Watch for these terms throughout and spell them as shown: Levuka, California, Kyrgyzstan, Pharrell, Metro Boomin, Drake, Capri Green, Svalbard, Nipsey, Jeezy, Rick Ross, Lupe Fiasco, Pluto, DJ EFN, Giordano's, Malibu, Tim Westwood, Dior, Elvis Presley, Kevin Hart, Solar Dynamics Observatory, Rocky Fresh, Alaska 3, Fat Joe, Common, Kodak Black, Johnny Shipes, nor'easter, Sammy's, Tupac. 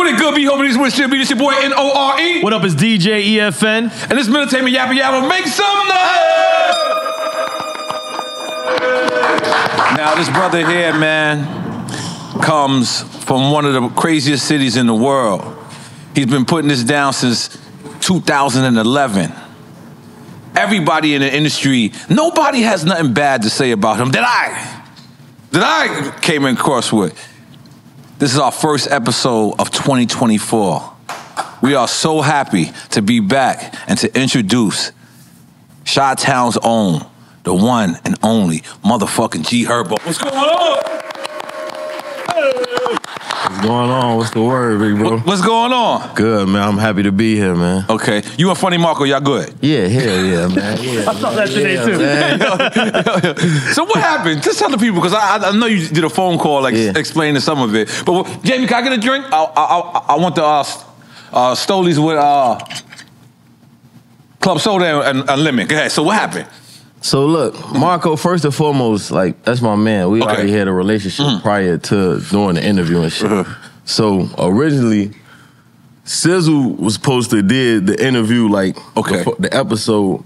What it good be? Hoping these women should be. This your boy N-O-R-E. What up? It's DJ E-F-N. And this is Entertainment, Yappa Yappa. Make some noise! Now, this brother here, man, comes from one of the craziest cities in the world. He's been putting this down since 2011. Everybody in the industry, nobody has nothing bad to say about him that I came in cross with. This is our first episode of 2024. We are so happy to be back and to introduce Chi-Town's own, the one and only motherfucking G Herbo. What's going on? What's going on? What's the word, big bro? What's going on? Good, man. I'm happy to be here, man. Okay. You and Funny Marco, y'all good? Yeah, hell yeah, man. Yeah, I thought that today, too. So what happened? Just tell the people, because I know you did a phone call, like, explaining some of it. But, Jamie, can I get a drink? I want the Stoli's with Club Soda and Lemon. Go ahead. So what happened? So look, Marco, first and foremost, like, that's my man. We already had a relationship prior to doing the interview and shit. So originally, Sizzle was supposed to did the interview, like, the episode,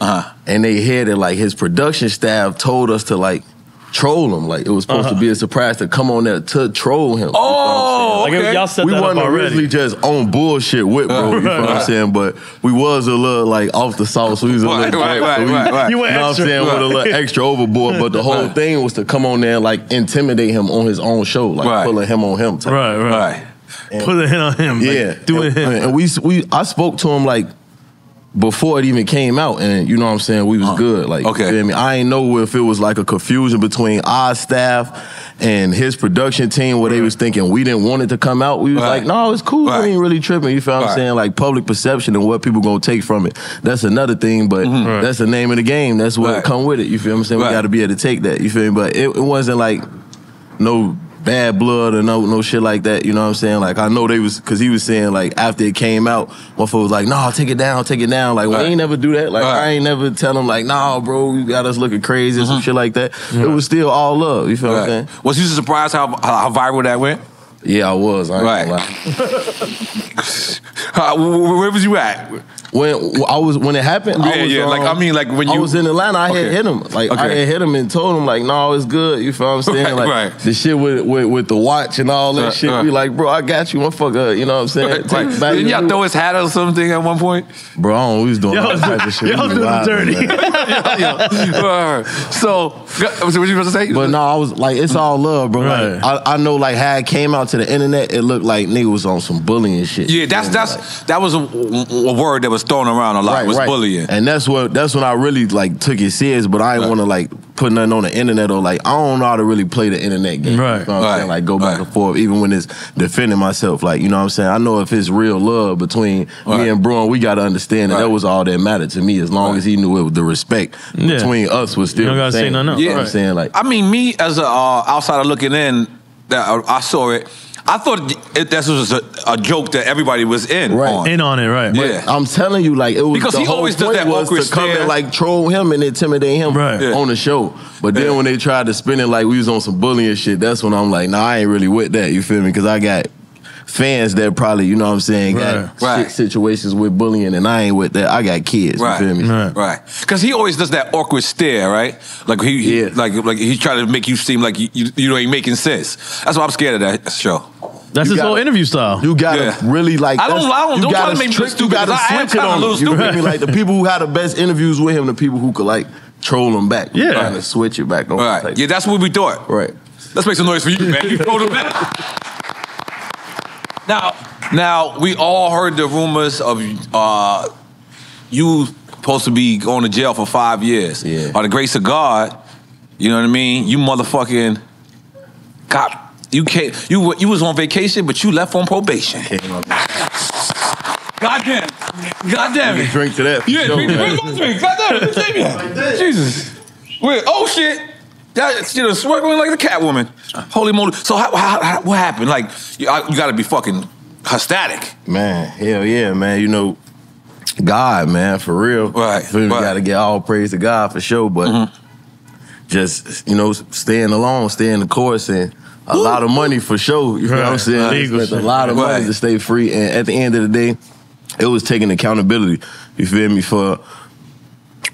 and they had it, like, his production staff told us to, like, troll him. Like, it was supposed to be a surprise to come on there to troll him. Oh, you know, like, y'all set that up already. We wasn't originally just on bullshit with bro, you know what I'm saying? But we was a little, like, off the sauce. We was a little, you know what I'm saying, with a little extra overboard. But the whole thing was to come on there and, like, intimidate him on his own show, like pulling him on him. Pulling him on him. Yeah, like, doing him. And I spoke to him, like, before it even came out, and you know what I'm saying, we was good. Like, you know what I mean? I ain't know if it was like a confusion between our staff and his production team where they was thinking we didn't want it to come out. We was like, no, it's cool. We ain't really tripping. You feel what I'm saying? Like, public perception and what people gonna take from it. That's another thing, but that's the name of the game. That's what come with it. You feel what I'm saying? We gotta be able to take that. You feel me? But it wasn't like no bad blood or no shit like that, you know what I'm saying? Like, I know they was, because he was saying, like, after it came out, my fool was like, nah, take it down. Like, we ain't never do that. Like, I ain't never tell him, like, nah, bro, you got us looking crazy or some shit like that. It was still all love, you feel what I'm saying? Was you surprised how viral that went? Yeah, I was. I ain't gonna lie. Where was you at? When it happened, I was in Atlanta. I had hit him, like, I had hit him and told him, like, no, it's good. You feel what I'm saying? Like, the shit with the watch and all that shit. We like, bro, I got you, motherfucker. You know what I'm saying? Didn't y'all throw his hat or something at one point? Bro, I don't know, we was doing all type of shit. Y'all doing dirty. So what you supposed to say? But no, I was like, it's all love, bro. Like, I know, like, how it came out to the internet, it looked like niggas was on some bullying shit. Yeah, that was a word that was thrown around a lot, was bullying. And that's when I really, like, took it serious, but I didn't want to, like, put nothing on the internet, or, like, I don't know how to really play the internet game. You know what I'm saying? Like, go back and forth, even when it's defending myself. Like, you know what I'm saying? I know if it's real love between me and Bruin, we got to understand that that was all that mattered to me, as long as he knew it, the respect between us was still the same. You don't got to say nothing else. You know what I'm saying? Like, I mean, me, as an outsider looking in, I saw it. I thought this was a joke that everybody was in on it. Yeah, I'm telling you, like, it was because he always does that awkward to come and, like, troll him and intimidate him on the show. But then when they tried to spin it like we was on some bullying shit, that's when I'm like, nah, I ain't really with that. You feel me? Because I got fans that probably, you know what I'm saying, got shit situations with bullying, and I ain't with that. I got kids, you feel me? Because he always does that awkward stare, right? Like, like he try to make you seem like you know, ain't making sense. That's why I'm scared of that show. That's his whole interview style. You gotta really, like, don't try to make me stupid. You gotta switch it on him. You feel me? Like, the people who had the best interviews with him, the people who could, like, troll him back. Yeah, trying to switch it back on. Yeah, that's what we thought. Let's make some noise for you, man. You trolled him back. Now, we all heard the rumors of you supposed to be going to jail for 5 years. Yeah. By the grace of God, you know what I mean? You motherfucking got, you was on vacation, but you left on probation. God damn it. Drink to that. Yeah, drink. God damn it. Jesus. Oh, shit. That shit was swirling like the Catwoman. Holy moly. So what happened? Like, you gotta be fucking ecstatic. Man, hell yeah, man. You know, God, man, for real. You gotta get all praise to God for sure, but just, you know, staying alone, staying the course, and a lot of money for sure. You know what I'm saying? Legal spent a lot of money to stay free. And at the end of the day, it was taking accountability, you feel me, for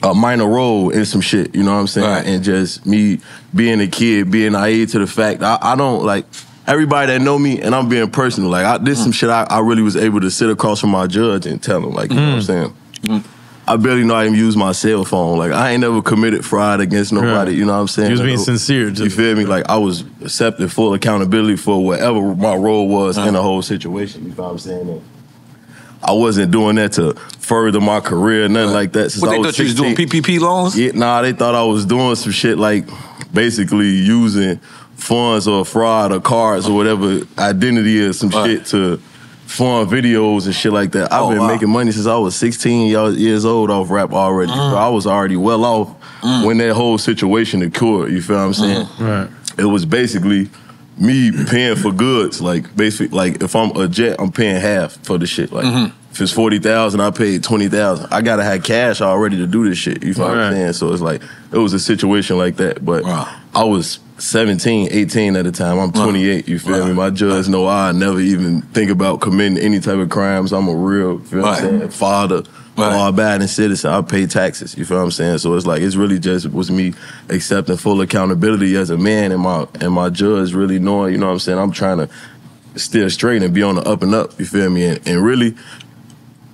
a minor role in some shit, you know what I'm saying? And just me being a kid, being naive to the fact, I don't, like, everybody that know me, and I'm being personal, like, this some shit I really was able to sit across from my judge and tell him, like, you know what I'm saying? I barely know I even use my cell phone. Like, I ain't never committed fraud against nobody, you know what I'm saying? You was being sincere. You feel me? Like, I was accepting full accountability for whatever my role was in the whole situation, you know what I'm saying? And I wasn't doing that to further my career, nothing like that. Since I was 16. What, they thought you was doing PPP loans? Yeah, nah, they thought I was doing some shit like basically using funds or fraud or cards or whatever identity or some shit to fund videos and shit like that. I've been making money since I was 16 years old off rap already. So I was already well off when that whole situation occurred, you feel what I'm saying? It was basically me paying for goods, like basically, like if I'm a jet, I'm paying half for the shit. Like if it's 40,000, I paid 20,000. I gotta have cash already to do this shit. You know what I'm saying? So it's like it was a situation like that. But I was 17, 18 at the time. I'm 28. You feel me? My judge know I never even think about committing any type of crimes. I'm a real what I'm saying, father, law-abiding citizen. I pay taxes. You feel what I'm saying? So it's like it's really just was me accepting full accountability as a man, and my judge really knowing, you know what I'm saying, I'm trying to steer straight and be on the up and up, you feel me? And really,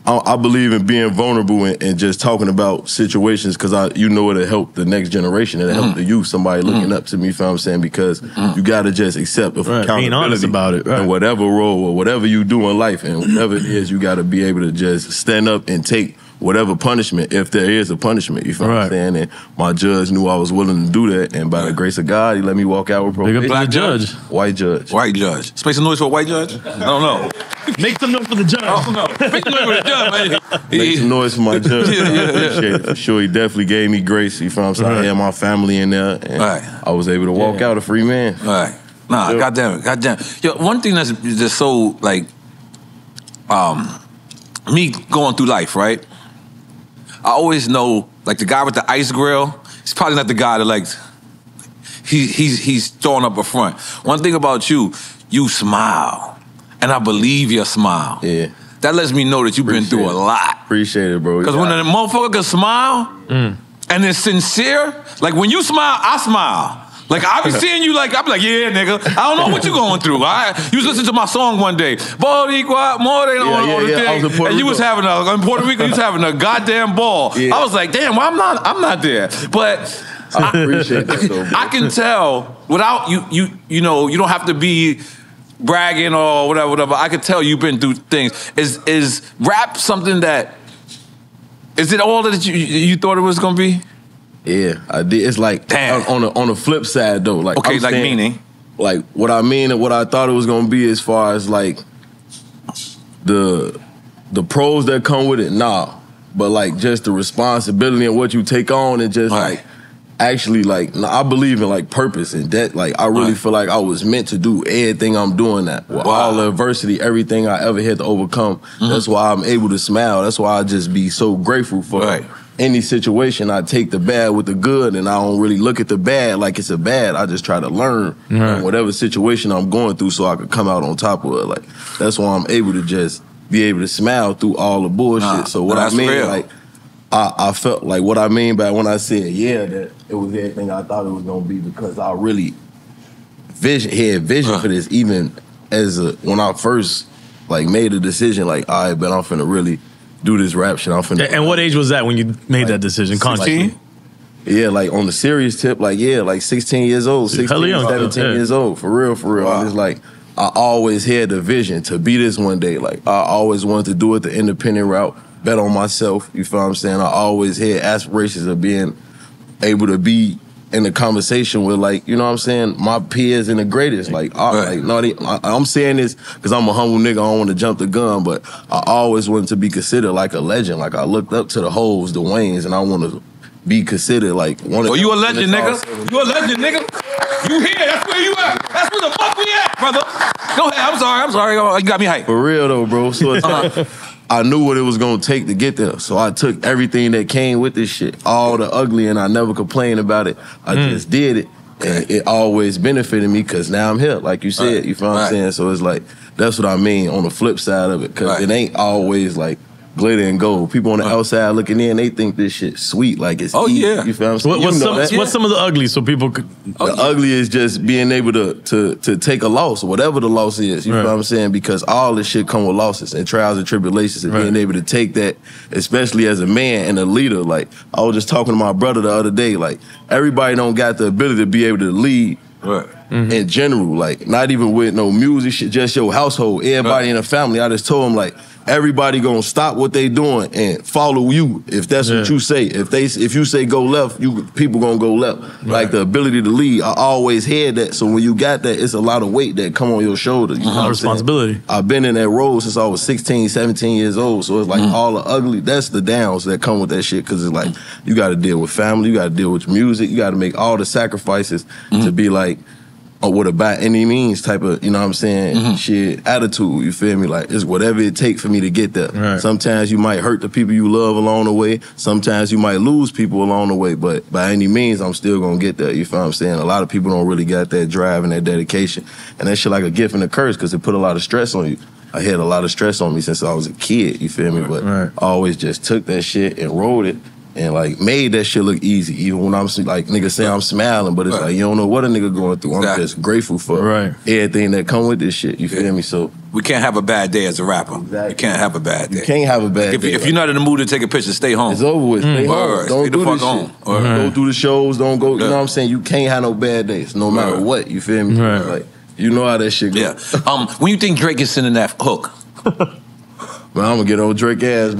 I believe in being vulnerable and just talking about situations because you know it'll help the next generation. It'll help the youth, somebody looking up to me, you feel what I'm saying? Because you got to just accept accountability. Being honest about it. And whatever role or whatever you do in life and whatever it is, you got to be able to just stand up and take whatever punishment, if there is a punishment, you feel what I'm saying? And my judge knew I was willing to do that, and by the grace of God, he let me walk out with probation. Big up black judge. White judge. White judge. Let's make some noise for a white judge? I don't know. Make some noise for the judge. I don't know. Make some noise for the judge, man. Make some noise for my judge. I appreciate it. For sure, he definitely gave me grace, you feel what I'm saying? I had my family in there, and I was able to walk out a free man. Nah, goddamn it, goddamn it. Yo, one thing that's just so, like, me going through life, right? I always know, like, the guy with the ice grill, he's probably not the guy that, like, he's throwing up a front. One thing about you, you smile, and I believe your smile. Yeah. That lets me know that you've been through a lot. Appreciate it, bro. Because when a motherfucker can smile, and it's sincere, like, when you smile, I smile. Like, I be seeing you, like, I be like, yeah, nigga, I don't know what you going through. You was listening to my song one day, Boricua, More Than All the Thing, and Rico. You was having a, in Puerto Rico, you was having a goddamn ball. I was like, damn, well, I'm not there. But I appreciate that, though, I can tell without you know, you don't have to be bragging or whatever. I can tell you've been through things. Is rap something that, is it all that you thought it was going to be? Yeah, I did. It's like on the flip side though, like okay, I'm like saying, meaning, like what I mean and what I thought it was gonna be as far as like the pros that come with it, nah, but like just the responsibility and what you take on and just like actually like I believe in like purpose and that like I really feel like I was meant to do everything I'm doing that with all the adversity, everything I ever had to overcome. That's why I'm able to smile. That's why I just be so grateful for. Any situation, I take the bad with the good, and I don't really look at the bad like it's a bad. I just try to learn from whatever situation I'm going through so I can come out on top of it. Like, that's why I'm able to just be able to smile through all the bullshit. So what I mean, real. Like, I felt like what I mean by when I said, yeah, that it was everything I thought it was going to be because I really had vision for this, even as when I first, like, made a decision, like, all right, but I'm finna really do this rap shit. And what age was that when you made that decision? 16? Yeah, like on the serious tip, like yeah, like 16 years old, 16, 17 years old, for real. Wow. It's like I always had the vision to be this one day. Like I always wanted to do it the independent route, bet on myself, you feel what I'm saying? I always had aspirations of being able to be in the conversation with, like, you know what I'm saying, my peers and the greatest. Like, I'm saying this because I'm a humble nigga. I don't want to jump the gun, but I always wanted to be considered like a legend. Like, I looked up to the Hoes, the Waynes, and I want to be considered like one of them. You a legend, nigga. You a legend, nigga. You here. That's where you at. That's where the fuck we at, brother. Go ahead. I'm sorry. You got me hyped. For real, though, bro. So it's I knew what it was gonna take to get there, so I took everything that came with this shit, all the ugly, and I never complained about it. I just did it, And it always benefited me because now I'm here, like you said. Right. You feel what I'm saying? So it's like, that's what I mean on the flip side of it, because it ain't always like glitter and gold. People on the outside looking in, they think this shit's sweet, like it's you feel what I'm saying? What's some of the ugly? So people could, ugly is just being able to take a loss, whatever the loss is. You feel what I'm saying? Because all this shit come with losses and trials and tribulations, and being able to take that, especially as a man and a leader. Like, I was just talking to my brother the other day, like, everybody don't got the ability to be able to lead in general, like, not even with no music shit, just your household, everybody in the family. I just told him, like, everybody gonna stop what they doing and follow you if that's what you say. If you say go left, people gonna go left. Like, the ability to lead, I always had that. So when you got that, it's a lot of weight that come on your shoulder. You know, responsibility. I've been in that role since I was 16, 17 years old. So it's like all the ugly, that's the downs that come with that shit. Cause it's like, you gotta deal with family, you gotta deal with music, you gotta make all the sacrifices to be like, or with a by any means type of, you know what I'm saying, shit, attitude, you feel me? Like, it's whatever it takes for me to get there. Right. Sometimes you might hurt the people you love along the way. Sometimes you might lose people along the way. But by any means, I'm still going to get there, you feel what I'm saying? A lot of people don't really got that drive and that dedication. And that shit like a gift and a curse, because it put a lot of stress on you. I had a lot of stress on me since I was a kid, you feel me? But I always just took that shit and rolled it. And like, made that shit look easy. Even when I'm like, niggas say I'm smiling, but it's like, you don't know what a nigga going through. I'm just grateful for everything that come with this shit. You feel me? So we can't have a bad day as a rapper. Exactly. You can't have a bad day. You can't have a bad day. If you're not in the mood to take a picture, stay home. It's over with. Stay home. Don't do this shit. Go through the shows. Don't go. You know what I'm saying? You can't have no bad days, no matter what. You feel me? Like, you know how that shit goes. Yeah. When you think Drake is sending that hook? Man, I'm gonna get old Drake ass.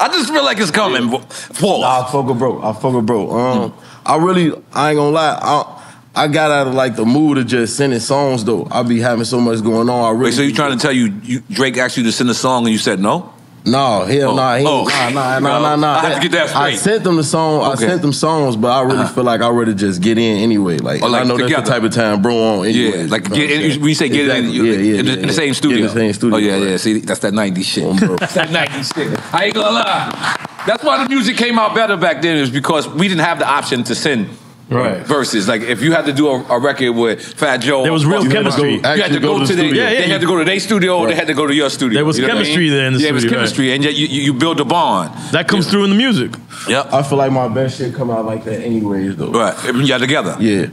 I just feel like it's coming. Whoa. Nah, I fuck with bro. I fuck with bro. I ain't gonna lie. I got out of like the mood of just sending songs though. I be having so much going on. I really. Wait, so you trying to tell you Drake asked you to send a song and you said no? No, hell nah. Nah. I have to get that straight. I sent them the song. I sent them songs, but I really feel like I already just get in anyway. Like I know that's the type of time bro on anyway. Yeah, like we say get in the same studio. Get in the same studio. Oh yeah. See, that's that 90s shit. That's that 90s shit. I ain't gonna lie. That's why the music came out better back then, is because we didn't have the option to send. Right. Versus, like, if you had to do a record with Fat Joe, there was real chemistry. They had to go to their studio, or they had to go to your studio. There was chemistry there in the studio. There was chemistry, and yet you build a bond. That comes through in the music. Yep. I feel like my best shit come out like that anyways, though. Right. Y'all together. Yeah.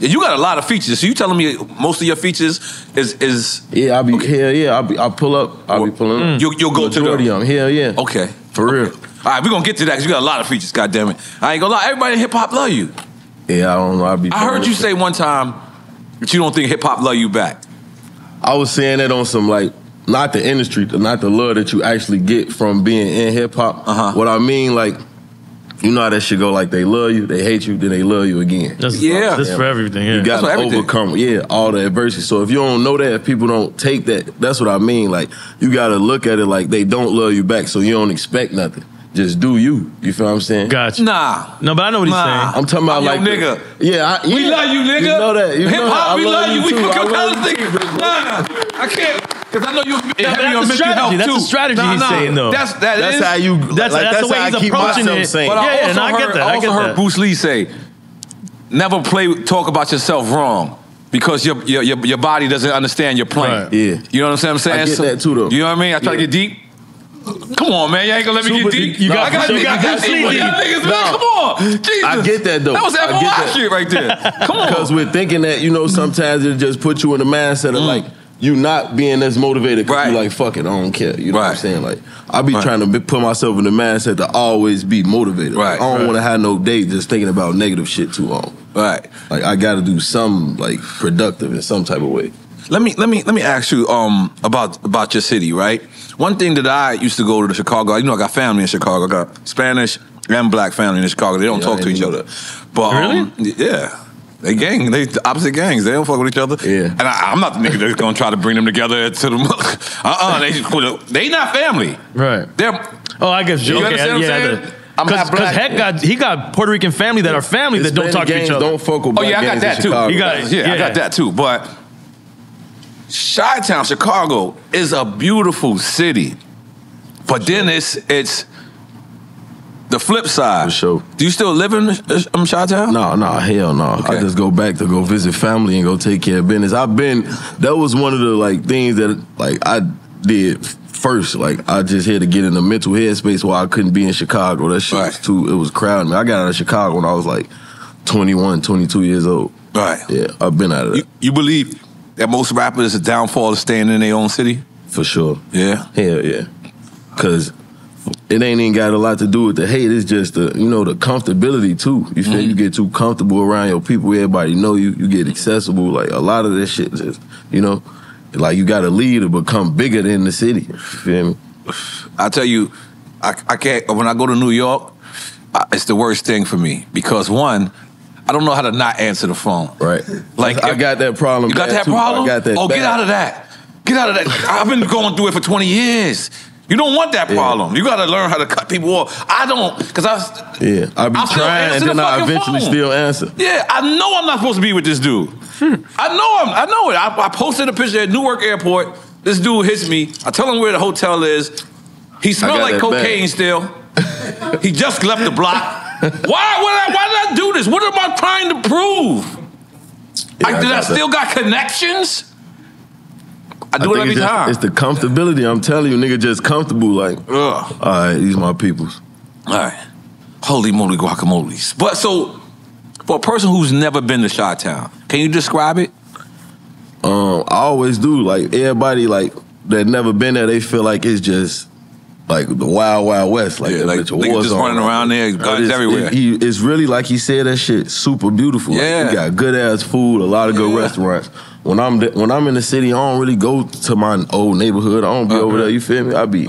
You got a lot of features. So you telling me most of your features is yeah, I be hell yeah. I pull up. I be pulling up. You'll go to the hell yeah. Okay. For real. All right, we're gonna get to that because you got a lot of features. God damn it. I ain't gonna lie. Everybody in hip hop love you. Yeah, I don't know. I heard you say one time that you don't think hip hop love you back. I was saying that on some like, not the industry, not the love that you actually get from being in hip hop. What I mean, like, you know how that shit go, like they love you, they hate you, then they love you again. That's for everything. Yeah. You got to overcome all the adversity. So if you don't know that, if people don't take that, that's what I mean. Like, you got to look at it like they don't love you back, so you don't expect nothing. Just do you. You feel what I'm saying? Gotcha. Nah. No, but I know what he's saying. I'm talking about like nigga. Yeah. We love you, nigga. You know that. Hip hop, we love you. We cook your college niggas. Nah. I can't. Because I know you. That's a strategy. That's a strategy he's saying though. That's how you. That's the way he's approaching it. Yeah, and I get that. I also heard Bruce Lee say, "Never talk about yourself wrong." Because your body doesn't understand your plan. Yeah. You know what I'm saying? I get that too though. You know what I mean? I try to get deep. Come on, man. You ain't gonna let me get deep. You got sleep deep. Come on. Jesus. I get that, though. That was that shit right there. Come on. Because we're thinking that, you know, sometimes it just puts you in the mindset of, like, you not being as motivated because you like, fuck it, I don't care. You know what I'm saying? Like, I be trying to put myself in the mindset to always be motivated. Like, I don't want to have no day just thinking about negative shit too long. Like, I got to do something, like, productive in some type of way. Let me ask you about your city, right? One thing that I used to go to Chicago, I got family in Chicago. I got Spanish and black family in Chicago. They don't talk to each other. But really? Yeah. They opposite gangs. They don't fuck with each other. Yeah. And I'm not the nigga that's gonna try to bring them together to the they not family. Right. I guess you understand what I'm saying? Because Heck got Puerto Rican family that are family that don't talk to each other. Don't fuck with black gangs. I got that too. I got that too. But Chi-Town, Chicago, is a beautiful city, but then it's The flip side. For sure. Do you still live in Chi-Town? No, hell no. Okay. I just go back to go visit family and go take care of business. That was one of the things that I did first. I just had to get in the mental headspace where I couldn't be in Chicago. That shit was too, it was crowded. I got out of Chicago when I was 21, 22 years old. Right. Yeah, I've been out of that. You believe that most rappers, is a downfall of staying in their own city? For sure. Yeah? Hell yeah. Because it ain't even got a lot to do with the hate. It's just the, the comfortability too. You feel you get too comfortable around your people. Everybody know you. You get accessible. A lot of this shit just, you got to leave to become bigger than the city. You feel me? I tell you, I can't, when I go to New York, it's the worst thing for me. Because one, I don't know how to not answer the phone. Right. I got that problem. You got that problem? I got that bad. Get out of that. Get out of that. I've been going through it for 20 years. You don't want that problem. Yeah. You got to learn how to cut people off. I don't, because I be trying and then I eventually still answer. Yeah, I know I'm not supposed to be with this dude. I know it. I posted a picture at Newark Airport. This dude hits me. I tell him where the hotel is. He smelled like cocaine still. He just left the block. Why did I do this? What am I trying to prove? Yeah, I still got connections? I do it every time. It's the comfortability. I'm telling you, nigga, just comfortable. All right, these my peoples. All right. Holy moly guacamoles. But so, for a person who's never been to Chi-Town, can you describe it? I always do. Everybody, that never been there, they feel like it's just, the wild, wild west. Nigga just running around there, guns everywhere. It's really, like he said, that shit super beautiful. Yeah. You got good-ass food, a lot of good restaurants. When I'm in the city, I don't really go to my old neighborhood. I don't be over there, you feel me? I be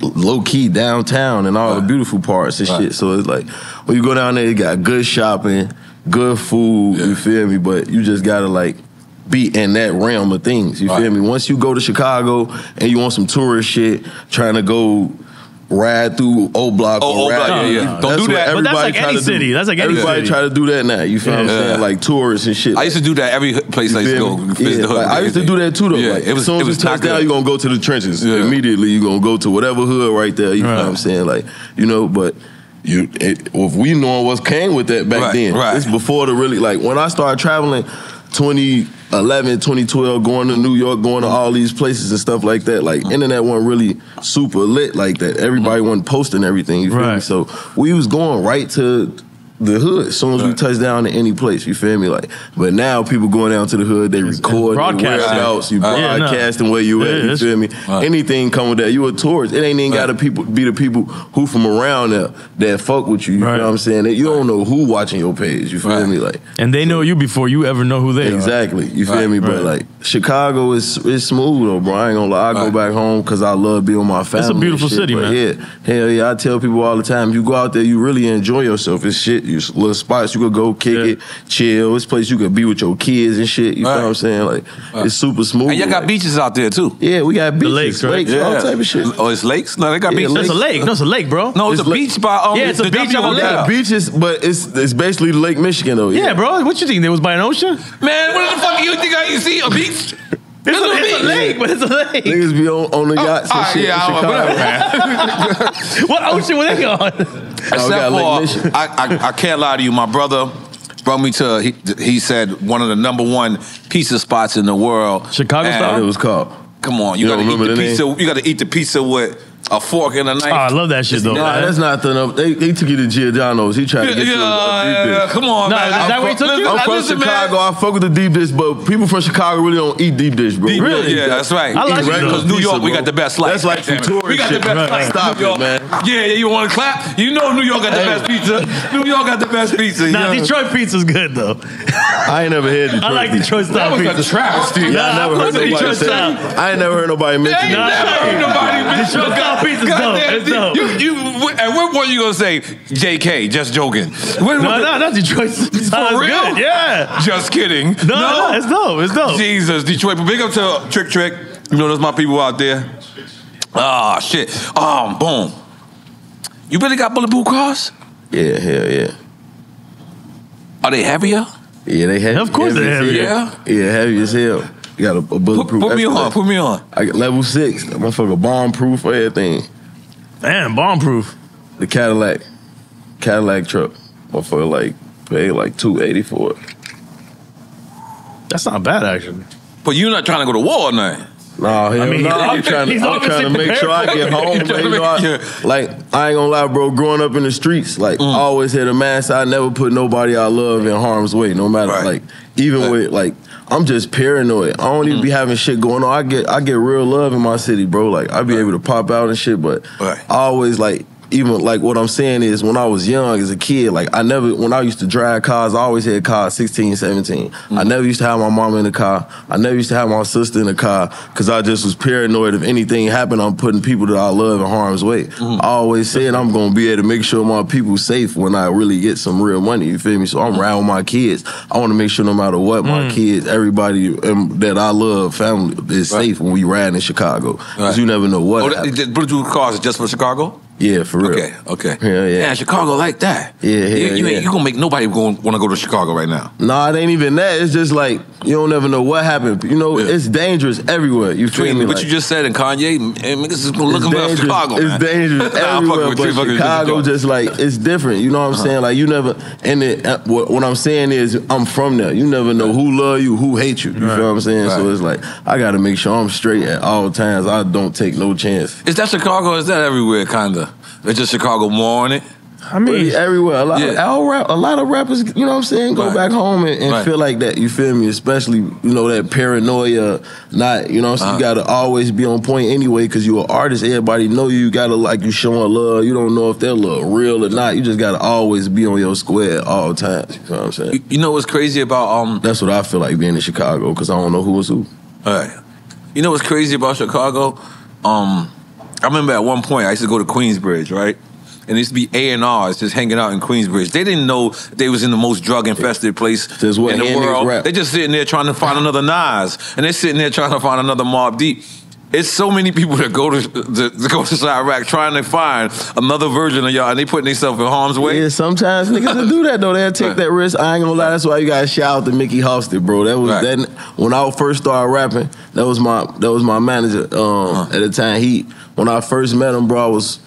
low-key downtown and all the beautiful parts and shit. So it's when you go down there, you got good shopping, good food, you feel me? But you just gotta be in that realm of things, you feel me? Once you go to Chicago and you want some tourist shit, trying to go ride through O-Block or ride. Don't do that. But that's any city. That's any city. Everybody try to do that now. You feel what I'm saying? Tourists and shit. I used to do that every place I used to go. Visit the hood. I used to do that too though. Yeah, as soon as you touch down, you're going to go to the trenches. Yeah. Immediately you're going to go to whatever hood right there. You know what I'm saying? But if we know what came with that back then. Right. It's before the really, when I started traveling 2011, 2012, going to New York, going to all these places and stuff like that. Internet wasn't really super lit like that. Everybody wasn't posting everything, you feel me? So we was going right to the hood as soon as we touched down to any place, you feel me? But now people going down to the hood, they record, you broadcasting where you at, you feel me? Anything come with that, you a tourist. It ain't even gotta be the people who from around there that fuck with you, you know what I'm saying? You don't know who watching your page, you feel me? And they know you before you ever know who they are. Exactly, you feel me? But Chicago is smooth though, bro. I ain't gonna lie, I go back home cause I love being with my family. It's a beautiful city, man. Hell yeah, I tell people all the time, you go out there, you really enjoy yourself, it's shit. You little spots you could go kick it, chill. This place you could be with your kids and shit. You know what I'm saying? It's super smooth. And y'all got beaches out there too. Yeah, we got beaches, lakes, all type of shit. Oh, it's lakes? No, they got beaches. It's a lake. No, it's a lake, bro. No, it's a beach by. Yeah, it's a beach by lake. Beaches, but it's basically Lake Michigan though. Yeah, bro. What you think? They was by an ocean? Man, what the fuck you think? You see a beach? It's a lake, but it's a lake. Niggas be on the yachts and shit in Chicago. What ocean were they on? I can't lie to you. My brother brought me to, he said, one of the #1 pizza spots in the world. Chicago style? It was called. Come on, you got to eat the pizza. You got to eat the pizza with a fork and a knife. Oh, I love that shit though. Nah, that's not enough. They took you to Giordano's. He tried to get you to come on, man. Is that where he took you? I'm from Chicago. I fuck with the deep dish, but people from Chicago really don't eat deep dish, bro. Really? Yeah, that's right. I like it because New York, we got the best life. That's like some tourist shit. We got the best life. Stop it, man. Yeah, you want to clap? You know New York got the best pizza. New York got the best pizza. Nah, Detroit pizza's good though. I ain't never heard Detroit. I like Detroit style pizza. That was a travesty. I ain't never heard nobody mention that. Pizza's dope. It's dope. At what point you gonna say JK? Just joking. No, that's Detroit. For real? Good. Yeah. Just kidding. No, it's dope. It's dope. Jesus, Detroit. But big up to Trick. You know, there's my people out there. Ah, shit. Boom. You really got bulletproof cars? Yeah, hell yeah. Are they heavier? Yeah, they heavy. Of course they're heavier. Yeah, heavy as hell. You got a bulletproof. Put me on. I got level 6. That motherfucker bomb proof for everything. Damn, bomb proof. The Cadillac. Cadillac truck, but for like paid like $280 for it. That's not bad actually. But you're not trying to go to war or nothing. No, hell, I mean, no, I'm trying to make sure I get home, baby. Like, I ain't gonna lie, bro, growing up in the streets, like, I always had a mask. I never put nobody I love in harm's way, no matter, like, even with, like, I'm just paranoid. I don't even be having shit going on. I get real love in my city, bro. Like, I be able to pop out and shit, but I always, like, even, like, what I'm saying is when I was young as a kid, like, I never, when I used to drive cars, I always had cars 16, 17. I never used to have my mama in the car. I never used to have my sister in the car because I just was paranoid if anything happened, I'm putting people that I love in harm's way. I always said I'm going to be able to make sure my people safe when I really get some real money, you feel me? So I'm around my kids. I want to make sure no matter what, my kids, everybody that I love, family, is safe when we ride in Chicago because you never know what happens. Bluetooth cars are just for Chicago? Yeah, for real. Okay. Yeah. Yeah, Chicago like that. Yeah, you gonna make nobody wanna go to Chicago right now. Nah, it ain't even that. It's just like you don't ever know what happened. You know, it's dangerous everywhere. You feel me? What you just said and Kanye, niggas is gonna look about Chicago. It's dangerous everywhere, but Chicago just like it's different. You know what I'm saying? Like you never. And what I'm saying is I'm from there. You never know who love you, who hate you. You feel what I'm saying? So it's like I gotta make sure I'm straight at all times. I don't take no chance. Is that Chicago? Or is that everywhere? Kinda. It's just Chicago more on it. I mean, really everywhere. A lot of rappers, you know what I'm saying, go back home and feel like that. You feel me? Especially, you know, that paranoia, not, you know what I'm saying? You got to always be on point anyway because you're an artist. Everybody know you. You got to, like, you showing love. You don't know if that love real or not. You just got to always be on your square at all times. You know what I'm saying? You know what's crazy about... That's what I feel like being in Chicago because I don't know who is who. All right. You know what's crazy about Chicago? I remember at one point I used to go to Queensbridge, right? And there used to be A&Rs just hanging out in Queensbridge. They didn't know they was in the most drug-infested place in the world. They just sitting there trying to find another Nas. And they're sitting there trying to find another Mobb Deep. It's so many people that go to Iraq trying to find another version of y'all, and they putting themselves in harm's way. Yeah, sometimes niggas will do that though. They'll take that risk. I ain't gonna lie. That's why you gotta shout out to Mickey Halstead, bro. That was that. When I first started rapping, that was my manager at the time. When I first met him, bro, I was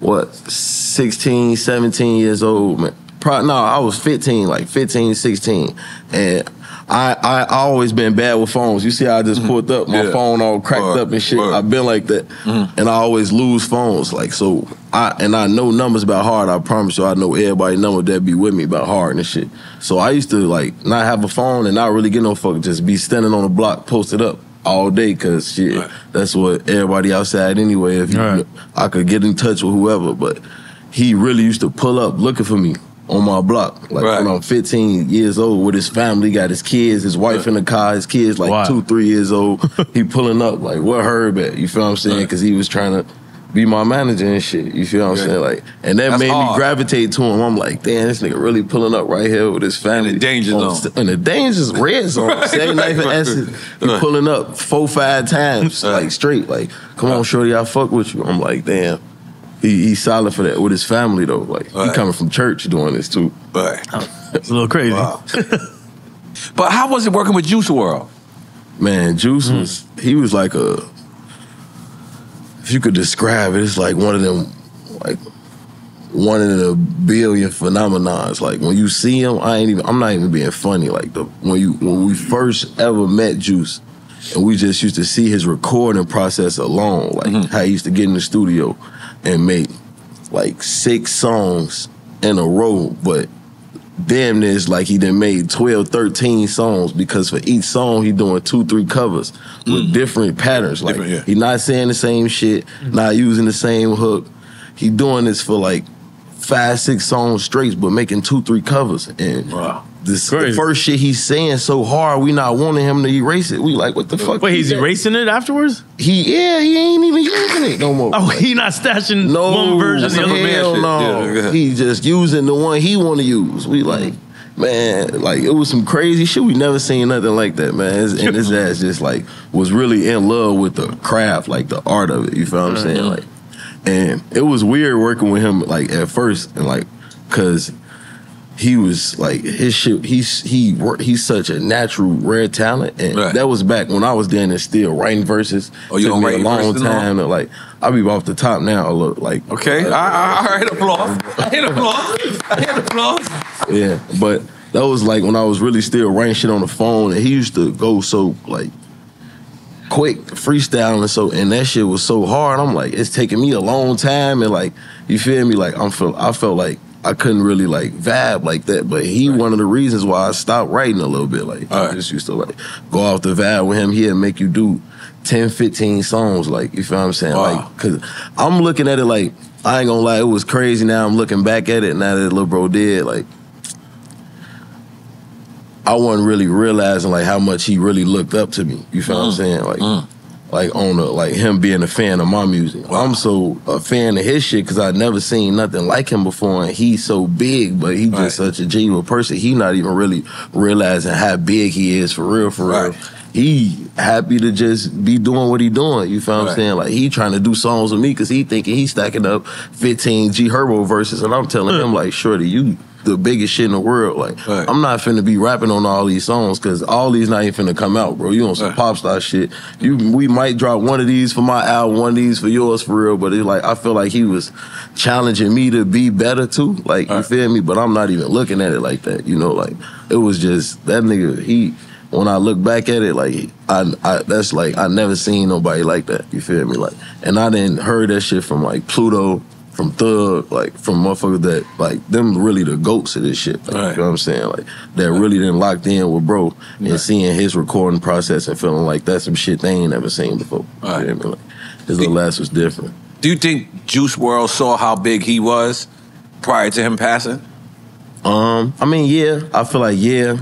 what 16, 17 years old, man. I was 15, like 15, 16, and. I always been bad with phones. You see how I just pulled up, my phone all cracked up and shit. I've been like that. And I always lose phones. Like, so, I know numbers by heart. I promise you, I know everybody's number that be with me by heart and shit. So I used to, like, not have a phone and not really get no fuck, just be standing on the block, posted up all day, because shit, that's what everybody outside anyway. If you, I could get in touch with whoever, but he really used to pull up looking for me. On my block, like when I'm 15 years old, with his family, got his kids, his wife in the car, his kids like 2, 3 years old. He pulling up like, where Herb at? You feel what I'm saying? Because he was trying to be my manager and shit. You feel what I'm saying? Like, and that made me gravitate to him. I'm like, damn, this nigga really pulling up right here with his family. In the danger zone. In the dangerous red zone. Saturday night for Essex. He pulling up 4, 5 times, like straight. Like, come on, shorty, I fuck with you. I'm like, damn. He's solid for that with his family though. Like he coming from church doing this too. It's a little crazy. Wow. But how was it working with Juice WRLD? Man, Juice was he was like a. If you could describe it, it's like one of them, like one in a billion phenomenons. Like when you see him, I'm not even being funny. Like when we first ever met Juice. And we just used to see his recording process alone, like how he used to get in the studio and make like 6 songs in a row, but damn near it's like he done made 12, 13 songs because for each song he doing 2, 3 covers with different patterns. Like he not saying the same shit, not using the same hook. He doing this for like 5, 6 songs straight, but making 2, 3 covers. And the first shit he's saying so hard, we not wanting him to erase it. We like, what the fuck? Wait, he's erasing it afterwards? He ain't even using it no more. Oh, he not stashing one version. Hell no. Yeah. He just using the one he want to use. We like, man, like it was some crazy shit. We never seen nothing like that, man. And his ass just like was really in love with the craft, like the art of it. You feel what I'm saying? Like, and it was weird working with him like at first, and like, cause he was like his shit. He's such a natural rare talent, and right. that was back when I was doing it still writing verses. Oh, you don't write a long time. Like I be off the top now. Look like okay, I heard applause. I heard applause. Yeah, but that was like when I was really still writing shit on the phone, and he used to go so like quick freestyling, so and that shit was so hard. I'm like, it's taking me a long time, and like you feel me? Like I felt like I couldn't really like vibe like that, but he right. one of the reasons why I stopped writing a little bit. Like all I right. just used to like go off the vibe with him. He'd make you do 10, 15 songs. Like you feel what I'm saying? Wow. Like cause I'm looking at it like I ain't gonna lie, it was crazy. Now I'm looking back at it now that Lil Bro did like. I wasn't really realizing like how much he really looked up to me. You feel what I'm saying? Like, like on a, like him being a fan of my music. Wow. I'm so a fan of his shit because I never seen nothing like him before. And he's so big, but he just right. such a genuine person. He not even really realizing how big he is for real. For real, right. He happy to just be doing what he doing. You feel what right. I'm saying? Like he trying to do songs with me because he thinking he stacking up 15 G Herbo verses, and I'm telling him like, shorty, you. The biggest shit in the world. Like right. I'm not finna be rapping on all these songs because all these not even finna come out, bro. You on some right. pop star shit. We might drop one of these for my album, one of these for yours for real. But it's like I feel like he was challenging me to be better too. Like right. you feel me? But I'm not even looking at it like that. You know, like it was just that nigga. He when I look back at it, like I that's like I never seen nobody like that. You feel me? Like and I didn't heard that shit from like Pluto. From Thug, like, from motherfuckers that, like, them really the goats of this shit. Like, right. You know what I'm saying? Like, that right. really done locked in with bro and right. seeing his recording process and feeling like that's some shit they ain't never seen before. Right. You know what I mean? Like, his little ass was different. Do you think Juice WRLD saw how big he was prior to him passing? I mean, yeah. I feel like, yeah.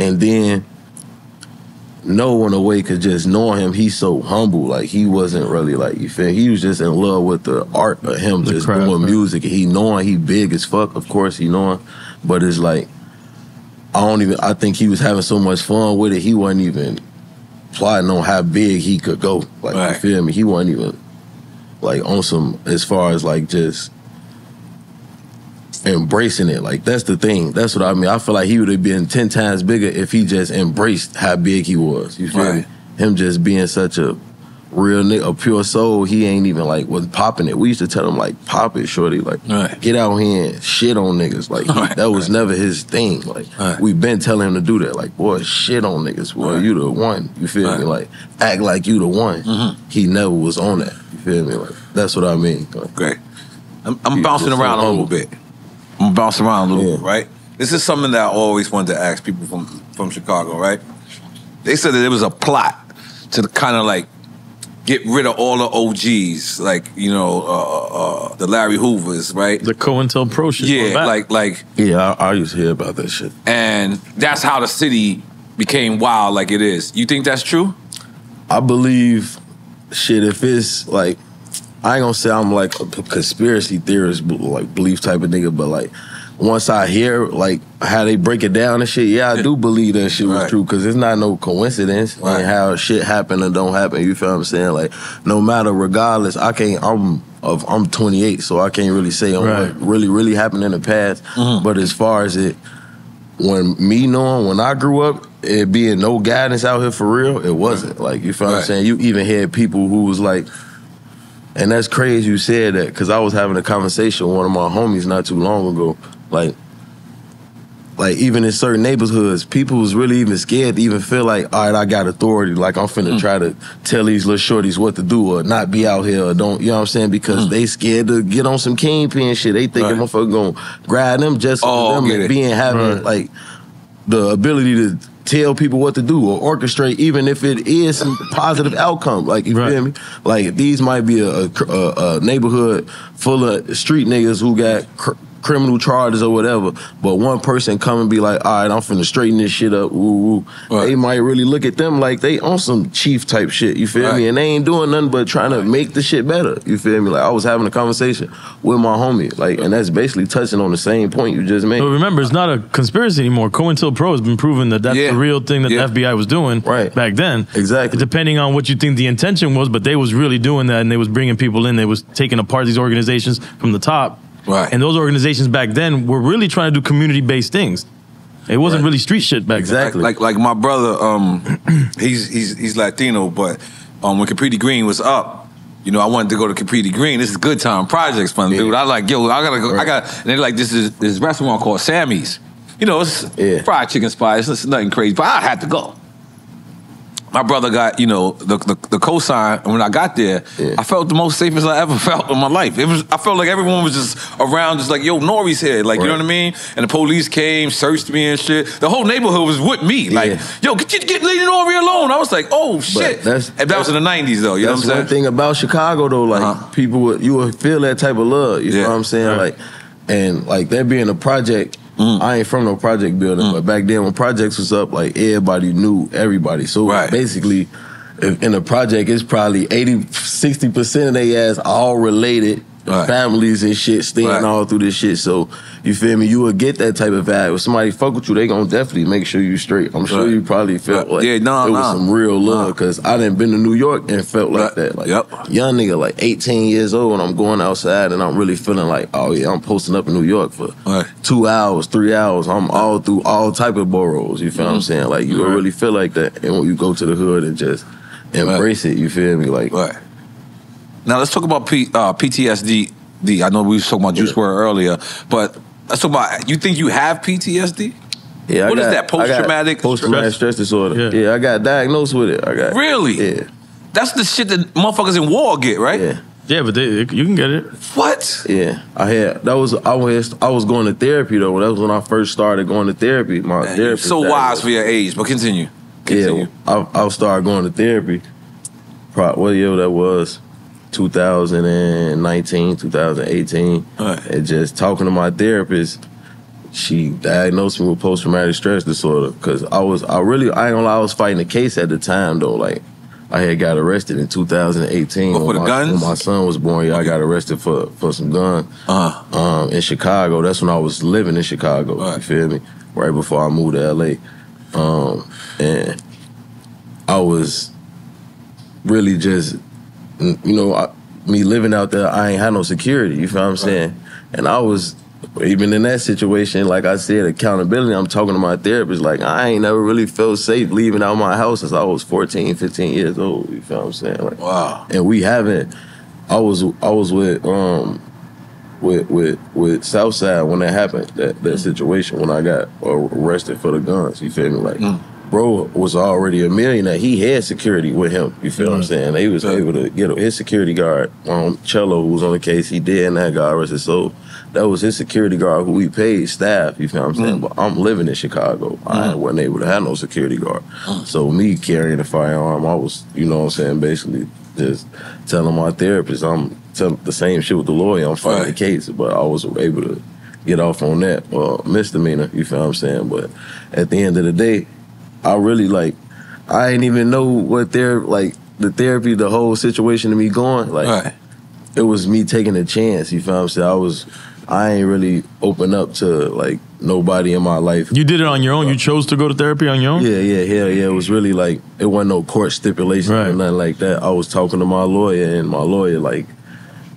And then, no, in a way, because just knowing him, he's so humble. Like, he wasn't really like, you feel? He was just in love with the art of him just doing music. And he knowing he big as fuck, of course, he knowing. But it's like, I think he was having so much fun with it, he wasn't even plotting on how big he could go. Like, right. you feel me? He wasn't even, like, on some, as far as, like, just embracing it. Like that's the thing. That's what I mean. I feel like he would have been 10 times bigger if he just embraced how big he was. You feel right. me? Him just being such a real nigga, a pure soul. He ain't even like was popping it. We used to tell him like pop it shorty. Like right. get out here and shit on niggas. Like right. that was right. never his thing. Like right. we been telling him to do that. Like boy shit on niggas. Boy right. you the one. You feel right. me? Like act like you the one. Mm-hmm. He never was on that. You feel me? Like that's what I mean. Like, great. I'm bouncing around a little bit. I'm bouncing around a little bit, right? This is something that I always wanted to ask people from Chicago, right? They said that there was a plot to kind of like get rid of all the OGs, like, you know, the Larry Hoovers, right? The COINTELPRO shit. Yeah, like. Yeah, I used to hear about that shit. And that's how the city became wild like it is. You think that's true? I believe, shit, if it's like, I ain't gonna say I'm like a conspiracy theorist, like belief type of nigga, but like once I hear like how they break it down and shit, yeah, I do believe that shit was right. true because it's not no coincidence right. like how shit happened or don't happen. You feel what I'm saying? Like no matter, regardless, I'm 28, so I can't really say on right. what really happened in the past. Mm-hmm. But as far as it, when me knowing when I grew up, it being no guidance out here for real, it wasn't. Right. Like you feel right. what I'm saying? You even had people who was like. And that's crazy you said that because I was having a conversation with one of my homies not too long ago. Like even in certain neighborhoods, people was really even scared to even feel like, all right, I got authority. Like I'm finna try to tell these little shorties what to do or not be out here or don't, you know what I'm saying? Because they scared to get on some kingpin shit. They thinking right. motherfucker gonna grab them just for them and being having right. like the ability to tell people what to do or orchestrate, even if it is some positive outcome. Like, you right. feel me? Like, these might be a neighborhood full of street niggas who got criminal charges or whatever, but one person come and be like, all right, I'm finna straighten this shit up, woo-woo. Right. They might really look at them like they on some chief type shit, you feel right. me? And they ain't doing nothing but trying to make the shit better, you feel me? Like, I was having a conversation with my homie, like, and that's basically touching on the same point you just made. But remember, it's not a conspiracy anymore. COINTELPRO has been proven that that's the real thing that the FBI was doing right. back then. Exactly. Depending on what you think the intention was, but they was really doing that, and they was bringing people in, they was taking apart these organizations from the top. Right. And those organizations back then were really trying to do community-based things. It wasn't really street shit back then. Like my brother, he's Latino, but when Capri Green was up, you know, I wanted to go to Capri Green. This is Good Time Projects fun, dude. I like, yo, I gotta go. I got, and they're like, this restaurant called Sammy's. You know, it's fried chicken spice. It's nothing crazy, but I had to go. My brother got, you know, the cosign, and when I got there, I felt the most safest I ever felt in my life. It was, I felt like everyone was just around, just like, yo, Nori's here, like, you know what I mean? And the police came, searched me and shit. The whole neighborhood was with me, like, yo, get Lady Nori alone. I was like, oh shit. And that was in the 90s though, you know what I'm saying? That's one thing about Chicago though, like, you would feel that type of love, you know what I'm saying? Like, and like that being a project. I ain't from no project building, but back then when projects was up, like everybody knew everybody. So basically, if in a project, it's probably 60% of their ass all related, families and shit, staying all through this shit. So you feel me? You would get that type of vibe. If somebody fuck with you, they gonna definitely make sure you straight. I'm sure you probably felt like it was some real love, because I done been to New York and felt like that. Like young nigga, like 18 years old, and I'm going outside and I'm really feeling like, oh yeah, I'm posting up in New York for 2 hours, 3 hours. I'm all through all type of boroughs. You feel what I'm saying? Like you really feel like that. And when you go to the hood and just embrace it, you feel me? Like now let's talk about PTSD. I know we was talking about Juice WRLD earlier, but let's talk about, you think you have PTSD? Yeah, what is that? Post-traumatic stress disorder. Yeah, I got diagnosed with it. Really? Yeah. That's the shit that motherfuckers in war get, right? Yeah. Yeah, but you can get it. What? Yeah, I had I was going to therapy though. That was when I first started going to therapy. My therapist, so wise for your age, but continue. Yeah, I started going to therapy. What year that was? 2019, 2018. And just talking to my therapist, she diagnosed me with post-traumatic stress disorder, because I was fighting a case at the time though. Like I had got arrested in 2018 for the guns? When my son was born. Yeah, I got arrested for some gun in Chicago. That's when I was living in Chicago, you feel me? Right before I moved to LA. And I was really just, you know, me living out there, I ain't had no security, you feel what I'm saying? And I was, even in that situation, like I said, accountability, I'm talking to my therapist, like I ain't never really felt safe leaving out my house since I was 14, 15 years old, you feel what I'm saying? Like, wow. And we haven't, I was with Southside when that happened, that situation, when I got arrested for the guns, you feel me? Like, bro was already a millionaire. He had security with him. You feel what I'm saying? They was able to get his security guard, Cello, who was on the case. He did, and that guy arrested. So that was his security guard who we paid staff. You feel what I'm saying? But I'm living in Chicago. I wasn't able to have no security guard. So me carrying a firearm, I was, you know what I'm saying, basically just telling my therapist, I'm telling the same shit with the lawyer. I'm fighting the case, but I was able to get off on that misdemeanor. You feel what I'm saying? But at the end of the day, I really, like, I didn't even know what the therapy, the whole situation of me going. Like, it was me taking a chance, you feel what I'm saying? I ain't really open up to, like, nobody in my life. You did it on your own? You chose to go to therapy on your own? Yeah. It was really, like, it wasn't no court stipulation or nothing like that. I was talking to my lawyer, and my lawyer, like,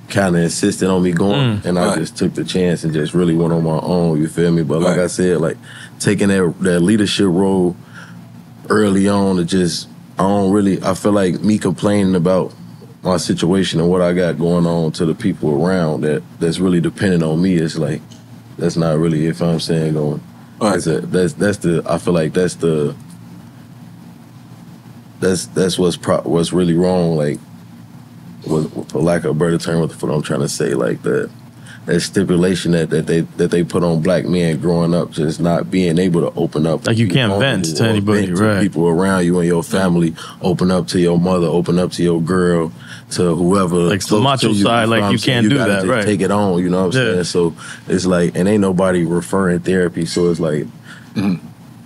kind of insisted on me going, and I just took the chance and just really went on my own, you feel me? But like I said, like, taking that leadership role early on, to just, I feel like me complaining about my situation and what I got going on to the people around that's really dependent on me, it's like, that's not really, if I'm saying, going. I feel like that's what's really wrong, like, for lack of a better term, what I'm trying to say, like that stipulation that they put on black men growing up, just not being able to open up. Like, you can't vent to anybody, right? People around you and your family, open up to your mother, open up to your girl, to whoever. Like the macho side, like you can't do that, right? Take it on, you know what I'm saying? So it's like, and ain't nobody referring therapy, so it's like,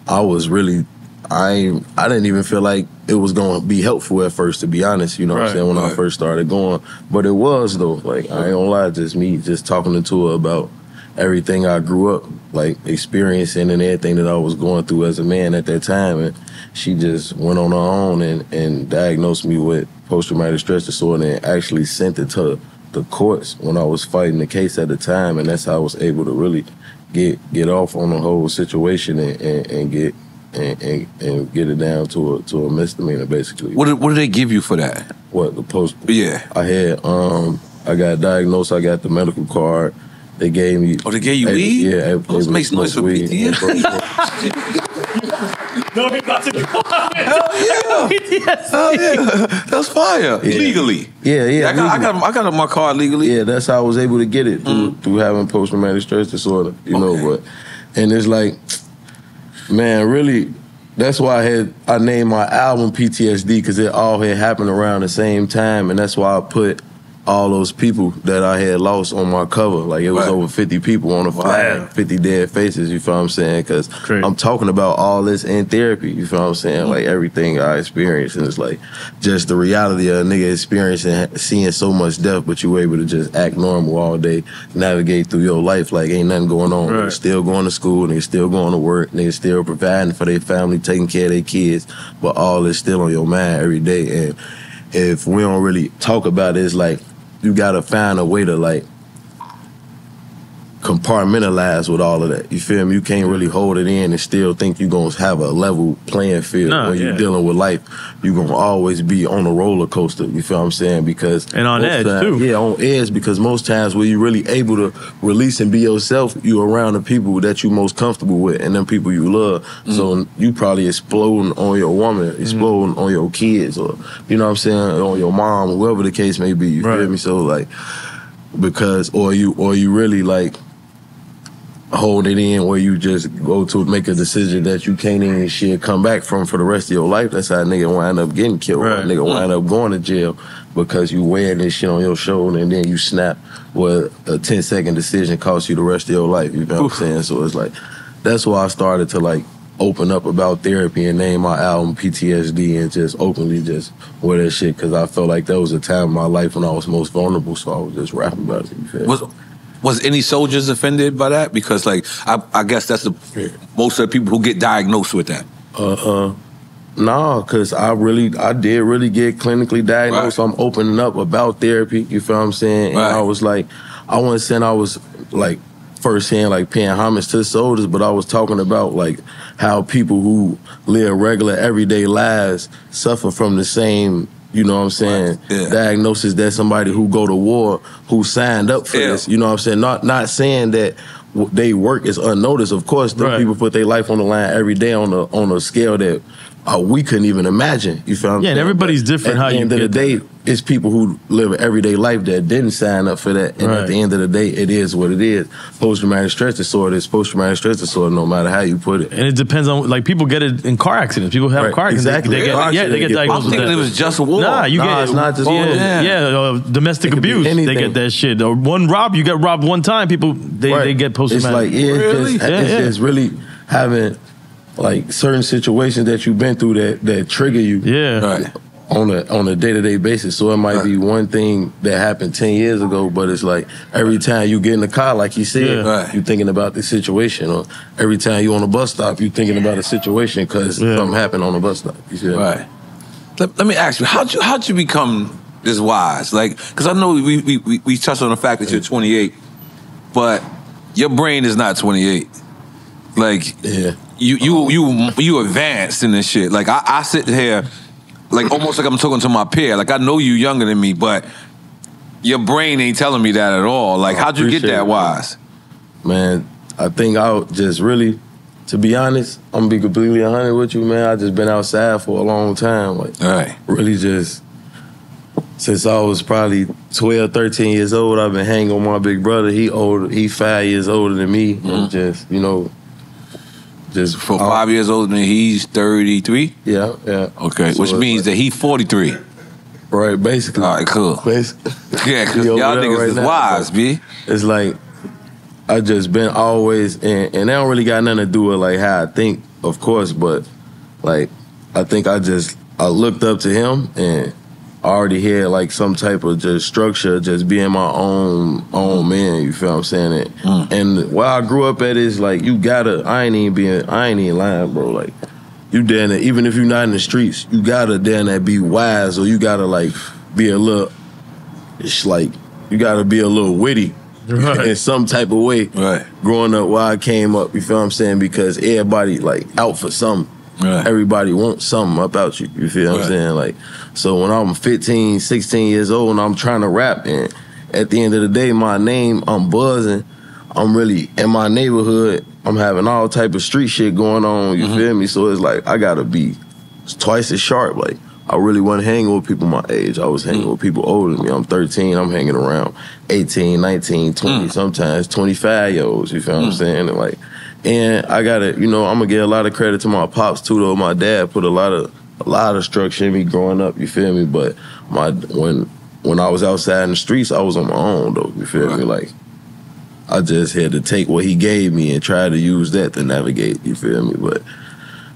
I was really, I didn't even feel like it was going to be helpful at first, to be honest, you know what I'm saying, when I first started going. But it was, though. Like, I ain't gonna lie, just me just talking to Tua about everything I grew up, like, experiencing and everything that I was going through as a man at that time. And she just went on her own and diagnosed me with post-traumatic stress disorder, and actually sent it to the courts when I was fighting the case at the time, and that's how I was able to really get off on the whole situation and get it down to a misdemeanor, basically. What did they give you for that? What, the post? Yeah, I had I got diagnosed. I got the medical card. They gave me. Oh, they gave you weed? Yeah, it makes noise for weed. No, he about to go. Hell yeah! Hell yeah! That's fire. Yeah. Legally. Yeah. I got my card legally. Yeah, that's how I was able to get it through having post-traumatic stress disorder. You know, but and it's like, man, really. That's why I named my album PTSD, because it all had happened around the same time, and that's why I put all those people that I had lost on my cover. Like, it was over 50 people on a flyer, 50 dead faces, you feel what I'm saying? Because I'm talking about all this in therapy, you feel what I'm saying? Like, everything I experienced, and it's like just the reality of a nigga experiencing, seeing so much death, but you were able to just act normal all day, navigate through your life like ain't nothing going on. Right. You're still going to school, niggas still going to work, niggas still providing for their family, taking care of their kids, but all is still on your mind every day. And if we don't really talk about it, it's like, you gotta find a way to like compartmentalize with all of that. You feel me? You can't really hold it in and still think you're gonna have a level playing field. When you're dealing with life, you're gonna always be on a roller coaster. You feel what I'm saying? Because and on edge too. Yeah, on edge, because most times when you're really able to release and be yourself, you're around the people that you most comfortable with and them people you love. So you probably exploding on your woman, exploding on your kids, or you know what I'm saying, on your mom, whoever the case may be. You feel me? So like, because or you really like hold it in where you just go to make a decision that you can't even shit come back from for the rest of your life. That's how a nigga wind up getting killed. Right. A nigga wind up going to jail because you wearing this shit on your shoulder and then you snap where a 10-second decision costs you the rest of your life. You know what I'm saying? So it's like, that's why I started to like open up about therapy and name my album PTSD and just openly just wear that shit, because I felt like that was a time in my life when I was most vulnerable, so I was just rapping about it. You feel me? Was any soldiers offended by that? Because, like, I guess that's most of the people who get diagnosed with that. No, because I did really get clinically diagnosed. Right. So I'm opening up about therapy, you feel what I'm saying? And I was like, I wasn't saying I was, like, firsthand, like, paying homage to soldiers, but I was talking about, like, how people who live regular, everyday lives suffer from the same, you know what I'm saying, diagnosis that somebody who go to war, who signed up for this, you know what I'm saying? Not saying that they work is unnoticed. Of course, them people put their life on the line every day on a scale that we couldn't even imagine. You feel what I'm saying? Yeah, and everybody's different. At the end of the day, it's people who live an everyday life that didn't sign up for that. And at the end of the day, it is what it is. Post-traumatic stress disorder is post-traumatic stress disorder, no matter how you put it. And it depends on, like, people get it in car accidents. People have car accidents. Exactly. They get diagnosed with that. I think it was just war. Nah, it's not just war. Domestic abuse. They get that shit. Or you get robbed one time, people, they get post-traumatic. It's like, it's really having, like, certain situations that you've been through that trigger you. On a day-to-day basis. So it might be one thing that happened 10 years ago, but it's like every time you get in the car, like you said, you're thinking about the situation, or every time you on a bus stop, you're thinking about a situation because something happened on a bus stop. You see Let me ask you, how'd you become this wise? Like, because I know we touched on the fact that you're 28, but your brain is not 28. Like, you advanced in this shit. Like, I sit here, like, almost like I'm talking to my peer. Like, I know you younger than me, but your brain ain't telling me that at all. Like, how'd you get that wise? Man, I think I just really, to be honest, I'm gonna be completely 100 with you, man. I just been outside for a long time. Like, really just, since I was probably 12, 13 years old, I've been hanging with my big brother. He 5 years older than me. And just, you know, just for 5 years older than he's 33? Yeah. Okay, so which means that he's 43. Right, basically. All right, cool. Basically. Yeah, because y'all niggas is wise, B. It's like, I just been always, and they don't really got nothing to do with, like, how I think, of course, but, like, I think I looked up to him, and I already had, like, some type of just structure, just being my own man, you feel what I'm saying? And where I grew up at is, like, you gotta, I ain't even lying, bro. Like, you damn it, even if you're not in the streets, you gotta damn that be wise, or you gotta, like, be a little, it's like, you gotta be a little witty in some type of way. Right. Growing up, where I came up, you feel what I'm saying? Because everybody like out for something. Right. Everybody wants something about you. You feel what I'm saying? Like, so when I'm 15, 16 years old and I'm trying to rap, and at the end of the day, my name, I'm buzzing. I'm really in my neighborhood. I'm having all type of street shit going on. You feel me? So it's like I gotta be twice as sharp. Like, I really wasn't hanging with people my age. I was hanging with people older than me. I'm 13. I'm hanging around 18, 19, 20, sometimes 25-year-olds. You feel what I'm saying? And like, and I gotta, you know, I'm gonna give a lot of credit to my pops too. Though my dad put a lot of structure in me growing up. You feel me? But my when I was outside in the streets, I was on my own though. You feel me? Like, I just had to take what he gave me and try to use that to navigate. You feel me? But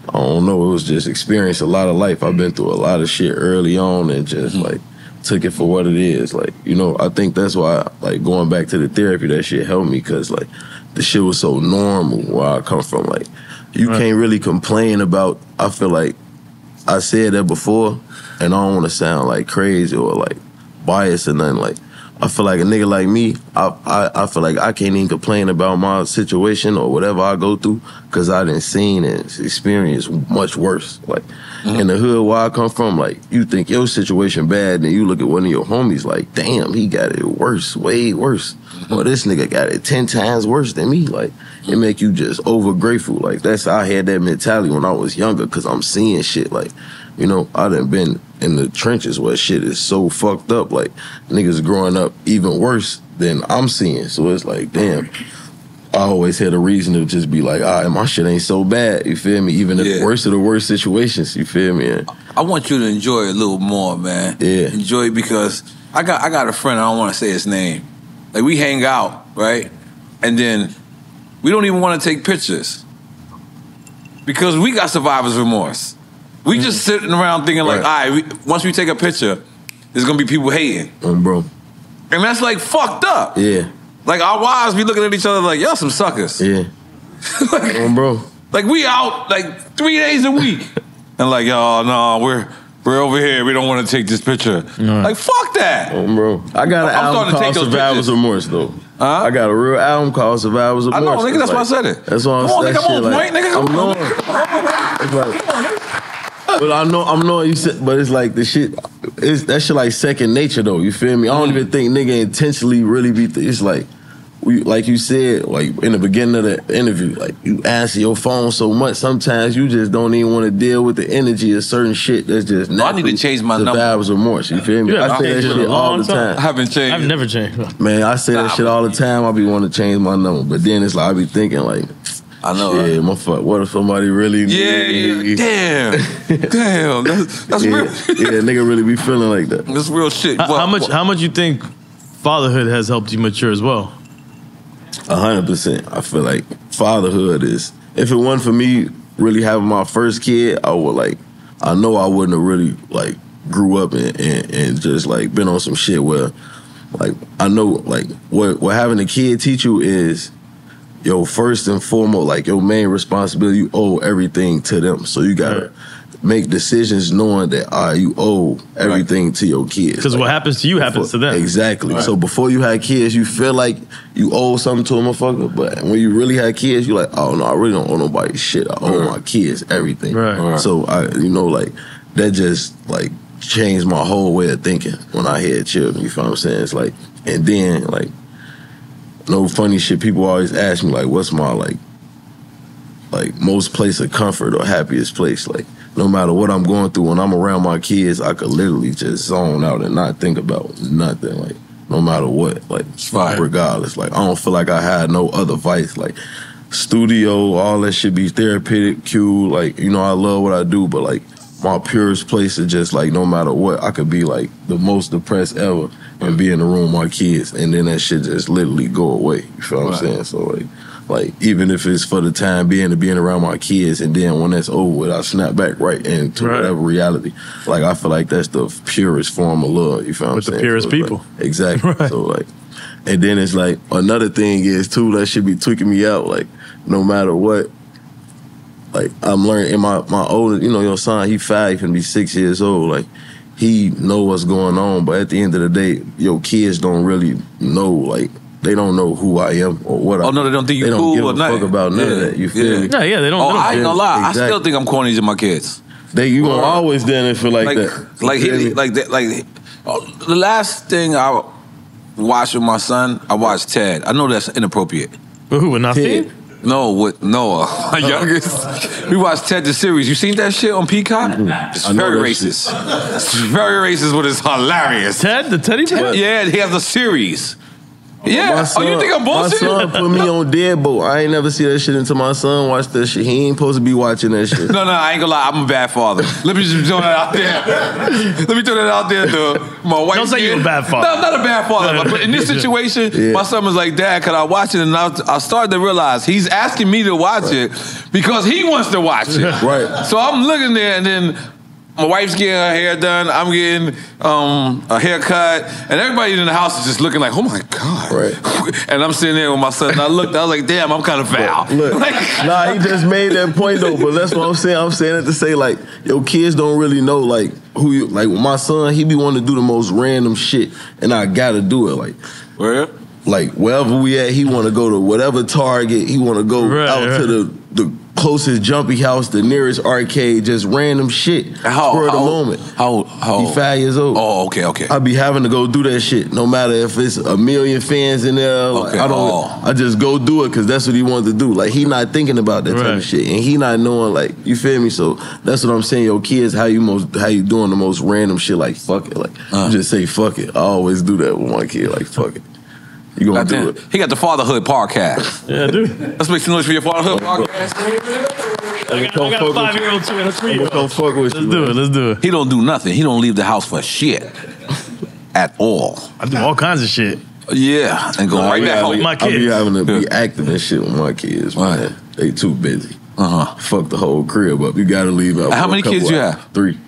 I don't know. It was just experience a lot of life. I've been through a lot of shit early on and just like took it for what it is. Like, you know, I think that's why like going back to the therapy, that shit helped me, because like the shit was so normal where I come from. Like, you can't really complain about, I feel like I said that before and I don't want to sound like crazy or like biased or nothing. Like, I feel like a nigga like me, I feel like I can't even complain about my situation or whatever I go through, because I done seen and experienced much worse. Like, in the hood where I come from, like, you think your situation bad, then you look at one of your homies like, damn, he got it worse, way worse. Or this nigga got it 10 times worse than me. Like, it make you just over grateful. Like, that's, I had that mentality when I was younger, because I'm seeing shit like, you know, I done been in the trenches where shit is so fucked up. Like, niggas growing up even worse than I'm seeing. So it's like, damn, I always had a reason to just be like, all right, my shit ain't so bad. You feel me? Even the worst of the worst situations. You feel me? And I want you to enjoy it a little more, man. Yeah. Enjoy it, because I got a friend, I don't want to say his name. Like, we hang out, right? And then we don't even want to take pictures because we got survivor's remorse. We just sitting around thinking like, all right, once we take a picture, there's going to be people hating. Bro. And that's like fucked up. Yeah. Like, our wives be looking at each other like, y'all some suckers. Yeah. Like, bro. Like, we out like 3 days a week. And like, y'all, no, we're over here. We don't want to take this picture. Like, fuck that. Bro. I got an album called Survivor's Remorse, though. Huh? I got a real album called Survivor's Remorse. I know, nigga, that's like, why I said it. That's why I'm saying. Come on, nigga, like, nigga, come on, point, nigga. Come on. But I know you said, but it's like the shit, it's that shit like second nature though. You feel me? I don't even think nigga intentionally really be. It's like we, like you said, like in the beginning of the interview, like you answer your phone so much. Sometimes you just don't even want to deal with the energy of certain shit. That's just I need to change my number. Survivor's remorse. You feel me? I say that shit all the time. I haven't changed. I've never changed. Man, I say that shit all the time. I be wanting to change my number, but then it's like I be thinking like, I know. Yeah, right? Motherfucker. What if somebody really? Yeah. Damn. That's real. Yeah, nigga really be feeling like that. That's real shit. How much you think fatherhood has helped you mature as well? 100%. I feel like fatherhood is. If it wasn't for me really having my first kid, I would like. I know I wouldn't have really like grew up and just like been on some shit where, like, I know like what having a kid teach you is. Yo, first and foremost, like your main responsibility, you owe everything to them. So you gotta make decisions knowing that you owe everything to your kids. Because like, what happens to you happens to them. Exactly. Right. So before you had kids, you feel like you owe something to a motherfucker. But when you really had kids, you're like, oh no, I really don't owe nobody shit. I owe my kids everything. Right. So I, you know, like that just like changed my whole way of thinking when I had children. You feel what I'm saying? It's like, and then like. No funny shit. People always ask me like, "What's my like most place of comfort or happiest place?" Like, no matter what I'm going through, when I'm around my kids, I could literally just zone out and not think about nothing. Like, no matter what, like, regardless, like, I don't feel like I had no other vice. Like, studio, all that shit be therapeutic, cool. Like, you know, I love what I do, but like, my purest place is just like, no matter what, I could be like the most depressed ever. And be in the room with my kids, and then that shit just literally go away. You feel what I'm saying? So like even if it's for the time being to being around my kids, and then when that's over with, I snap back right into whatever reality. Like, I feel like that's the purest form of love. You feel what I'm saying? With the purest people. Like, exactly. Right. So like, and then it's like another thing is too that should be tweaking me out. Like, no matter what, like I'm learning. And my older, you know, your son, he 5, he can be 6 years old. Like. he know what's going on, but at the end of the day, your kids don't really know, like, they don't know who I am or what I am. Oh, no, they don't think you cool or nothing. They don't give a fuck about none of that, you feel me? No, yeah, they don't. Oh, I ain't gonna lie, exactly. I still think I'm corny to my kids. You gonna always then and feel like that. The last thing I watched with my son, I watched Ted. I know that's inappropriate. But who, with Nasir? No, with Noah, my youngest. We watched Ted the Series. You seen that shit on Peacock? It's very racist. It's very racist, but it's hilarious. Ted? The Teddy Bear? Yeah, he has a series. Yeah, son, you think I'm bullshit? My son put me on Deadbolt. I ain't never see that shit until my son watched that shit. He ain't supposed to be watching that shit. No, I ain't gonna lie, I'm a bad father. Let me just throw that out there. Let me throw that out there to my wife. Don't say you're a bad father. No, I'm not a bad father. But in this situation, my son was like, Dad, could I watch it? And I started to realize he's asking me to watch it because he wants to watch it. Right. So I'm looking there, and then my wife's getting her hair done. I'm getting a haircut. And everybody in the house is just looking like, oh, my God. Right. And I'm sitting there with my son. And I was like, damn, I'm kind of foul. Look, he just made that point, though. But that's what I'm saying. I'm saying it to say, like, your kids don't really know, like, who you... Like, my son, he be wanting to do the most random shit. And I got to do it. Like, where? Like, wherever we at, he want to go to whatever Target. He want to go out to the closest jumpy house, the nearest arcade, just random shit. Spur of the moment. How? He 5 years old. Oh, okay. I be having to go do that shit, no matter if it's a million fans in there. Okay. I just go do it because that's what he wanted to do. Like, he not thinking about that type of shit, and he not knowing. Like, you feel me? So that's what I'm saying. Yo, kids, how you doing the most random shit? Like, fuck it. Like, you just say fuck it. I always do that with my kid. Like, fuck it. You gonna do it. He got the Fatherhood podcast. Yeah, dude. Let's make some noise for your Fatherhood podcast. I got a 5-year-old too. Let's do it. He don't do nothing. He don't leave the house for shit at all. I do all kinds of shit. Yeah, and go right back home. My kids. I be having to be acting and shit with my kids. Man, they too busy. Fuck the whole crib up. You gotta leave out. How many kids you have? Three.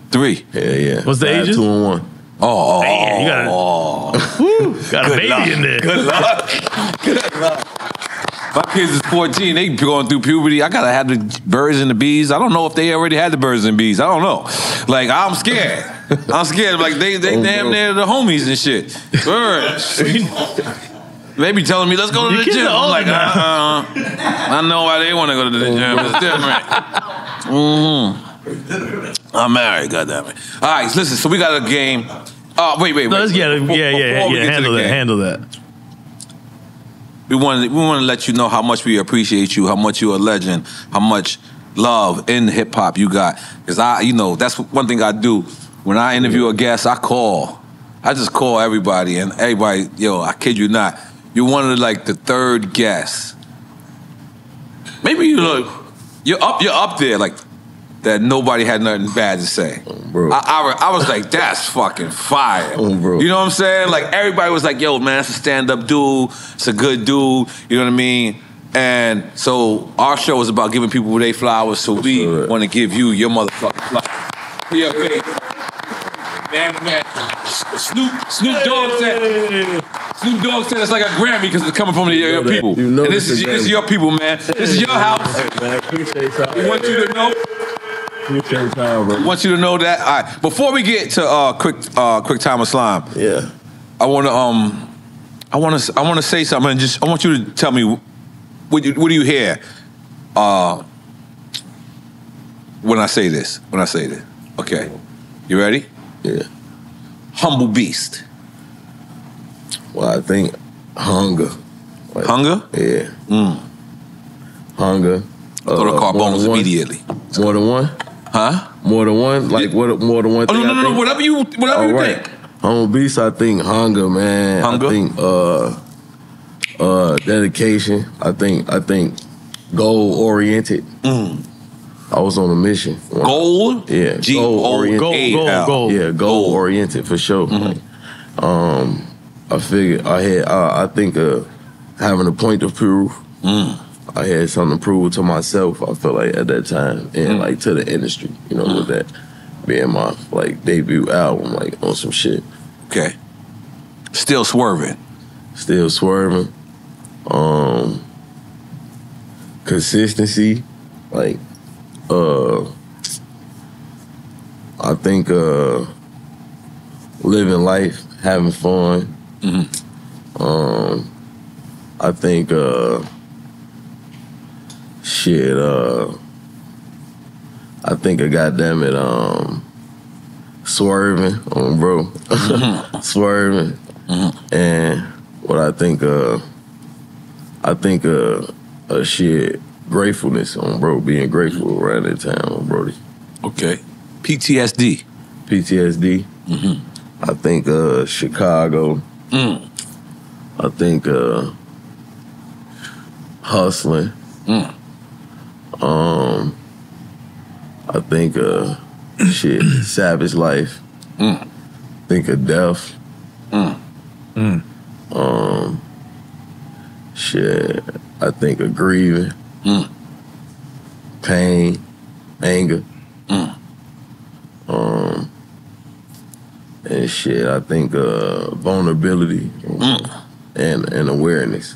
Yeah. What's the ages? 2 and 1. Oh, damn, you got a baby in there. Good luck. My kids is 14. They going through puberty. I got to have the birds and the bees. I don't know if they already had the birds and bees. I don't know. Like, I'm scared. Like, they damn near the homies and shit. Birds. They be telling me, let's go to the gym. I'm like, I know why they want to go to the gym. It's different. I'm married, goddammit. All right, listen, so we got a game. Wait. No, let's get it. Yeah. Handle that. We want to let you know how much we appreciate you, how much you're a legend, how much love in hip hop you got. Because that's one thing I do. When I interview a guest, I call. I just call everybody, and everybody, I kid you not, you're one of the third guest. Maybe you're up there, like, that nobody had nothing bad to say. Bro. I was like, that's fucking fire. Bro. You know what I'm saying? Like, everybody was like, yo, man, it's a stand-up dude. It's a good dude. You know what I mean? And so our show is about giving people their flowers, so we want to give you your motherfucking flowers. Yeah, man. Snoop Dogg said it's like a Grammy because it's coming from your people. And this is your people, man. This is your house. Hey, man, appreciate y'all. We want you to know. I want you to know that. All right. Before we get to quick time of slime, I want to say something. And I want you to tell me what do you hear when I say this. Okay, you ready? Yeah. Humble beast. Well, I think hunger. Like, hunger? Yeah. Hunger. Go to Carbones immediately. More than one? Huh? More than one? Like, what? More than one thing? Oh, no. Whatever you think. Humble beast, I think hunger, man. Hunger? I think dedication. I think goal-oriented. I was on a mission. Goal? Yeah. Goal-oriented. Yeah, goal-oriented, for sure. Like, I figured I think having a point of proof. I had something to prove to myself, I felt like, at that time, and like to the industry, with that being my debut album, on some shit. Okay. Still swerving. Consistency, I think living life, having fun. Mm-hmm. I think swerving on bro. Mm-hmm. Swerving. Mm-hmm. And what I think gratefulness on bro, being grateful around that time on Brody. Okay. PTSD. Mm-hmm. I think Chicago. Mm. I think hustling. Mm. I think savage life. Mm. Think of death. Mm. Mm. I think of grieving. Mm. Pain, anger. Mm. And I think vulnerability. Mm. and awareness.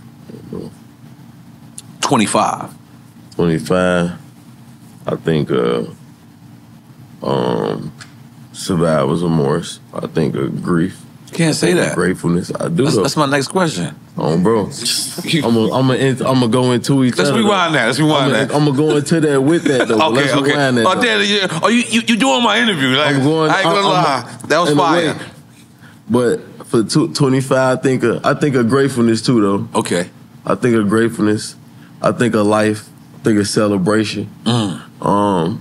25. I think survivor's remorse. I think of grief. You can't say that. Gratefulness. I do. That's my next question. Oh, bro. I'm gonna go into each other. Let's rewind that. I'm gonna go into that with that though. Okay, let's rewind that. Oh, Daddy, you doing my interview? Like, I ain't gonna lie. That was fire. Way, but for 25, I think of gratefulness too though. Okay. I think of gratefulness. I think of life. I think of celebration. Mm.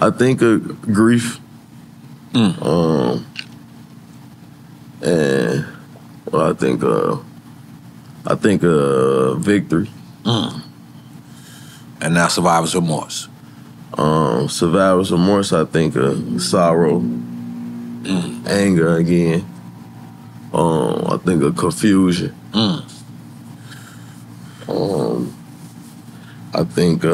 I think of grief. Mm. And well, I think victory. Mm. And now survivor's remorse. Survivor's remorse. I think sorrow, anger again. I think of confusion. Mm. I think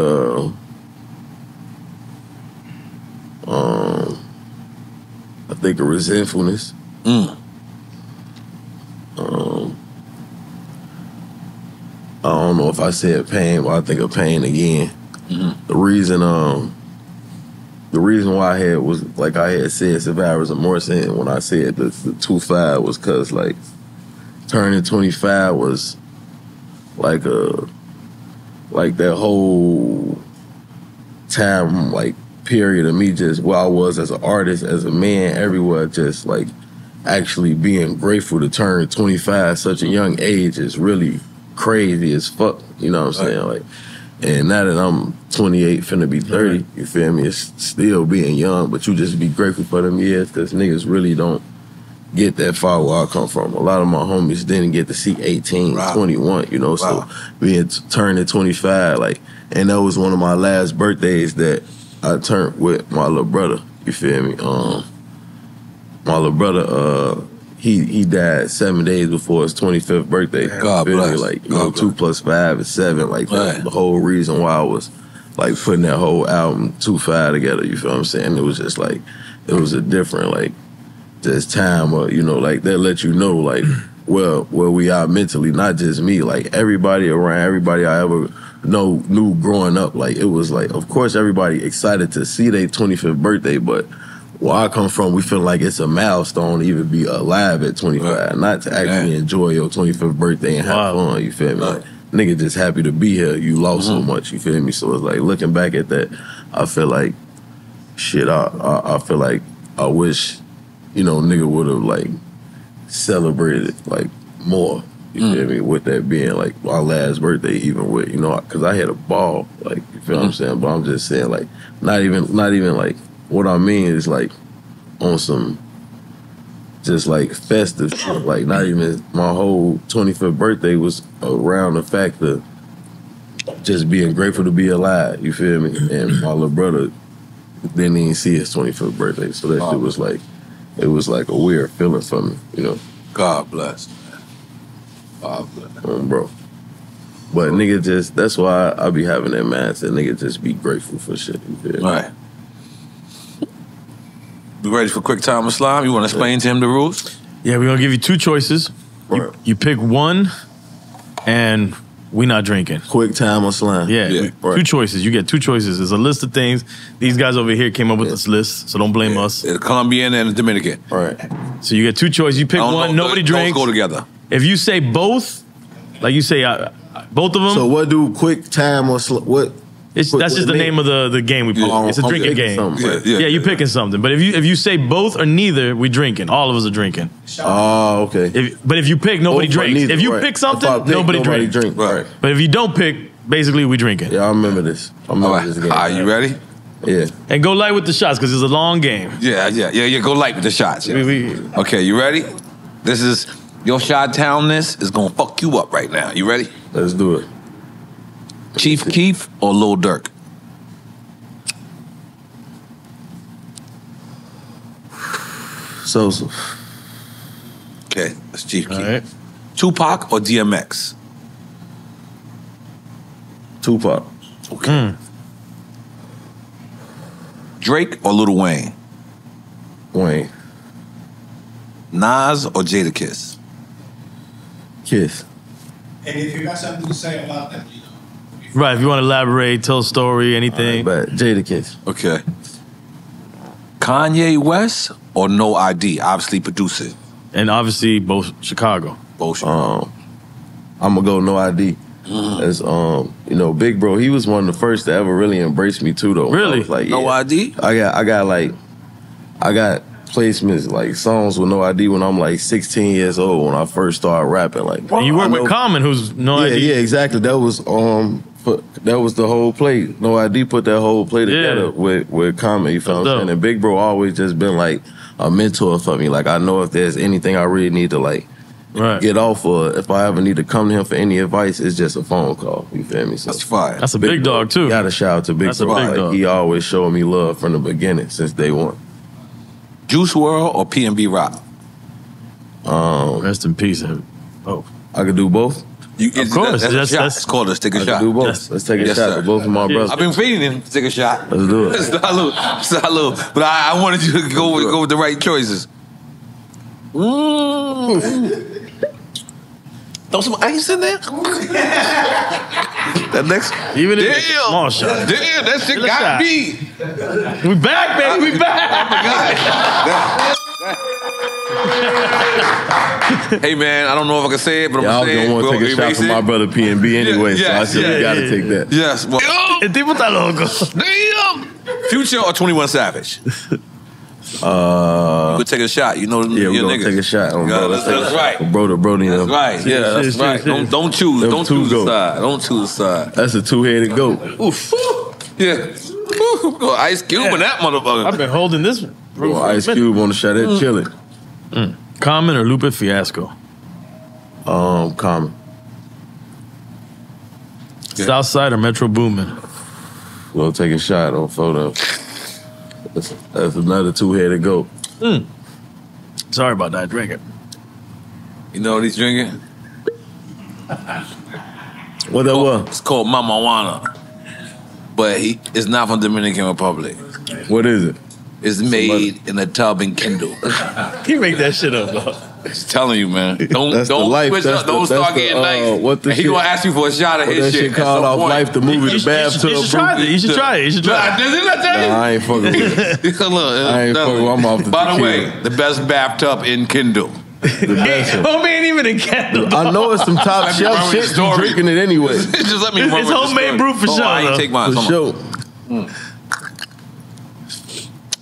of resentfulness. Mm. I don't know if I said pain, but I think of pain again. Mm-hmm. The reason why I had was like I had said survivor's remorse, and when I said the 25 was because like turning 25 was like a that whole time period of me just where I was as an artist, as a man, everywhere, just like actually being grateful to turn 25 at such a young age is really crazy as fuck. You know what I'm saying? Like, and now that I'm 28, finna be 30, you feel me? It's still being young, but you just be grateful for them years because niggas really don't get that far where I come from. A lot of my homies didn't get to see 18, wow, 21, you know? Wow. So turning 25, like, and that was one of my last birthdays that I turned with my little brother, you feel me? My little brother, he died 7 days before his 25th birthday. God bless. Like, you know, 2 + 5 is 7. Like, that's the whole reason why I was, like, putting that whole album 25 together, you feel what I'm saying? It was just, like, it was a different, like, just time, or, you know, like, that let you know, like, where we are mentally, not just me, like, everybody around, everybody I ever knew growing up. Like, it was, like, of course, everybody excited to see their 25th birthday, but where I come from, we feel like it's a milestone to even be alive at 25, not to actually enjoy your 25th birthday and have fun, you feel me? Like, nigga just happy to be here. You lost so much, you feel me? So it's like, looking back at that, I feel like, I feel like I wish, you know, nigga would've, like, celebrated, like, more, you feel me? With that being, like, my last birthday, even with, you know, because I had a ball, like, you feel what I'm saying? But I'm just saying, like, not even like, what I mean is like on some just like festive shit. Like not even my whole 25th birthday was around the fact of just being grateful to be alive, you feel me? And my little brother didn't even see his 25th birthday. So that shit was like, it was like a weird feeling for me, you know? God bless, man. God bless. Bro. But nigga just, that's why I be having that mindset. Nigga just be grateful for shit, you feel me? All right. We ready for quick time with Slime? You want to explain to him the rules? Yeah, we're going to give you two choices. You pick one, and we not drinking. Quick time on slime. Yeah, yeah. Right. Two choices. You get two choices. There's a list of things. These guys over here came up with this list, so don't blame us. The Colombian and the Dominican. All right. So you get two choices. You pick one. Nobody drinks. Those go together. If you say both, like you say both of them. So what do quick time on slime? What? It's, that's just the name of the game we play. Yeah. It's a drinking game. Yeah, yeah, you're picking something. But if you say both or neither, we drinking. All of us are drinking. Oh, okay. But if you pick, nobody drinks. Neither, if you pick something, nobody drinks. Right. But if you don't pick, basically we drinking. Yeah, I remember this. I remember this game. Are you ready? Yeah. And go light with the shots because it's a long game. Yeah. Go light with the shots. Yeah. Okay, you ready? This is your Chi-Townness is gonna fuck you up right now. You ready? Let's do it. Chief Keef or Lil Durk? So. Okay, that's Chief Keef. Right. Tupac or DMX? Tupac. Okay. Drake or Lil Wayne? Wayne. Nas or Jadakiss? Kiss. And if you got something to say about that, right, if you want to elaborate, tell a story, anything. Right, but Jadakiss. Okay. Kanye West or No ID? Obviously producer. And obviously both Chicago. Both Chicago. I'm going to go No ID. As, you know, Big Bro, he was one of the first to ever really embrace me too, though. Really? Like, yeah, No ID? I got placements, like songs with No ID when I'm like 16 years old when I first started rapping. Like, and you work with Common, who's No ID. Yeah, exactly. That was... that was the whole play. No ID put that whole play together with Common, you feel what I'm saying? And Big Bro always just been like a mentor for me. Like, I know if there's anything I really need to like get off of, if I ever need to come to him for any advice, it's just a phone call. You feel me? So, that's fine. That's a big dog too. Gotta shout out to Big Bro. Like, he always showed me love from the beginning since day one. Juice WRLD or PNB Rock? Rest in peace. Oh, I could do both. Of course. That's called a sticker shot. Do both. Let's take a shot with both of my brothers. I've been feeding him to take a shot. Let's do it. Salute. But I wanted you to go with the right choices. Throw some ice in there. That next. Even if it's a small shot. Damn, that shit got me. We back, baby. We back. Hey man, I don't know if I can say it, but I'm gonna say it. I was gonna take a shot for my brother PNB anyway, so I said we gotta take that. Yes, well. Damn. Future or 21 Savage? You could take a shot. You know, yeah, we're gonna take a shot. That's right. Bro to Brody. That's right. Yeah, that's right. Don't choose. Don't choose a side. Don't choose a side. That's a two-headed goat. Oof. Yeah. Ice Cube and that motherfucker. I've been holding this one. Bro, Ice Cube on the shot at chilling. Common or Lupe Fiasco? Common. Southside or Metro Boomin? We'll take a shot on photo. That's another two-headed goat. Sorry about that. Drink it. You know what he's drinking? What that was? It's called Mamawana. But it's not from Dominican Republic. What is it? It's made in a tub in Kendall. You make that shit up, though. I'm telling you, man. Don't switch up. Don't start getting nice. He gonna ask you for a shot of his shit. That shit called Off Life, the movie, The Bathtub. You should try it. You should try it. You should try it. Didn't I tell you? Nah, I ain't fucking with it. I ain't fucking with it. I'm off the By the way, the best bathtub in Kendall. The best one. Homemade ain't even in Kendall. I know it's some top shelf shit. You're drinking it anyway. Just let me run with the story. It's homemade brew for sure. I ain't take mine. For sure.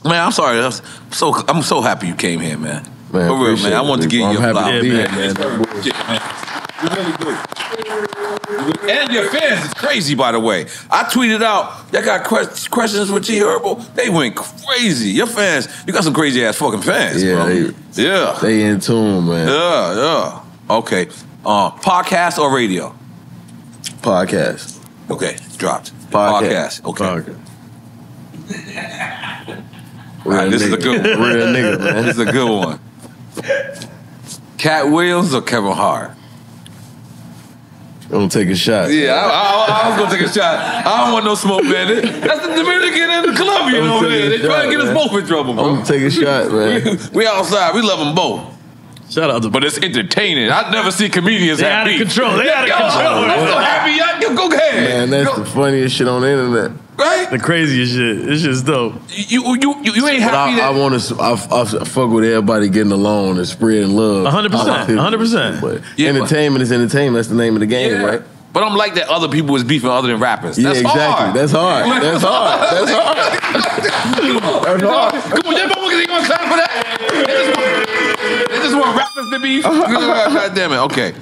Man, I'm sorry. I'm so happy you came here, man. Man, for real, man. I wanted to give you a flowers, man. You really do. And your fans is crazy, by the way. I tweeted out, y'all got questions with G Herbo. They went crazy. Your fans, you got some crazy ass fucking fans, bro. They in tune, man. Yeah. Okay. Podcast or radio? Podcast. Okay, dropped. Podcast. Okay. Podcast. Right, this is a good one. Real nigga, man. This is a good one. Cat Williams or Kevin Hart? I'm gonna take a shot. Yeah, I was gonna take a shot. I don't want no smoke, man. That's the Dominican in the club, you know what I mean? They trying to get us both in trouble, bro. I'm gonna take a shot, man. We outside. We love them both. Shout out to, but it's entertaining. I never see comedians happy. They out of control. I'm so happy. Yo, go ahead. Man, that's the funniest shit on the internet. Right? The craziest shit. It's just dope. You ain't happy. I fuck with everybody getting along and spreading love. 100%. But yeah, entertainment is entertainment. That's the name of the game, right? But I'm like that other people is beefing other than rappers. That's hard. That's hard. That's hard. That's hard. Come on, that motherfuckers ain't gonna clap for that. They just want rappers to beef. God damn it. Okay.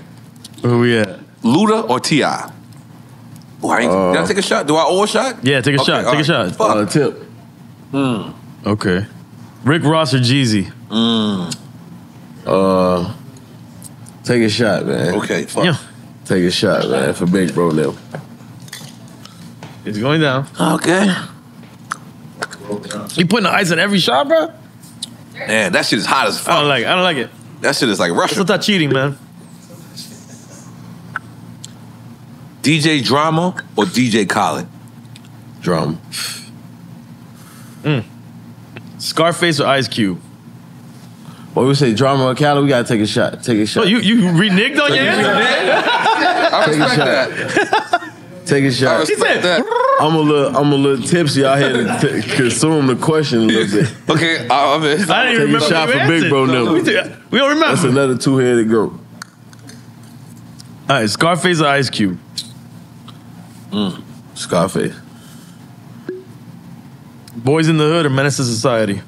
Where we at? Luda or T.I.? Did I take a shot? Do I owe a shot? Yeah, take a shot. Take a shot. Fuck. Tip. Okay. Rick Ross or Jeezy? Take a shot, man. Okay, fuck. Yeah. Take a shot, man, for Big Bro now. It's going down. Okay. You putting the ice in every shot, bro? Man, that shit is hot as fuck. I don't like it. That shit is like Russian. It's not cheating, man. DJ Drama or DJ Khaled? Drama. Scarface or Ice Cube? Well, we say Drama or Khaled, we gotta take a shot. Take a shot. Oh, you reneged on your answer, man. I respect that. Take a shot. He said that. I'm a little tipsy. I had to consume the question a little bit. Okay, I didn't remember. Take a shot for Big Bro now. We don't remember. That's another two-headed goat. All right, Scarface or Ice Cube? Scarface. Boys in the Hood or Menace to Society?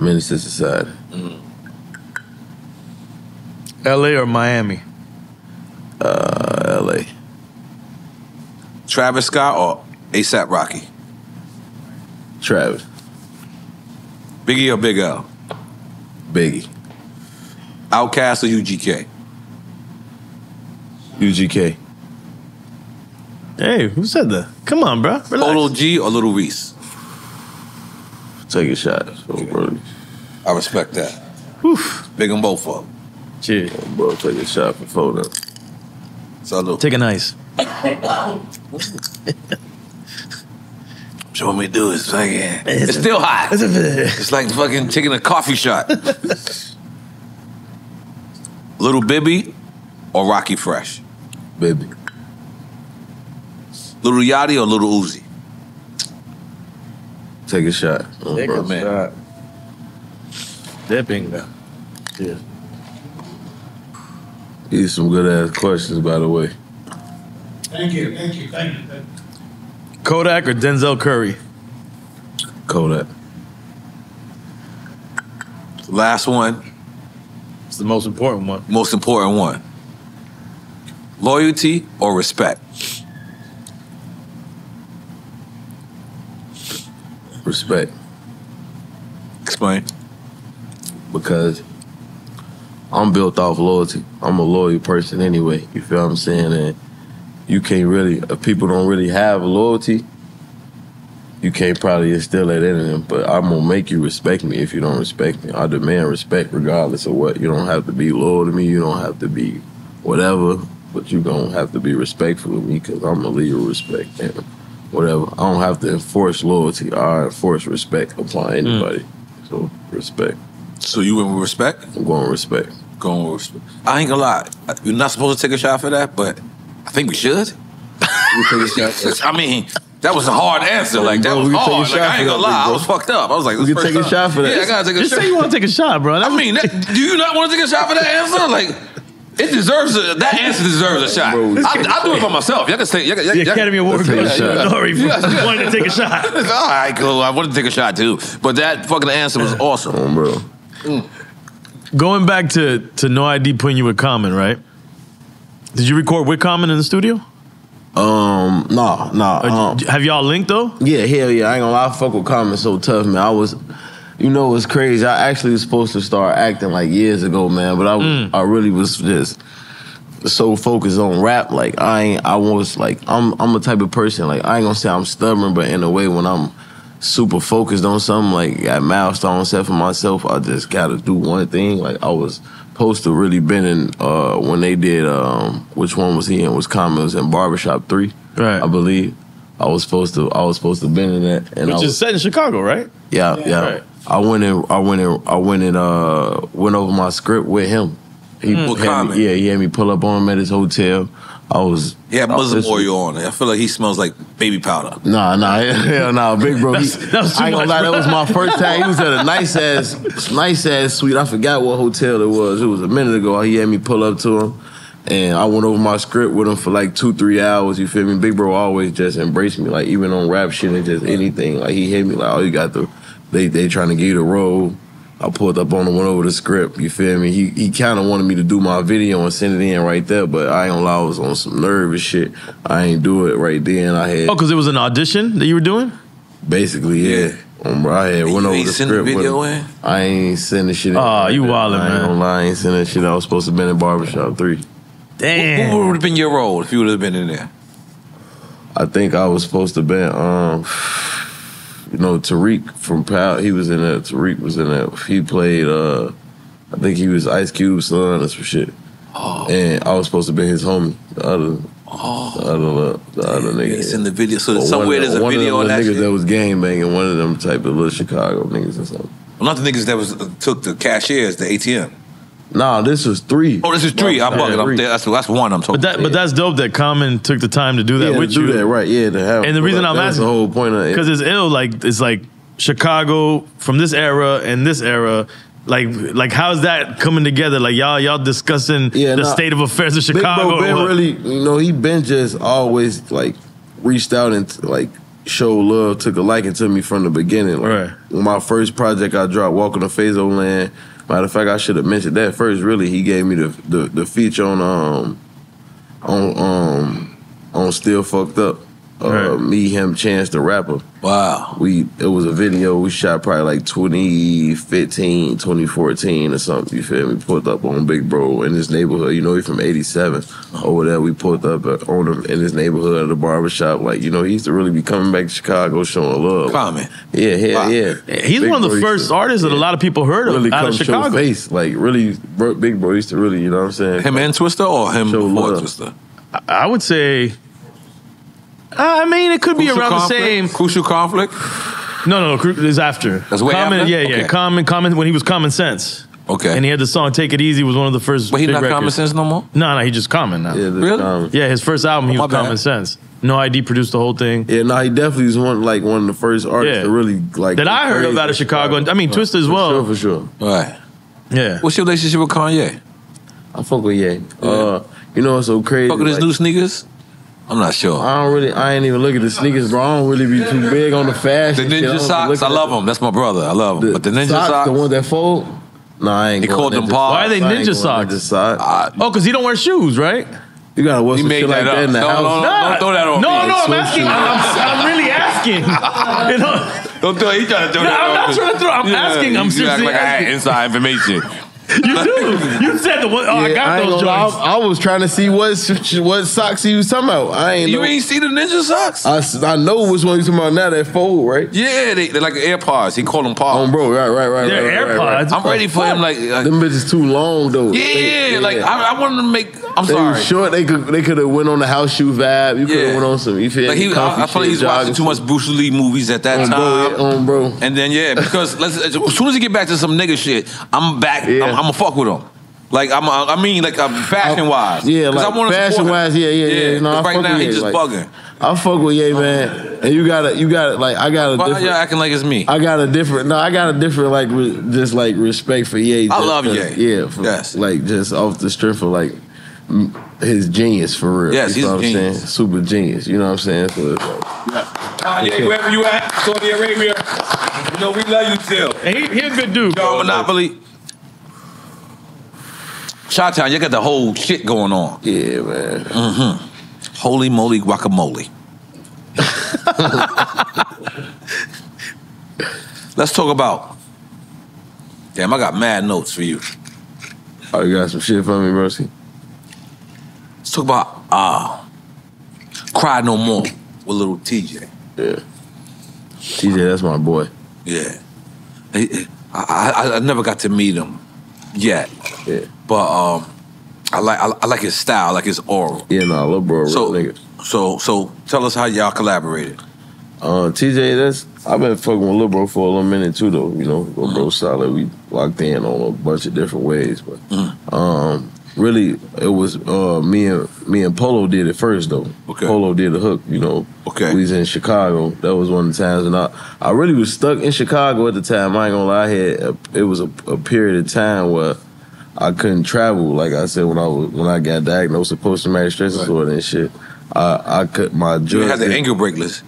Menace to Society. L.A. or Miami? L.A. Travis Scott or ASAP Rocky? Travis. Biggie or Big L? Biggie. Outkast or UGK? UGK. Hey, who said that? Come on, bro. Relax. Polo G or Little Reese? Take a shot. I respect that. Oof. Big them both up. Cheers. Bro, take a shot for photo. Salute. Take a nice. So what we do is like, it's still hot. It's like fucking taking a coffee shot. Lil Bibby or Rocky Fresh? Bibby. Lil Yachty or Lil Uzi? Take a shot. Take a shot. Dipping now. Yeah. These some good ass questions, by the way. Thank you. Kodak or Denzel Curry? Kodak. Last one. It's the most important one. Loyalty or respect? Respect. Explain. Because I'm built off loyalty. I'm a loyal person anyway. You feel what I'm saying? And you can't really, if people don't really have loyalty, you can't probably instill that in them. But I'm going to make you respect me if you don't respect me. I demand respect regardless of what. You don't have to be loyal to me. You don't have to be whatever. But you're going to have to be respectful of me because I'm going to leave you respect and whatever. I don't have to enforce loyalty. I enforce respect upon anybody. So, respect. So you went with respect? I'm going with respect. Going with respect. I ain't gonna lie. You're not supposed to take a shot for that, but I think we should. I mean, that was a hard answer. Like, that was hard. Like, I ain't gonna lie. I was fucked up. I was like, we can take a shot for that. Yeah, I gotta take a shot. Just say you wanna take a shot, bro. I mean, do you not wanna take a shot for that answer? Like, it deserves a, that answer deserves a shot. Bro, I do it by myself. Y'all can say the Academy Award for wanting to take a shot. All right, cool. I wanted to take a shot too, but that fucking answer was awesome, bro. Going back to No ID putting you with Common, right? Did you record with Common in the studio? Nah. Have y'all linked though? Yeah, hell yeah. I ain't gonna lie. I fuck with Common so tough, man. You know what's crazy? I actually was supposed to start acting like years ago, man. But I really was just so focused on rap. Like I'm a type of person. Like I ain't gonna say I'm stubborn, but in a way, when I'm super focused on something, like got milestones set for myself, I just gotta do one thing. Like I was supposed to really been in when they did which one was he in? Was Common in Barbershop 3, right? I believe I was supposed to been in that, and which is set in Chicago, right? Yeah. Right. I went over my script with him. He he had me pull up on him at his hotel. Yeah, Muslim Warrior on it. I feel like he smells like baby powder. Nah, big bro. I ain't gonna lie, that was my first time. He was at a nice ass suite. I forgot what hotel it was. It was a minute ago. He had me pull up to him, and I went over my script with him for like 2-3 hours. You feel me? Big bro always just embraced me, like even on rap shit and just anything. Like he hit me like, oh, you got the, they trying to give you the role. I pulled up on him, went over the script, you feel me? He kind of wanted me to do my video and send it in right there, but I ain't gonna lie, I was on some nervous shit. I ain't do it right then. I had... Oh, because it was an audition that you were doing? Basically, yeah. I had went over the script with him. I ain't sending the shit in. Oh, you wildin', man. I ain't gonna lie, I ain't sending shit. I was supposed to have been in Barbershop 3. Damn. What would have been your role if you would have been in there? I think I was supposed to have been... You know, Tariq from Powell, he was in that. Tariq was in that. He played, I think he was Ice Cube's son or some shit. Oh. And I was supposed to be his homie. The other nigga. It's in the video. So somewhere there's a video on that shit. One of them niggas that was gang banging, one of them type of little Chicago niggas or something. Well, not the niggas that was took the cashiers, the ATM. Nah, this was 3. Oh, this is 3. I'm bugging. I'm there. That's one I'm talking about. But that's dope that Common took the time to do that with you. That, right? Yeah, to have. And the reason I'm asking, the whole point of it, because it's ill. Like it's like Chicago from this era and this era. Like how's that coming together? Like y'all discussing the state of affairs of Chicago. Big Bo really, you know, he been just always like reached out and like showed love, took a liking to me from the beginning. Like, right. When my first project I dropped, Walking to Phaso Land. Matter of fact, I should have mentioned that first. Really, he gave me the feature on Still Fucked Up. Right. Me, him, Chance the Rapper. Wow. It was a video we shot probably like 2015, 2014 or something. You feel me? Pulled up on Big Bro in his neighborhood. You know, he from 87 over there. We pulled up on him in his neighborhood at the barbershop. Like, you know, he used to really be coming back to Chicago showing love. Common. Yeah, yeah. He's Big one of the first artists that a lot of people heard of really out of Chicago. Face. Like, really, Big Bro used to really, you know what I'm saying? Him and Twista or him before Twista? I would say... I mean, it could be around the same. Crucial Conflict? No, it's after. That's way Common, after? Yeah. Common, when he was Common Sense. Okay. And he had the song Take It Easy, was one of the first. But he's not records. Common Sense no more? No, he just Common now. Yeah, really? Common. Yeah, his first album, he was Common Sense. No ID produced the whole thing. Yeah, he definitely was one of the first artists to really like. That I heard of out of Chicago. And, I mean, Twista as well. For sure. All right. Yeah. What's your relationship with Kanye? I fuck with Ye. Yeah. You know what's so crazy? Fuck with his new sneakers? I'm not sure. I ain't even look at the sneakers, bro. I don't really be too big on the fashion. The ninja socks, I love them. That's my brother. I love them. But the ninja socks, the ones that fold. No, I ain't. They called them pods. Why are they ninja socks? Oh, because he don't wear shoes, right? You gotta wear some shit like that in the house. No, don't throw that on. No, I'm asking. I'm really asking. You know? Don't throw. He trying to throw that on. I'm not trying to throw. I'm asking. I'm seriously asking. You act like I had inside information. You do. You said the one. Oh, I got those joints. I was trying to see what socks he was talking about. You ain't see the ninja socks? I know which one you talking about now. That fold, right? Yeah, they're like AirPods. He called them pods. Oh, bro, right. They're AirPods. Right. I'm ready for him. Like them bitches too long though. Yeah, I wanted to make. I'm sorry. They short. They could have went on the house shoe vibe. You could have went on some. You feel like I feel like he's watching too much Bruce Lee movies at that time. Bro. And then because as soon as he get back to some nigga shit, I'm back. I'm gonna fuck with him. Like I'm fashion wise. Yeah, like fashion wise. Yeah. No, right now he's just bugging. I fuck with Ye, man. And you gotta like I got a different. Why y'all acting like it's me? I got a different like just like respect for Ye. I love Ye. Yeah, like just off the strength of like his genius for real. Yes, he's a genius. Super genius. You know what I'm saying? So Kanye, wherever you at, Saudi Arabia, you know we love you still. And he a good dude. Yo, Monopoly. Chi-Town, you got the whole shit going on. Yeah, man. Mm-hmm. Holy moly guacamole. Let's talk about... Damn, I got mad notes for you. Oh, you got some shit for me, Mercy? Let's talk about Cry No More with little TJ. Yeah. TJ, that's my boy. Yeah. I never got to meet him yet. Yeah. But I like his style, like his aura. Yeah, nah, little bro, real nigga. So tell us how y'all collaborated. TJ, I've been fucking with Lil Bro for a little minute too, though. You know, Lil Bro solid. We locked in on a bunch of different ways, but really, it was me and Polo did it first, though. Okay. Polo did the hook, you know. Okay. We was in Chicago. That was one of the times, and I really was stuck in Chicago at the time. I ain't gonna lie, it was a period of time where I couldn't travel. Like I said, when I got diagnosed with post-traumatic stress disorder and shit, I could my drugs. You had the anger break list.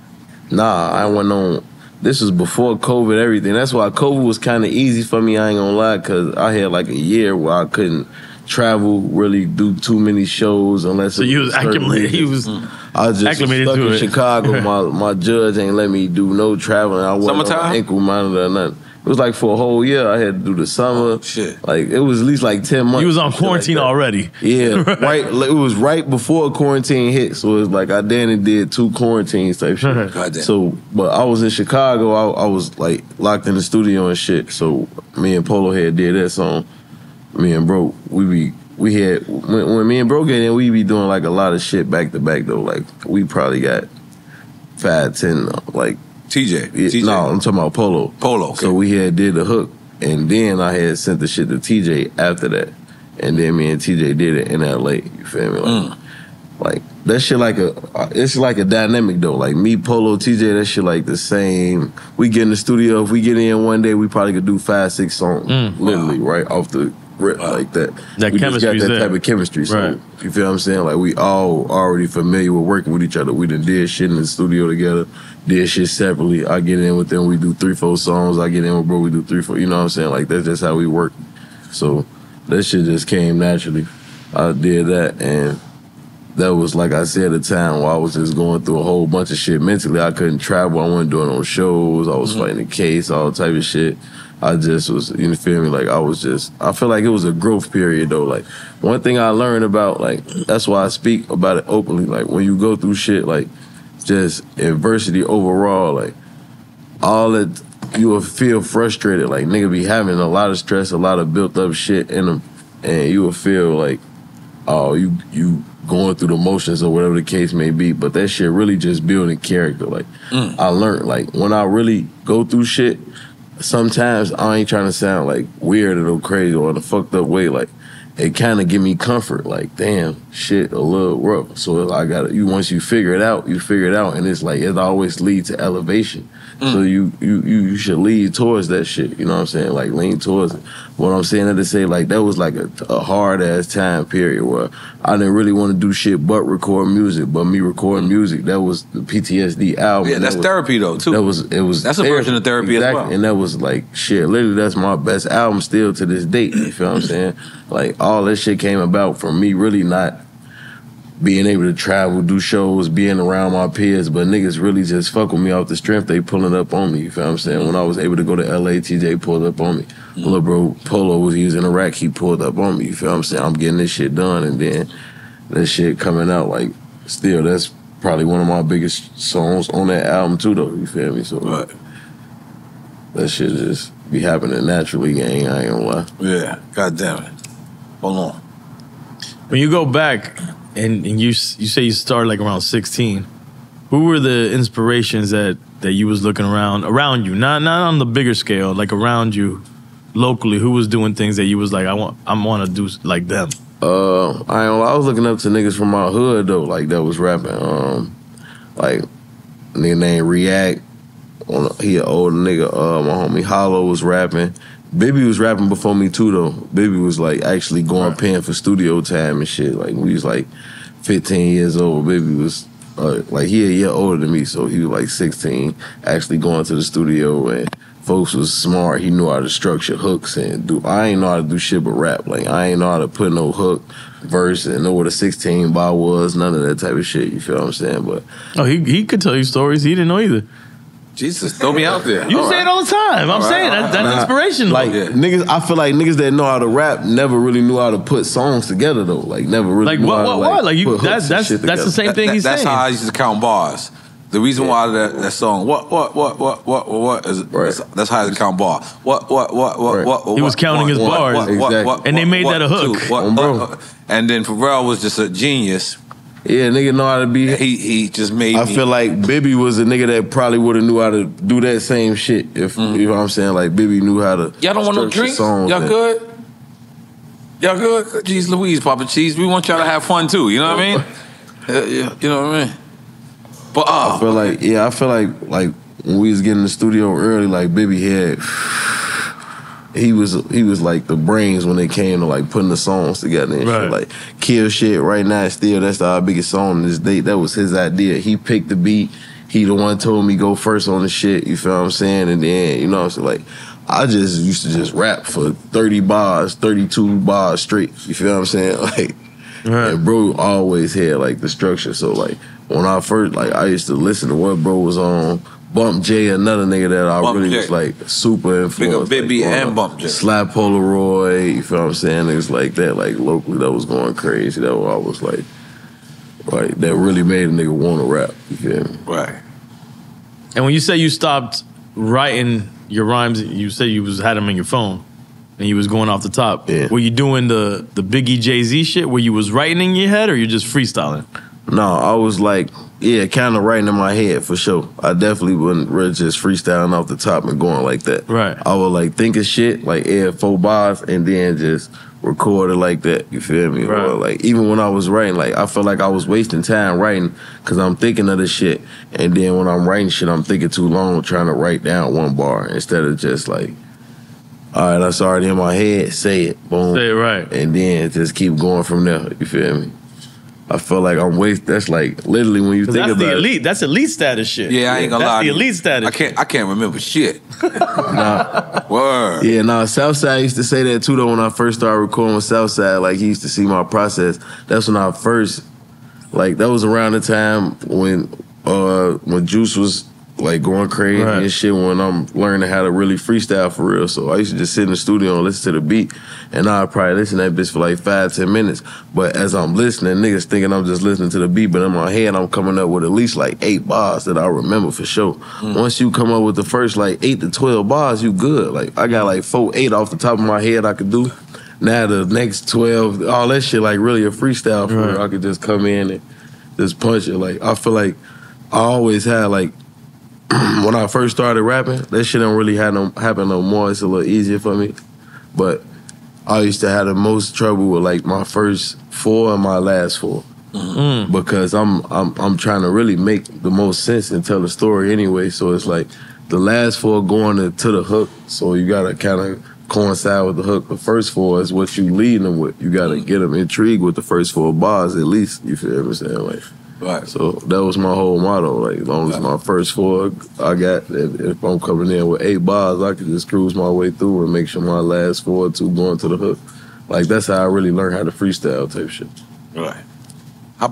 Nah, I went on. This was before COVID, everything. That's why COVID was kind of easy for me, I ain't gonna lie, because I had like a year where I couldn't travel, really do too many shows unless. So you was acclimated. He was. I was just stuck in Chicago. My judge ain't let me do no traveling. I wasn't on my ankle monitor or nothing. It was like for a whole year. I had to do the summer. Shit. Like it was at least like 10 months. You was on quarantine like already. Yeah, right. It was right before quarantine hit, so it was like I then did 2 quarantines type shit. Goddamn. So, but I was in Chicago. I was like locked in the studio and shit. So me and Polo had did that song. Me and Bro, when me and Bro get in, we be doing like a lot of shit back to back though. Like we probably got 5, 10 like. TJ. No, I'm talking about Polo. Polo. Okay. So we had did the hook, and then I had sent the shit to TJ after that, and then me and TJ did it in LA. You feel me? Like that shit like it's like a dynamic though. Like me, Polo, TJ, that shit like the same. We get in the studio. If we get in one day, we probably could do 5, 6 songs, literally right off the rip like that. That we just got that type of chemistry. So you feel what I'm saying? Like we all already familiar with working with each other. We done did shit in the studio together. Did shit separately. I get in with them, we do 3, 4 songs. I get in with Bro, we do 3, 4. You know what I'm saying? Like that's just how we work. So that shit just came naturally. I did that, and that was like I said, a time where I was just going through a whole bunch of shit mentally. I couldn't travel. I wasn't doing no shows. I was fighting a case, all type of shit. I just was, you feel me? Like I feel like it was a growth period though. Like one thing I learned about, like that's why I speak about it openly. Like when you go through shit, like just adversity overall, like all that, you will feel frustrated. Like nigga be having a lot of stress, a lot of built up shit in them, and you will feel like, oh, you going through the motions or whatever the case may be. But that shit really just building character. Like I learned, like when I really go through shit, sometimes I ain't trying to sound like weird or crazy or in a fucked up way. Like it kind of give me comfort. Like damn, shit a little rough. So I got you. Once you figure it out, you figure it out, and it's like it always leads to elevation. So you should lead towards that shit. You know what I'm saying? Like lean towards it. What I'm saying is to say like that was like a hard ass time period where I didn't really want to do shit but record music. But me recording music, that was the PTSD album. Yeah, that's therapy though too. That's a version of therapy as well. And that was like shit. Literally, that's my best album still to this date. You feel what I'm saying? Like all that shit came about from me really not being able to travel, do shows, being around my peers, but niggas really just fuck with me off the strength. They pulling up on me, you feel what I'm saying? When I was able to go to LA, TJ pulled up on me. Little Bro Polo was using a rack, he pulled up on me, you feel what I'm saying? I'm getting this shit done, and then that shit coming out, like, still, that's probably one of my biggest songs on that album, too, though, you feel me? So, that shit just be happening naturally, gang, I ain't gonna lie. Yeah, goddamn it. Hold on. When you go back, and you say you started like around 16. Who were the inspirations that you was looking around you? Not on the bigger scale, like around you, locally. Who was doing things that you was like, I want to do like them? I was looking up to niggas from my hood though, like that was rapping. Like a nigga named React. He an old nigga. My homie Hollow was rapping. Bibby was rapping before me too though. Bibby was like actually going paying for studio time and shit. Like we was like 15 years old. Bibby was like he a year older than me, so he was like 16, actually going to the studio, and folks was smart. He knew how to structure hooks and do. I ain't know how to do shit but rap. Like I ain't know how to put no hook, verse, and know what a 16 bar was, none of that type of shit. You feel what I'm saying? But oh, he could tell you stories he didn't know either. Jesus, throw me out there. You all say it all the time. I'm saying that's inspirational. Like niggas, I feel like niggas that know how to rap never really knew how to put songs together though. Like never really. Like knew what? Like you, that's the same thing he's saying. That's how I used to count bars. The reason why that song what is that's how I used to count bars. What he was counting his bars, and they made that a hook. And then Pharrell was just a genius. Yeah, nigga know how to be. He just made I me. Feel like Bibby was a nigga that probably would have knew how to do that same shit. If you know what I'm saying, like Bibby knew how to. Y'all don't want no drinks? Y'all good? Y'all good? Jeez Louise, Papa Cheese. We want y'all to have fun too. You know what I mean? You know what I mean? But I feel like yeah, I feel like when we was getting in the studio early, like Bibby had. He was like the brains when it came to like putting the songs together and shit. Like Kill Shit Right Now Still, that's our biggest song to this date. That was his idea. He picked the beat. He the one told me go first on the shit. You feel what I'm saying? And then you know what I'm saying, like I just used to just rap for 30 bars, 32 bars straight. You feel what I'm saying? Like and bro always had like the structure. So like when I first like I used to listen to what bro was on. Bump J, another nigga that I Bump really J. was like super influenced. Big Bibby like, and Bump J. Slap Polaroid, you feel what I'm saying? Niggas like that, like locally that was going crazy. That was, I was like that really made a nigga want to rap, you feel me? Right. And when you say you stopped writing your rhymes, you say you was had them in your phone and you was going off the top. Yeah. Were you doing the Biggie Jay-Z shit where you was writing in your head or you just freestyling? No, I was like, yeah, kind of writing in my head for sure. I definitely wasn't really just freestyling off the top and going like that. Right. I would like think of shit, like add 4 bars and then just record it like that. You feel me? Right. Or like even when I was writing, like I felt like I was wasting time writing because I'm thinking of this shit. And then when I'm writing shit, I'm thinking too long trying to write down 1 bar instead of just like, all right, that's already in my head. Say it. Boom. Say it right. And then just keep going from there. You feel me? I feel like I'm wasting. That's like literally when you think about the elite. It. That's elite status shit. Yeah, I ain't gonna lie. That's the elite status. I can't remember shit. Nah. Word. Yeah, nah. Southside used to say that too. Though when I first started recording with Southside, like he used to see my process. That's when I first, like that was around the time when Juice was like going crazy and shit. When I'm learning how to really freestyle for real, so I used to just sit in the studio and listen to the beat. And I'd probably listen to that bitch for like 5, 10 minutes. But as I'm listening, niggas thinking I'm just listening to the beat, but in my head I'm coming up with at least like 8 bars that I remember for sure. Once you come up with the first like 8 to 12 bars, you good. Like I got like 4, 8 off the top of my head I could do. Now the next 12, all that shit like really a freestyle for real. I could just come in and just punch it. Like I feel like I always had like when I first started rapping, that shit don't really happen no more. It's a little easier for me. But I used to have the most trouble with like my first 4 and my last 4 because I'm trying to really make the most sense and tell the story anyway. So it's like the last 4 going to the hook, so you gotta kind of coincide with the hook. The first 4 is what you leading them with. You gotta get them intrigued with the first 4 bars at least. You feel what I'm saying? Like, right. So that was my whole motto. Like as long as my first 4 I got, if I'm coming in with 8 bars, I could just cruise my way through and make sure my last 4 or 2 going to the hook. Like that's how I really learned how to freestyle type shit. Right.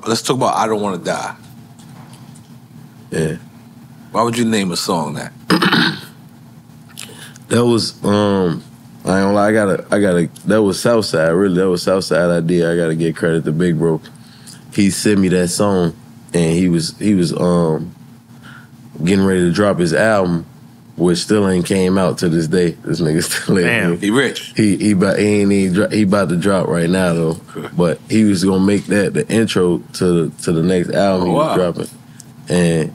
Let's talk about I Don't Wanna Die. Yeah. Why would you name a song that? That was I ain't gonna lie, I gotta that was Southside, really. That was Southside idea. I gotta get credit to Big Bro. He sent me that song, and he was getting ready to drop his album, which still ain't came out to this day. This nigga still ain't. Damn, he rich. He about to drop right now though. But he was gonna make that the intro to the next album he was dropping, and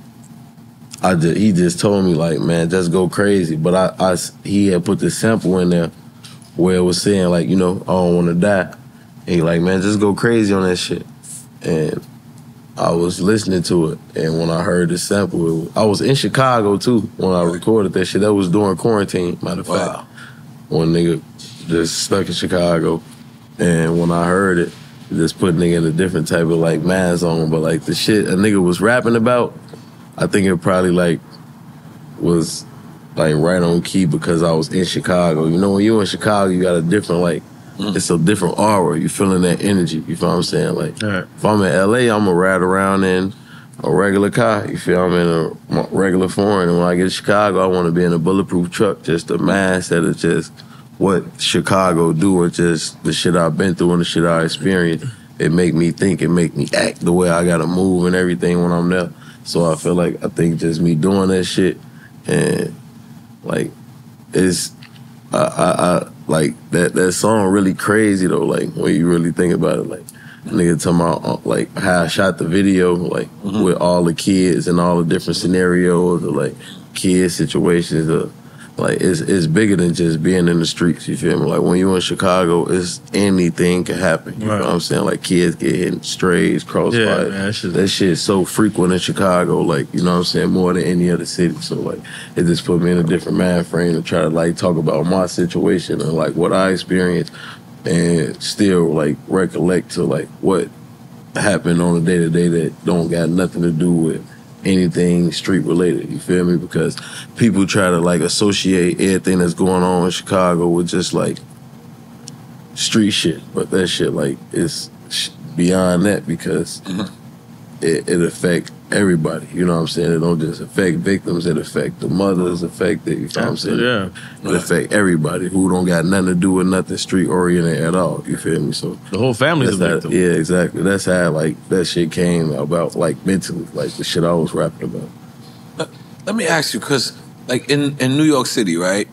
he just told me like, man, just go crazy. But he had put the sample in there where it was saying like, you know, I don't want to die. And he like, man, just go crazy on that shit. And I was listening to it, and when I heard the sample, I was in Chicago too when I recorded that shit. That was during quarantine, matter of fact. One nigga just stuck in Chicago, and when I heard it, just put nigga in a different type of like mask on, but like the shit a nigga was rapping about, I think it probably like was like right on key because I was in Chicago. You know, when you in Chicago, you got a different like. It's a different aura. You feeling that energy. You feel what I'm saying? Like, if I'm in L.A., I'm going to ride around in a regular car. You feel I'm in a regular foreign. And when I get to Chicago, I want to be in a bulletproof truck. Just a mask that is just what Chicago do and just the shit I've been through and the shit I experienced. It make me think. It make me act the way I got to move and everything when I'm there. So I feel like I think just me doing that shit and, like, it's... I like that song really crazy though. Like when you really think about it, like Nigga talking about like how I shot the video, like with all the kids and all the different scenarios, or like kid situations. Like it's bigger than just being in the streets. You feel me? Like when you in Chicago, it's anything can happen. You know what I'm saying? Like kids get hit, strays, crossfire. Yeah, man, that shit's so frequent in Chicago. Like you know what I'm saying? More than any other city. So like it just put me in a different mind frame to try to like talk about my situation and like what I experienced. And still, like, recollect to, like, what happened on a day-to-day that don't got nothing to do with anything street-related, you feel me? Because people try to, like, associate everything that's going on in Chicago with just, like, street shit. But that shit, like, it's beyond that because it affects everybody, you know what I'm saying? It don't just affect victims, it affect the mothers, affect the, you know what I'm saying? Yeah. It affect everybody who don't got nothing to do with nothing street-oriented at all, you feel me? So the whole family's a victim. Yeah, exactly. That's how, like, that shit came about, like, mentally, like, the shit I was rapping about. Let me ask you, because, like, in New York City, right,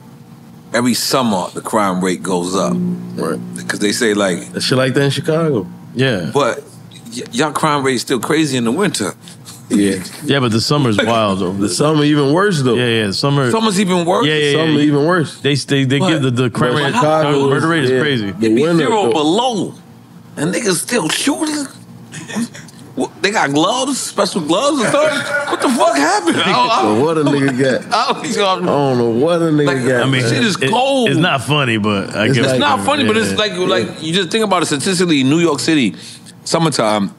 every summer the crime rate goes up. Right. Because they say, like... That shit like that in Chicago. Yeah. But y'all crime rate's still crazy in the winter. Yeah, yeah, but the summer's wild. The summer even worse though. Yeah, yeah, summer's even worse. Yeah, yeah, summer even worse. They give the crime rate. The murder rate is crazy. It be 0 below, and niggas still shooting. They got gloves, special gloves or something. What the fuck happened? What a nigga got. I don't know what a nigga like, got. I mean, shit is cold. It's not funny, but I guess it's not funny. But it's like you just think about it statistically. New York City, summertime.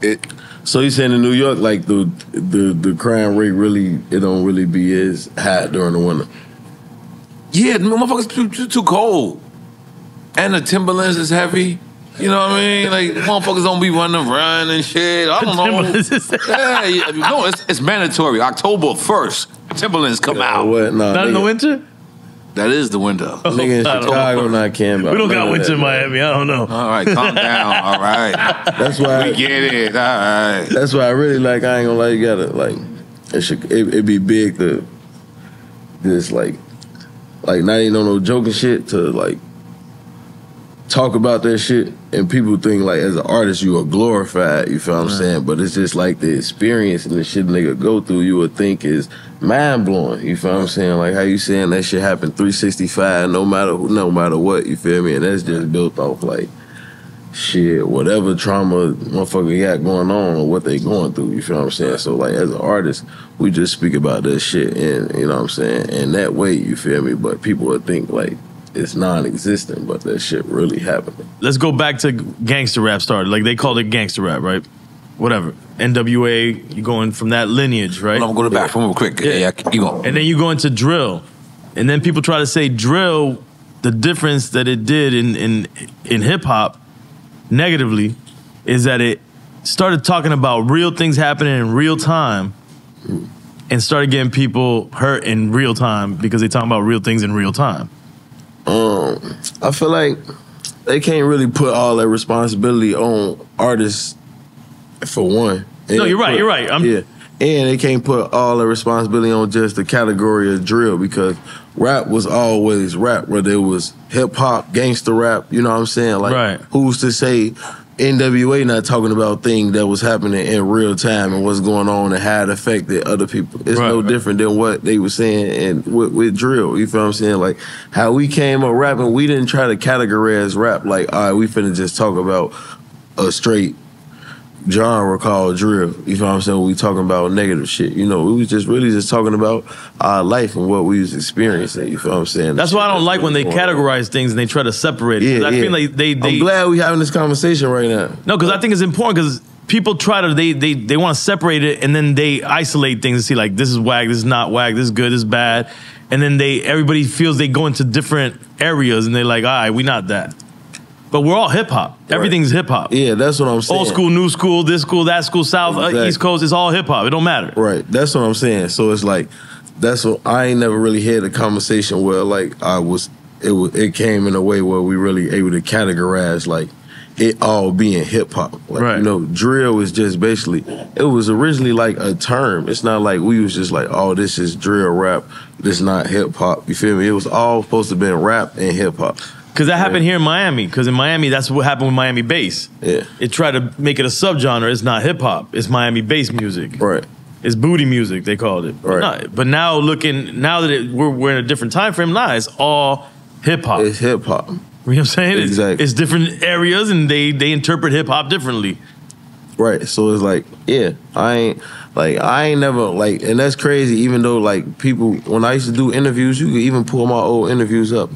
So you saying in New York, like the crime rate really don't really be as high during the winter? Yeah, the motherfuckers too cold, and the Timberlands is heavy. You know what I mean? Like motherfuckers don't be running around and shit. I don't know. No, it's mandatory. October 1st, Timberlands come out. What? Nah, not in the winter. That is the window. Oh, nigga in Chicago not camping. We don't got winter in Miami. I don't know. All right, calm down. All right. That's why we get it. All right. That's why I really like. I ain't gonna lie. You gotta like. It be big to this like not even on no joking shit to like talk about that shit and people think like as an artist you are glorified. You feel what I'm saying? But it's just like the experience and the shit nigga go through. You would think is mind blowing, you feel what I'm saying? Like how you saying that shit happened 365, no matter who, no matter what, you feel me? And that's just built off like shit, whatever trauma motherfucker got going on or what they going through, you feel what I'm saying? So like as an artist, we just speak about that shit and you know what I'm saying, and that way, you feel me? But people would think like it's non-existent, but that shit really happened. Let's go back to gangster rap started. Like they called it gangster rap, right? Whatever. NWA, you're going from that lineage, right? Well, I'm going to the bathroom real quick. Yeah, keep going. And then you go into drill. And then people try to say drill, the difference that it did in hip-hop negatively is that it started talking about real things happening in real time and started getting people hurt in real time because they talking about real things in real time. I feel like they can't really put all that responsibility on artists for one. And no, you're right. Yeah. And they can't put all the responsibility on just the category of drill because rap was always rap, whether it was hip-hop, gangster rap, you know what I'm saying? Like, who's to say NWA not talking about things that was happening in real time and what's going on and how it affected other people? It's no different than what they were saying and with drill, you feel what I'm saying? Like, how we came up rapping, we didn't try to categorize rap like, all right, we finna just talk about a straight genre called drill, you know what I'm saying? We talking about negative shit, you know. We was just really just talking about our life and what we was experiencing. You feel what I'm saying? That's why I don't like when they categorize things and they try to separate it. Yeah, I feel like I'm glad we having this conversation right now. No, because I think it's important because people try to they want to separate it and then they isolate things and see like this is whack, this is not whack, this is good, this is bad, and then everybody feels they go into different areas and they're like, all right, we not that. But we're all hip-hop. Everything's hip-hop. Yeah, that's what I'm saying. Old school, new school, this school, that school, South, East Coast, it's all hip-hop. It don't matter. Right, that's what I'm saying. So it's like, that's what, I ain't never really had a conversation where like I was, it came in a way where we really able to categorize like it all being hip-hop. Like, you know, drill is just basically, it was originally like a term. It's not like we was just like, oh, this is drill rap, this not hip-hop. You feel me? It was all supposed to be rap and hip-hop. Because that happened here in Miami. Because in Miami, that's what happened with Miami bass. Yeah. It tried to make it a subgenre. It's not hip hop. It's Miami bass music. Right. It's booty music, they called it. Right. But now looking, now that we're in a different time frame, nah, it's all hip hop. It's hip hop. You know what I'm saying? Exactly. It's different areas and they interpret hip hop differently. Right. So it's like, yeah, I ain't never like, and that's crazy, even though like people, when I used to do interviews, you could even pull my old interviews up.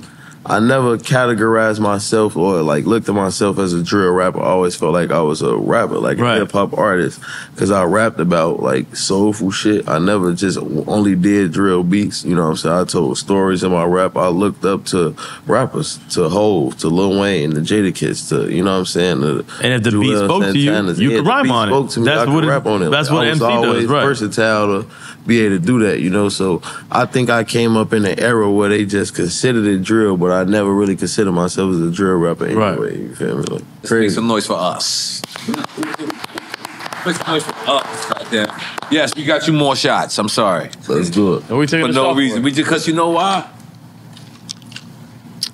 I never categorized myself or like looked at myself as a drill rapper. I always felt like I was a rapper, like a hip hop artist, because I rapped about like soulful shit. I never just only did drill beats. You know what I'm saying? I told stories in my rap. I looked up to rappers, to Hov, to Lil Wayne, to Jadakiss, to, you know what I'm saying? And if the beat spoke to you, you could rhyme on it. That's what rap on it. That's what MC does. I was always versatile to be able to do that, you know. So I think I came up in an era where they just considered it drill, but I never really consider myself as a drill rapper anyway. You feel me? Like, let's make some noise for us. Make some noise for us right there. Yes, we got you more shots. I'm sorry. Let's do it. Are we taking for no reason. We just, because you know why?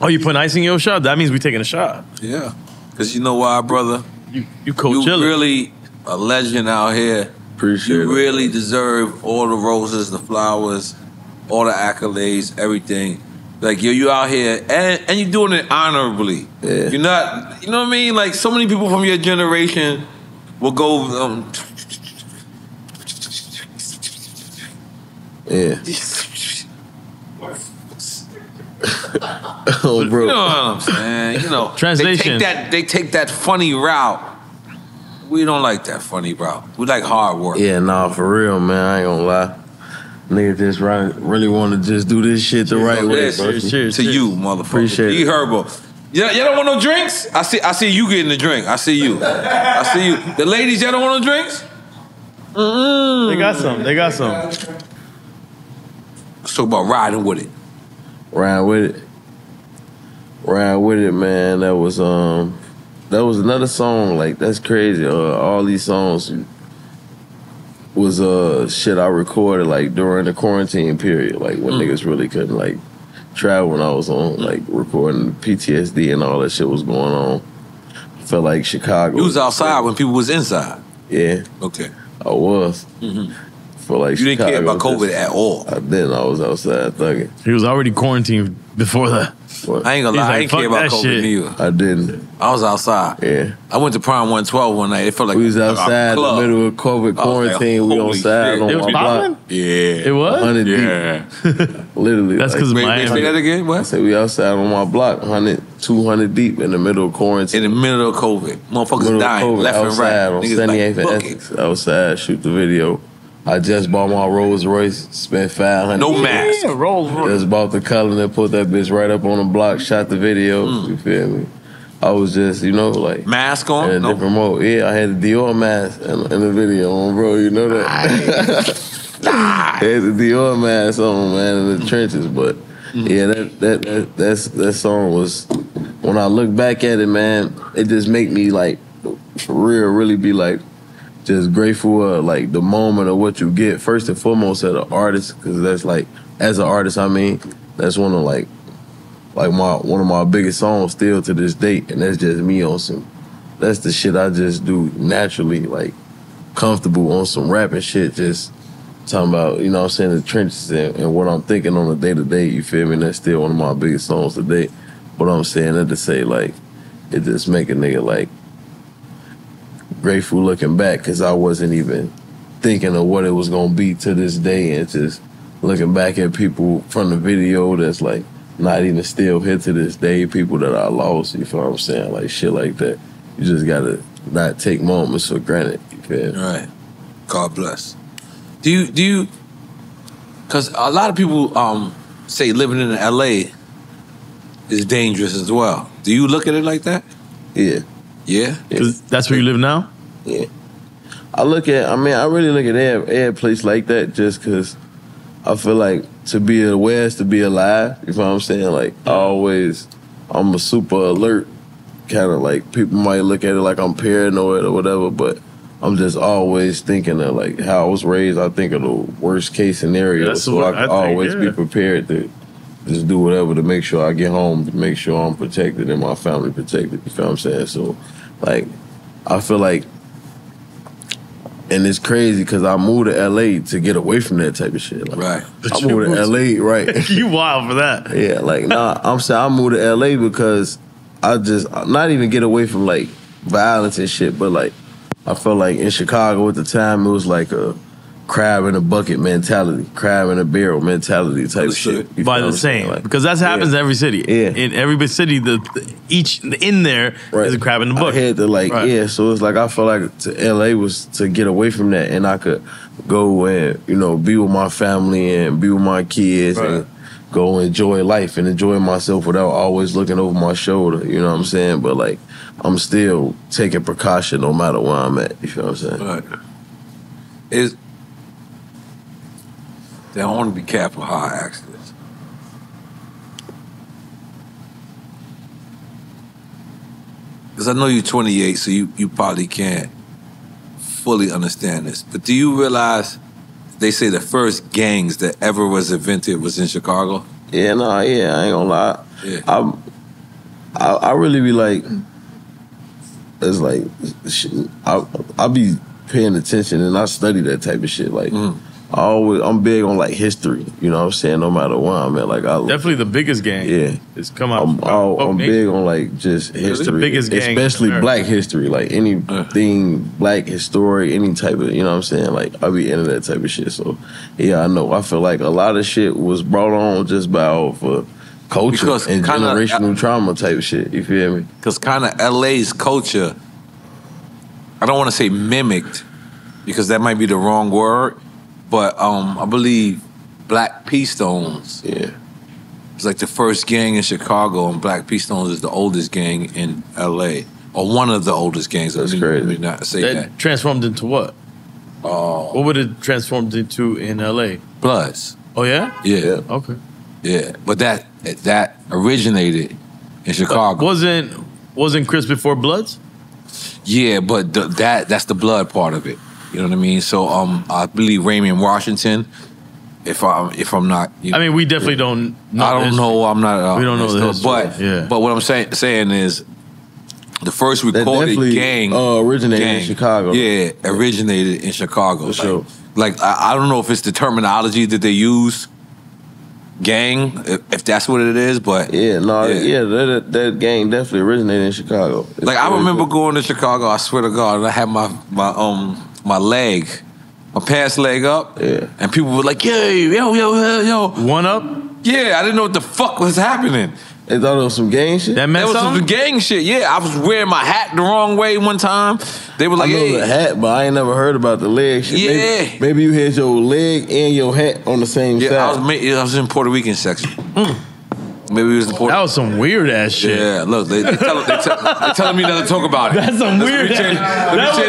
Oh, you putting ice in your shot? That means we taking a shot. Yeah. Because you know why, brother? You coach. You really a legend out here. Appreciate it. You really deserve all the roses, the flowers, all the accolades, everything. Like, yo, you out here, and you're doing it honorably. Yeah. You're not, you know what I mean? Like, so many people from your generation will go, yeah. Oh, bro. You know what I'm saying? You know, translation. They take that funny route. We don't like that funny route. We like hard work. Yeah, nah, for real, man. I ain't gonna lie. Nigga just really want to just do this shit the right way. Cheers to you, motherfucker. Appreciate it. G Herbo. Y'all don't want no drinks? I see you getting the drink. I see you. I see you. The ladies, y'all don't want no drinks? Mm-mm. They got some. They got some. Let's talk about riding with it. Riding with it. Riding with it, man. That was another song. Like, that's crazy. All these songs was shit I recorded like during the quarantine period, like when niggas really couldn't like travel, when I was on like recording PTSD and all that shit was going on. I felt like Chicago. You was outside when people was inside. Yeah. Okay. I was. For like you Chicago, didn't care about COVID at all. I didn't. I was outside thugging. He was already quarantined before that. What? I ain't gonna lie, like, I didn't care about COVID either. I didn't. I was outside. Yeah. I went to Prime 112 one night. It felt like we was outside in the middle of COVID quarantine. Like, we outside on my block. Yeah. It was? 100 deep. Literally. That's because like, Miami. Say that again? What? I said we outside on my block, 100, 200 deep in the middle of quarantine. In the middle of COVID. Motherfuckers dying left and right. Outside on 78th and Essex. Outside, shoot the video. I just bought my Rolls Royce, spent $500. No mask. Yeah, Rolls Royce. Just bought the color and put that bitch right up on the block, shot the video. You feel me? I was just, you know, like. Mask on? In a different mode. Yeah, I had a Dior mask in the video on, bro. You know that? I had the Dior mask on, man, in the trenches. But yeah, that song was, when I look back at it, man, it just make me, like, for real, really be like, just grateful of like the moment of what you get first and foremost as an artist, because that's like, as an artist, I mean, that's one of my biggest songs still to this date, and that's just me on some, that's the shit I just do naturally, like comfortable on some rapping shit, just talking about, you know what I'm saying, the trenches and what I'm thinking on a day to day, you feel me? And that's still one of my biggest songs to date. But I'm saying that to say like, it just make a nigga like grateful looking back, because I wasn't even thinking of what it was going to be to this day, and just looking back at people from the video that's like not even still here to this day, people that I lost, you feel what I'm saying? Like shit like that. You just got to not take moments for granted. You feel? Right. God bless. Do you, because a lot of people say living in LA is dangerous as well. Do you look at it like that? Yeah. Yeah? Cause that's where you live now? Yeah. I really look at every place like that, just because I feel like to be aware is to be alive. You know what I'm saying? Like, I'm a super alert kind of like, people might look at it like I'm paranoid or whatever, but I'm just always thinking of like how I was raised. I think of the worst case scenario, so I can always be prepared to just do whatever to make sure I get home, to make sure I'm protected and my family protected. You feel what I'm saying? So, like, I feel like, and it's crazy because I moved to LA to get away from that type of shit. Like, right. I moved to LA, right? You wild for that? Yeah, like, nah. I'm saying I moved to LA because I just not even get away from like violence and shit, but like I felt like in Chicago at the time it was like a crab in a bucket mentality, crab in a barrel mentality type of shit. By the same, like, because that happens in every city. Yeah, in every city, each in there is a crab in the bucket. I had to like so it's like I felt like to LA was to get away from that, and I could go and be with my family and be with my kids and go enjoy life and enjoy myself without always looking over my shoulder. You know what I'm saying? But like I'm still taking precaution no matter where I'm at. You feel what I'm saying? Right. They want to be careful how I ask this. Because I know you're 28, so you probably can't fully understand this. But do you realize they say the first gangs that ever was invented was in Chicago? Yeah, no, yeah, I ain't gonna lie. Yeah. I really be like, it's like, I be paying attention and I study that type of shit. Like, I'm big on like history, you know what I'm saying? No matter where I'm at, like definitely the biggest gang. Yeah, it's come out. I'm big on like just history, the biggest gang, especially Black history, like anything Black history, any type of, you know what I'm saying? Like I be into that type of shit. So yeah, I know. I feel like a lot of shit was brought on just by for culture because and generational trauma type of shit. You feel me? Because kind of LA's culture, I don't want to say mimicked because that might be the wrong word. But I believe Black P-Stones. Yeah, it's like the first gang in Chicago, and Black P-Stones is the oldest gang in L.A. or one of the oldest gangs. That's crazy. Not say that transformed into what? Oh, what would it transformed into in L.A.? Bloods. Oh yeah. Yeah. Okay. Yeah, but that originated in Chicago. But wasn't Crips before Bloods? Yeah, but that's the blood part of it. You know what I mean? So I believe Raymond Washington. If I'm not, I mean, we definitely don't. I don't know. I'm not. We don't know this. But what I'm saying is, the first recorded gang originated in Chicago. Yeah, originated in Chicago. For sure. Like I don't know if it's the terminology that they use, gang, if that's what it is. But yeah, no, yeah, that gang definitely originated in Chicago. Like I remember going to Chicago. I swear to God, and I had my leg, my pants leg up, and people were like, yo. One up? Yeah, I didn't know what the fuck was happening. They thought it was some gang shit? That was some gang shit, yeah. I was wearing my hat the wrong way one time. They were like, I know the hat, but I ain't never heard about the leg shit. Yeah. Maybe you had your leg and your hat on the same side. I was in Puerto Rican section. Maybe it was the That was some weird ass shit. Yeah, look, they're telling me not to talk about it. That's some weird ass.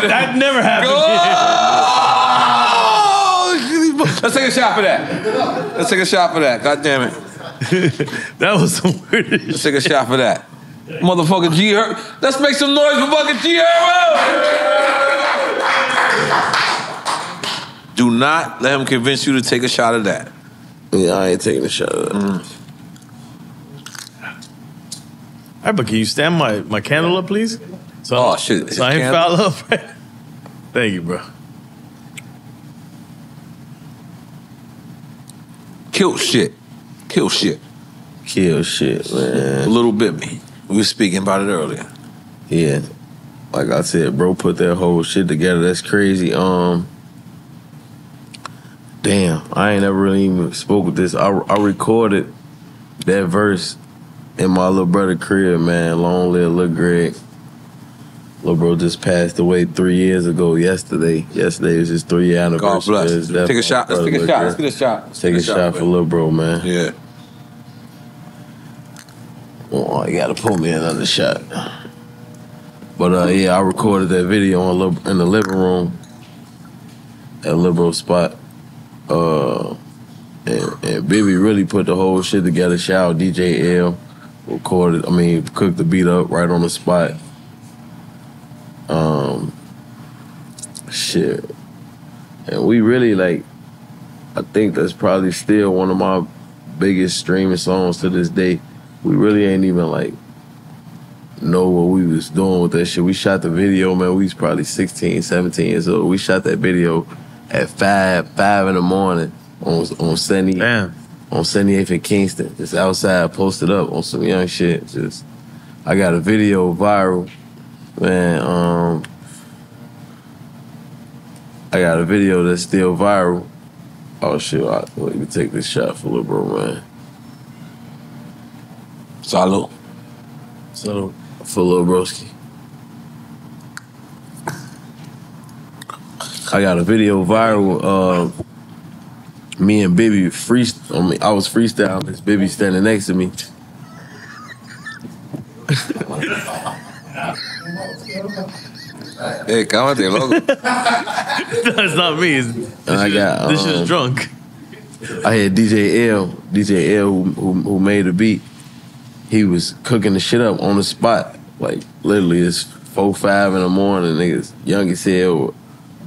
That never happened. Oh! Let's take a shot for that. Let's take a shot for that. God damn it. That was some weird ass shit. Let's take a shot for that. Motherfucking G Herbo. Let's make some noise for fucking G Herbo. Do not let him convince you to take a shot of that. Yeah, I ain't taking a shot of that. All right, but can you stand my candle up, please? So shit. So I ain't foul up. Thank you, bro. Kill shit, man. A little bit, man. We were speaking about it earlier. Yeah. Like I said, bro, put that whole shit together. That's crazy. Damn, I ain't ever really even spoke with this. I recorded that verse in my little brother crib, man. Long live Lil Greg. Lil bro just passed away 3 years ago yesterday. Yesterday was his 3-year anniversary. God bless. Take a shot. Let's take a shot. Let's get a shot. Let's take a shot for Lil bro, man. Yeah. Oh, you gotta pull me another shot. But yeah, I recorded that video in the living room at Lil bro's spot. And Bibby really put the whole shit together. Shout out DJ L. Recorded, I mean, cooked the beat up right on the spot. Shit. And we really, like, I think that's probably still one of my biggest streaming songs to this day. We really ain't even like know what we was doing with that shit. We shot the video, man. We was probably 16, 17 years old. We shot that video at 5 in the morning on 78th and Kingston. Just outside, posted up on some young shit. Just I got a video viral, man. I got a video that's still viral. Oh shit! Let me take this shot for Lil Bro, man. Salud. Salud for Lil Broski. I got a video viral. Me and Bibby I was freestyling. This Bibby standing next to me. Hey, cálmate, loco. That's not me. This is drunk. I had DJ L who made the beat. He was cooking the shit up on the spot. Like, literally, it's 4, 5 in the morning. Niggas young as hell,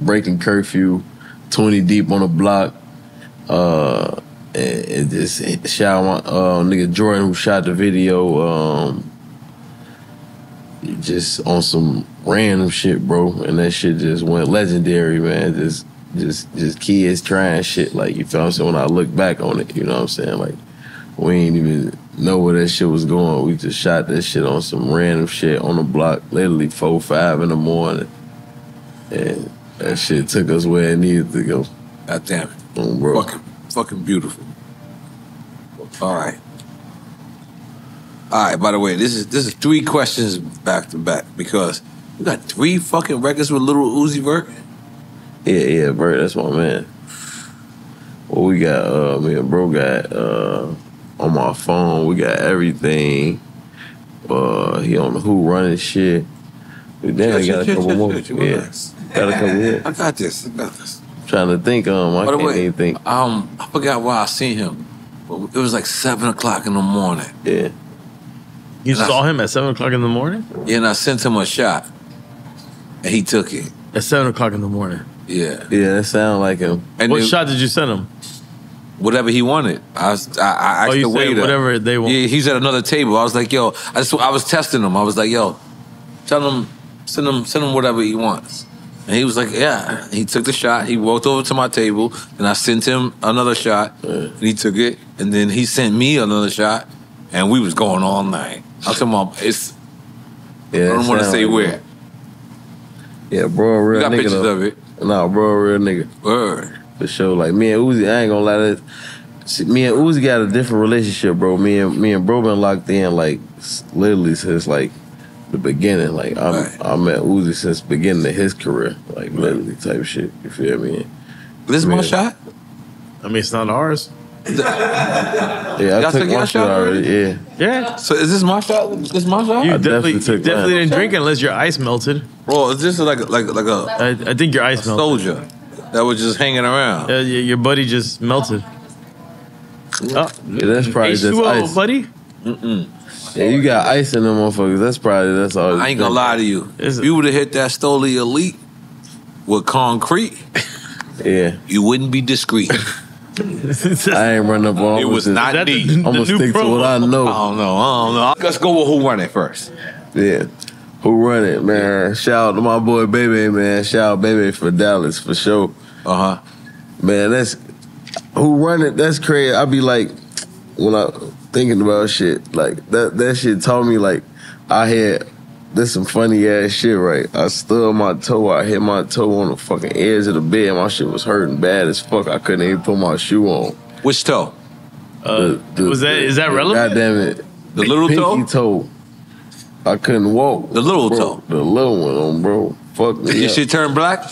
breaking curfew, 20 deep on the block. And just shout out my nigga Jordan who shot the video. Just on some random shit, bro, and that shit just went legendary, man. Just kids trying shit, like, you feel what I'm saying? When I look back on it, you know what I'm saying? Like, we ain't even know where that shit was going. We just shot that shit on some random shit on the block, literally 4, 5 in the morning, and that shit took us where it needed to go. God damn it, bro. Fucking beautiful. All right. All right. By the way, this is 3 questions back to back because you got 3 fucking records with Lil Uzi Vert. Yeah, Vert, that's my man. Well, we got me and bro got on my phone. We got everything. He on the Who Running shit. We definitely got a couple more. Yeah, got a couple more. I got this. I'm trying to think. I can't even think. I forgot why I seen him. It was like 7 o'clock in the morning. Yeah. You saw him at 7 o'clock in the morning? Yeah, and I sent him a shot. And he took it. At 7 o'clock in the morning? Yeah. Yeah, that sounded like him. And what shot did you send him? Whatever he wanted. I asked the waiter. Whatever they wanted. Yeah, he's at another table. I was like, yo, I was testing him. I was like, yo, tell him, send him whatever he wants. And he was like, yeah. He took the shot. He walked over to my table, and I sent him another shot. And he took it. And then he sent me another shot. And we was going all night. I'm talking about I don't want to say like where. Yeah, bro, a real nigga. You got pictures of it? Nah, bro, a real nigga. Word. For sure. Like, me and Uzi, I ain't gonna lie to this. Me and Uzi got a different relationship, bro. Me and bro been locked in, like, literally since, like, the beginning. Like, I met Uzi since the beginning of his career. Like, literally type shit. You feel me? This is my shot? I mean, it's not ours. Yeah, I took my shot already. Yeah. So is this my shot? You definitely didn't drink unless your ice melted. Bro, is this like a? I think your ice melted. Soldier that was just hanging around. Yeah, your buddy just melted. Oh, yeah, that's probably H2O, just ice, buddy. Yeah, you got ice in them motherfuckers. That's all. I ain't gonna lie to you. If you would have hit that Stoli Elite with concrete, yeah, you wouldn't be discreet. I ain't running up on it. It was not deep. I'm gonna stick to what I know. I don't know. Let's go with Who Run It first. Yeah. Who Run It, man. Shout out to my boy Baby, man. Shout out Baby for Dallas for sure. Man, that's Who Run It, that's crazy. I be like, when I thinking about shit, like that shit taught me, like, I had this some funny ass shit, right? I stood my toe. I hit my toe on the fucking edge of the bed. My shit was hurting bad as fuck. I couldn't even put my shoe on. Which toe? Is that relevant? God damn it. The little pinky toe? Pinky toe. I couldn't walk. The little toe? The little one, bro. Fuck me. Did your shit turn black?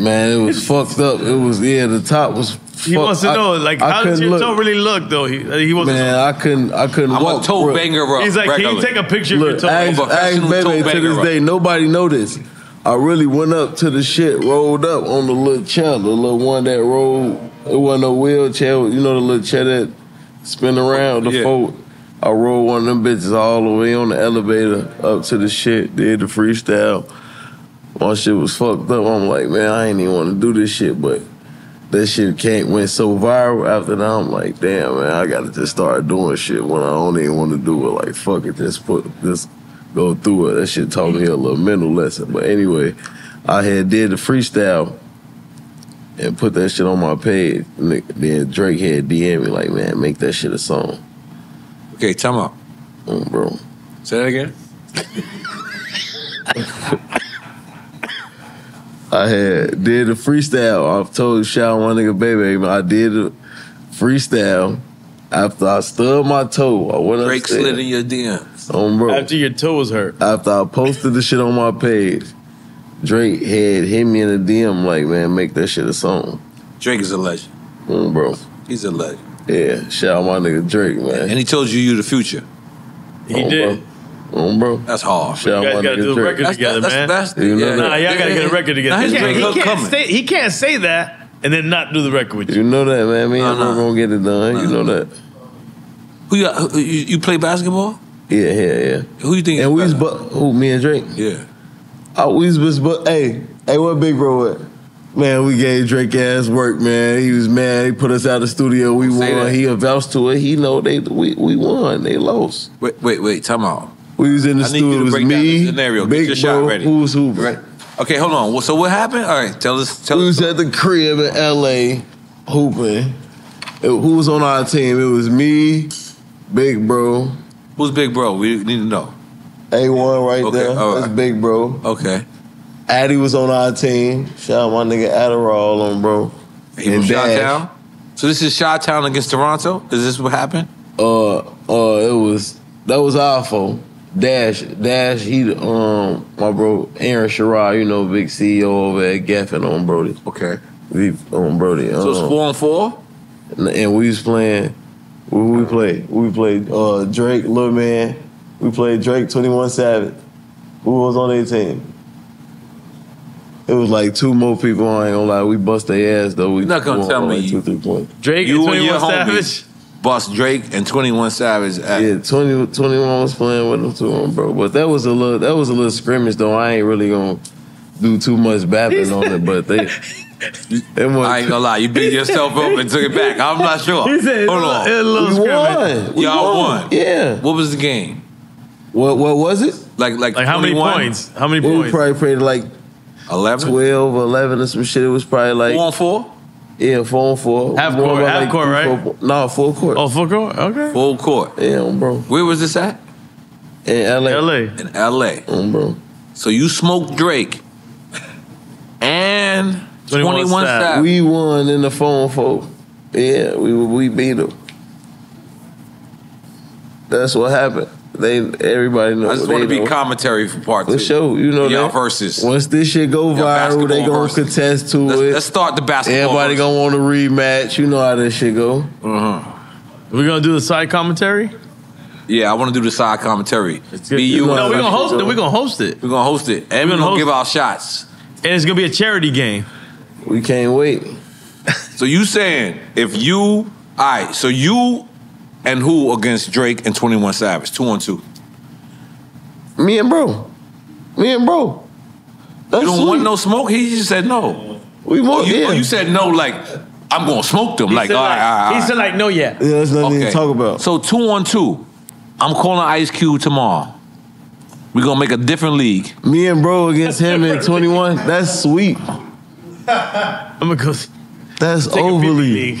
Man, it was fucked up. It was, yeah, the top was fucked. He wants to know, like, how does your toe really look, though? He wasn't. Man, I couldn't walk. I'm a toe banger, bro. He's like, regularly. Can you take a picture of your toe? Ask Baby to this day. Nobody know this. I really went up to the shit, rolled up on the little chair, the little one that rolled. It wasn't a wheelchair. You know the little chair that spin around, the fold. I rolled one of them bitches all the way on the elevator up to the shit, did the freestyle. My shit was fucked up. I'm like, man, I ain't even want to do this shit, but that shit went so viral after that. I'm like, damn, man, I gotta just start doing shit when I don't even want to do it. Like, fuck it, just go through it. That shit taught me a little mental lesson. But anyway, I had did the freestyle and put that shit on my page. And then Drake had DM me like, man, make that shit a song. Okay, time out. Oh, bro. Say that again. I had did the freestyle. I've told you, shout out my nigga Baby. I did the freestyle after I stubbed my toe. I went Drake upstairs. Slid in your DMs. Bro. After your toe was hurt. After I posted the shit on my page, Drake had hit me in the DM like, man, make that shit a song. Drake is a legend. Bro. He's a legend. Yeah, shout out my nigga Drake, man. And he told you the future. He did. Bro. Bro. That's hard. You guys gotta do a record together, man. Nah, y'all gotta get a record together. He can't say that and then not do the record with you. You know that, man. Me and gonna get it done. You know that. You play basketball? Yeah. Who you think? And we was who? Me and Drake. Yeah. Hey, what big bro? What? Man, we gave Drake ass work, man. He was mad. He put us out of the studio. We won. He avouched to it. He know we won. They lost. Wait. Time out. We was in the studio. It was me, scenario. Big Get your bro, shot ready. Who's who? Right. Okay, hold on. So what happened? All right, tell us. We was at the crib in L.A. hooping. Who was on our team? It was me, Big Bro. Who's Big Bro? We need to know. A1 right there. Right. That's Big Bro. Okay. Addy was on our team. Shout out my nigga Adderall on, bro. He was Chi-Town. So this is Chi-Town against Toronto? Is this what happened? That was our fault. Dash, he, my bro, Aaron Sherrod, you know, big CEO over at Gaffin on Brody. Okay. We on Brody. So it's 4-on-4? And we was playing, we played Drake, Lil Man. We played Drake, 21 Savage. Who was on their team? It was like two more people, I ain't gonna lie. We bust their ass, though. You're not gonna tell me. Like 2-3 points. Drake and 21 Savage? Bust Drake and 21 Savage. Yeah, 21 was playing with them too, bro. But that was a little scrimmage though. I ain't really gonna do too much bapping on it, but I ain't gonna lie, you beat yourself up and took it back. I'm not sure. Hold on, we won. Y'all won. Yeah. What was the game? What was it? Like how many points? How many points? We probably played like 11, 12, 11 or some shit. It was probably like 4-on-4. Yeah, 4-on-4. Half court, right? Full court. Oh, full court? Okay. Full court. Yeah, bro. Where was this at? In L.A. In L.A. Bro. So you smoked Drake and 21 Savage. We won in the 4-on-4. Yeah, we beat them. That's what happened. Everybody knows. I just want to be commentary for part 2. For sure, you know y'all that. Versus. Once this shit go viral, they gonna contest to it. Let's start the basketball. Everybody versus. Gonna want to rematch. You know how this shit go. We gonna do the side commentary. Yeah, I want to do the side commentary. No, we gonna host it. We gonna host it. And we gonna give our shots. And it's gonna be a charity game. We can't wait. So you saying if you and who against Drake and 21 Savage? 2-on-2. Me and bro. That's you don't want no smoke? He just said no. We want you said no like, I'm going to smoke them. Like, all right. He said like, no yet. Yeah, that's nothing to talk about. So 2-on-2. I'm calling Ice Cube tomorrow. We're going to make a different league. Me and bro against him and 21? That's sweet. I'm going to go. That's overly.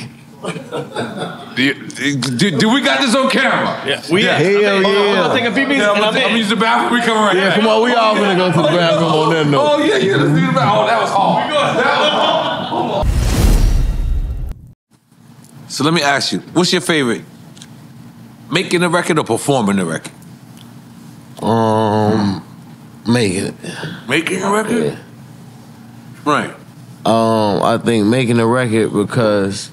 Do we got this on camera? Yeah, hell yeah. I'm gonna take a PBs and I'm gonna use the bathroom. We coming right now. Yeah, come on, we all gonna go to the bathroom on that note. Oh yeah, let's do the bathroom. Oh, that was hard. So let me ask you, what's your favorite? Making the record or performing the record? Making it. Making a record? Yeah. Right. I think making a record because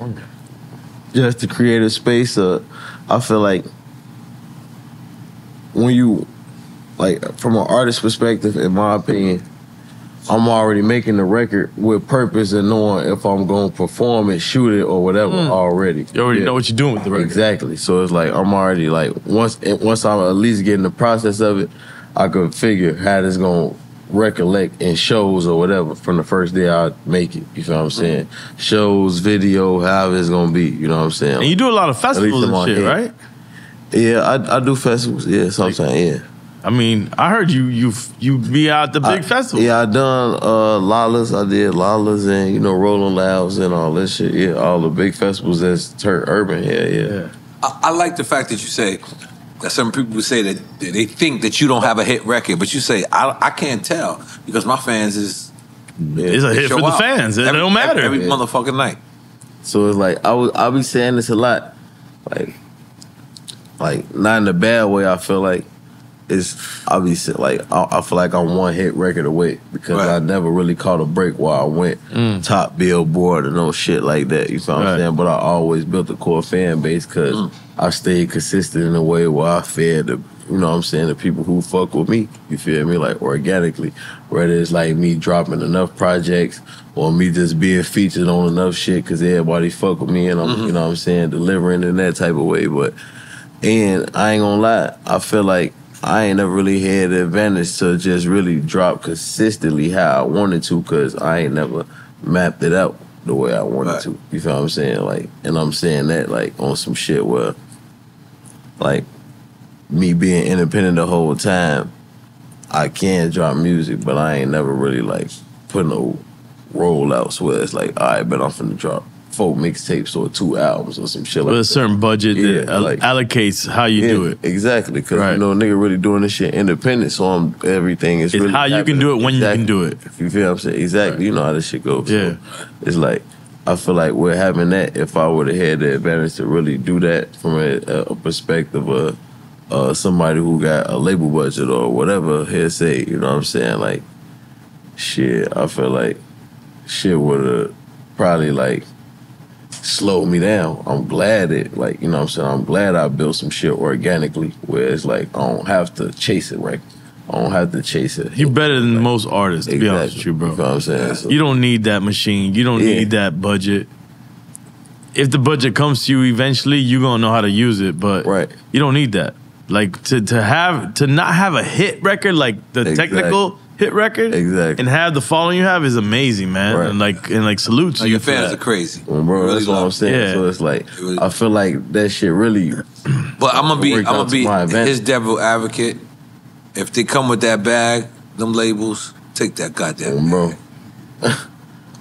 just to create a space, I feel like when you, like from an artist perspective, in my opinion, I'm already making the record with purpose and knowing if I'm going to perform it, shoot it, or whatever already. You already know what you're doing with the record. Exactly. So it's like I'm already like once I'm at least getting the process of it, I can figure how this going to recollect in shows or whatever from the first day I make it. You feel what I'm saying? Mm-hmm. Shows, video, however it's gonna be. You know what I'm saying? And you do a lot of festivals and shit, right? Yeah, I do festivals. Yeah, sometimes. Yeah. I mean, I heard you be out the big festival. Yeah, I done Lala's. I did Lala's and Rolling Louds and all that shit. Yeah, all the big festivals that's turned urban. Yeah. I like the fact that you say that some people say that they think that you don't have a hit record, but you say I can't tell because my fans is it's a hit for the fans. It don't matter every motherfucking night. So it's like I be saying this a lot, like not in a bad way. I feel like. It's obviously like I feel like I'm one hit record away because I never really caught a break while I went top Billboard or no shit like that. You know what I'm saying? But I always built a core fan base because I stayed consistent in a way where I fed the the people who fuck with me. You feel me? Like organically, whether it's like me dropping enough projects or me just being featured on enough shit because everybody fuck with me and I'm delivering in that type of way. But and I ain't gonna lie, I feel like. I ain't never really had the advantage to just really drop consistently how I wanted to because I ain't never mapped it out the way I wanted to. You feel what I'm saying? Like, and I'm saying that like on some shit where like me being independent the whole time, I can drop music, but I ain't never really like put no rollouts where it's like, all right, but I'm finna drop 4 mixtapes or 2 albums or some shit like that. With a certain budget that allocates how you do it. Exactly, because nigga really doing this shit independent, so everything is really how you can do it when you can do it. You feel what I'm saying? Exactly, you know how this shit goes. Yeah. So it's like, I feel like we're having that, if I would have had the advantage to really do that from a perspective of somebody who got a label budget or whatever, hearsay, you know what I'm saying? Like, shit, I feel like shit would have probably like, slowed me down. I'm glad it, like, you know what I'm saying? I'm glad I built some shit organically where it's like, I don't have to chase it, right? I don't have to chase it. You're better than most artists, to be honest with you, bro. You know what I'm saying? So, you don't need that machine. You don't need that budget. If the budget comes to you eventually, you're going to know how to use it, but you don't need that. Like, to not have a hit record, like the technical hit record and have the following you have is amazing, man. And like salutes you. Your fans are crazy. Well, bro, really that's what I'm saying. Yeah. So it's like I feel like that shit really. But I'm gonna be his devil advocate. If they come with that bag, them labels, take that goddamn bag.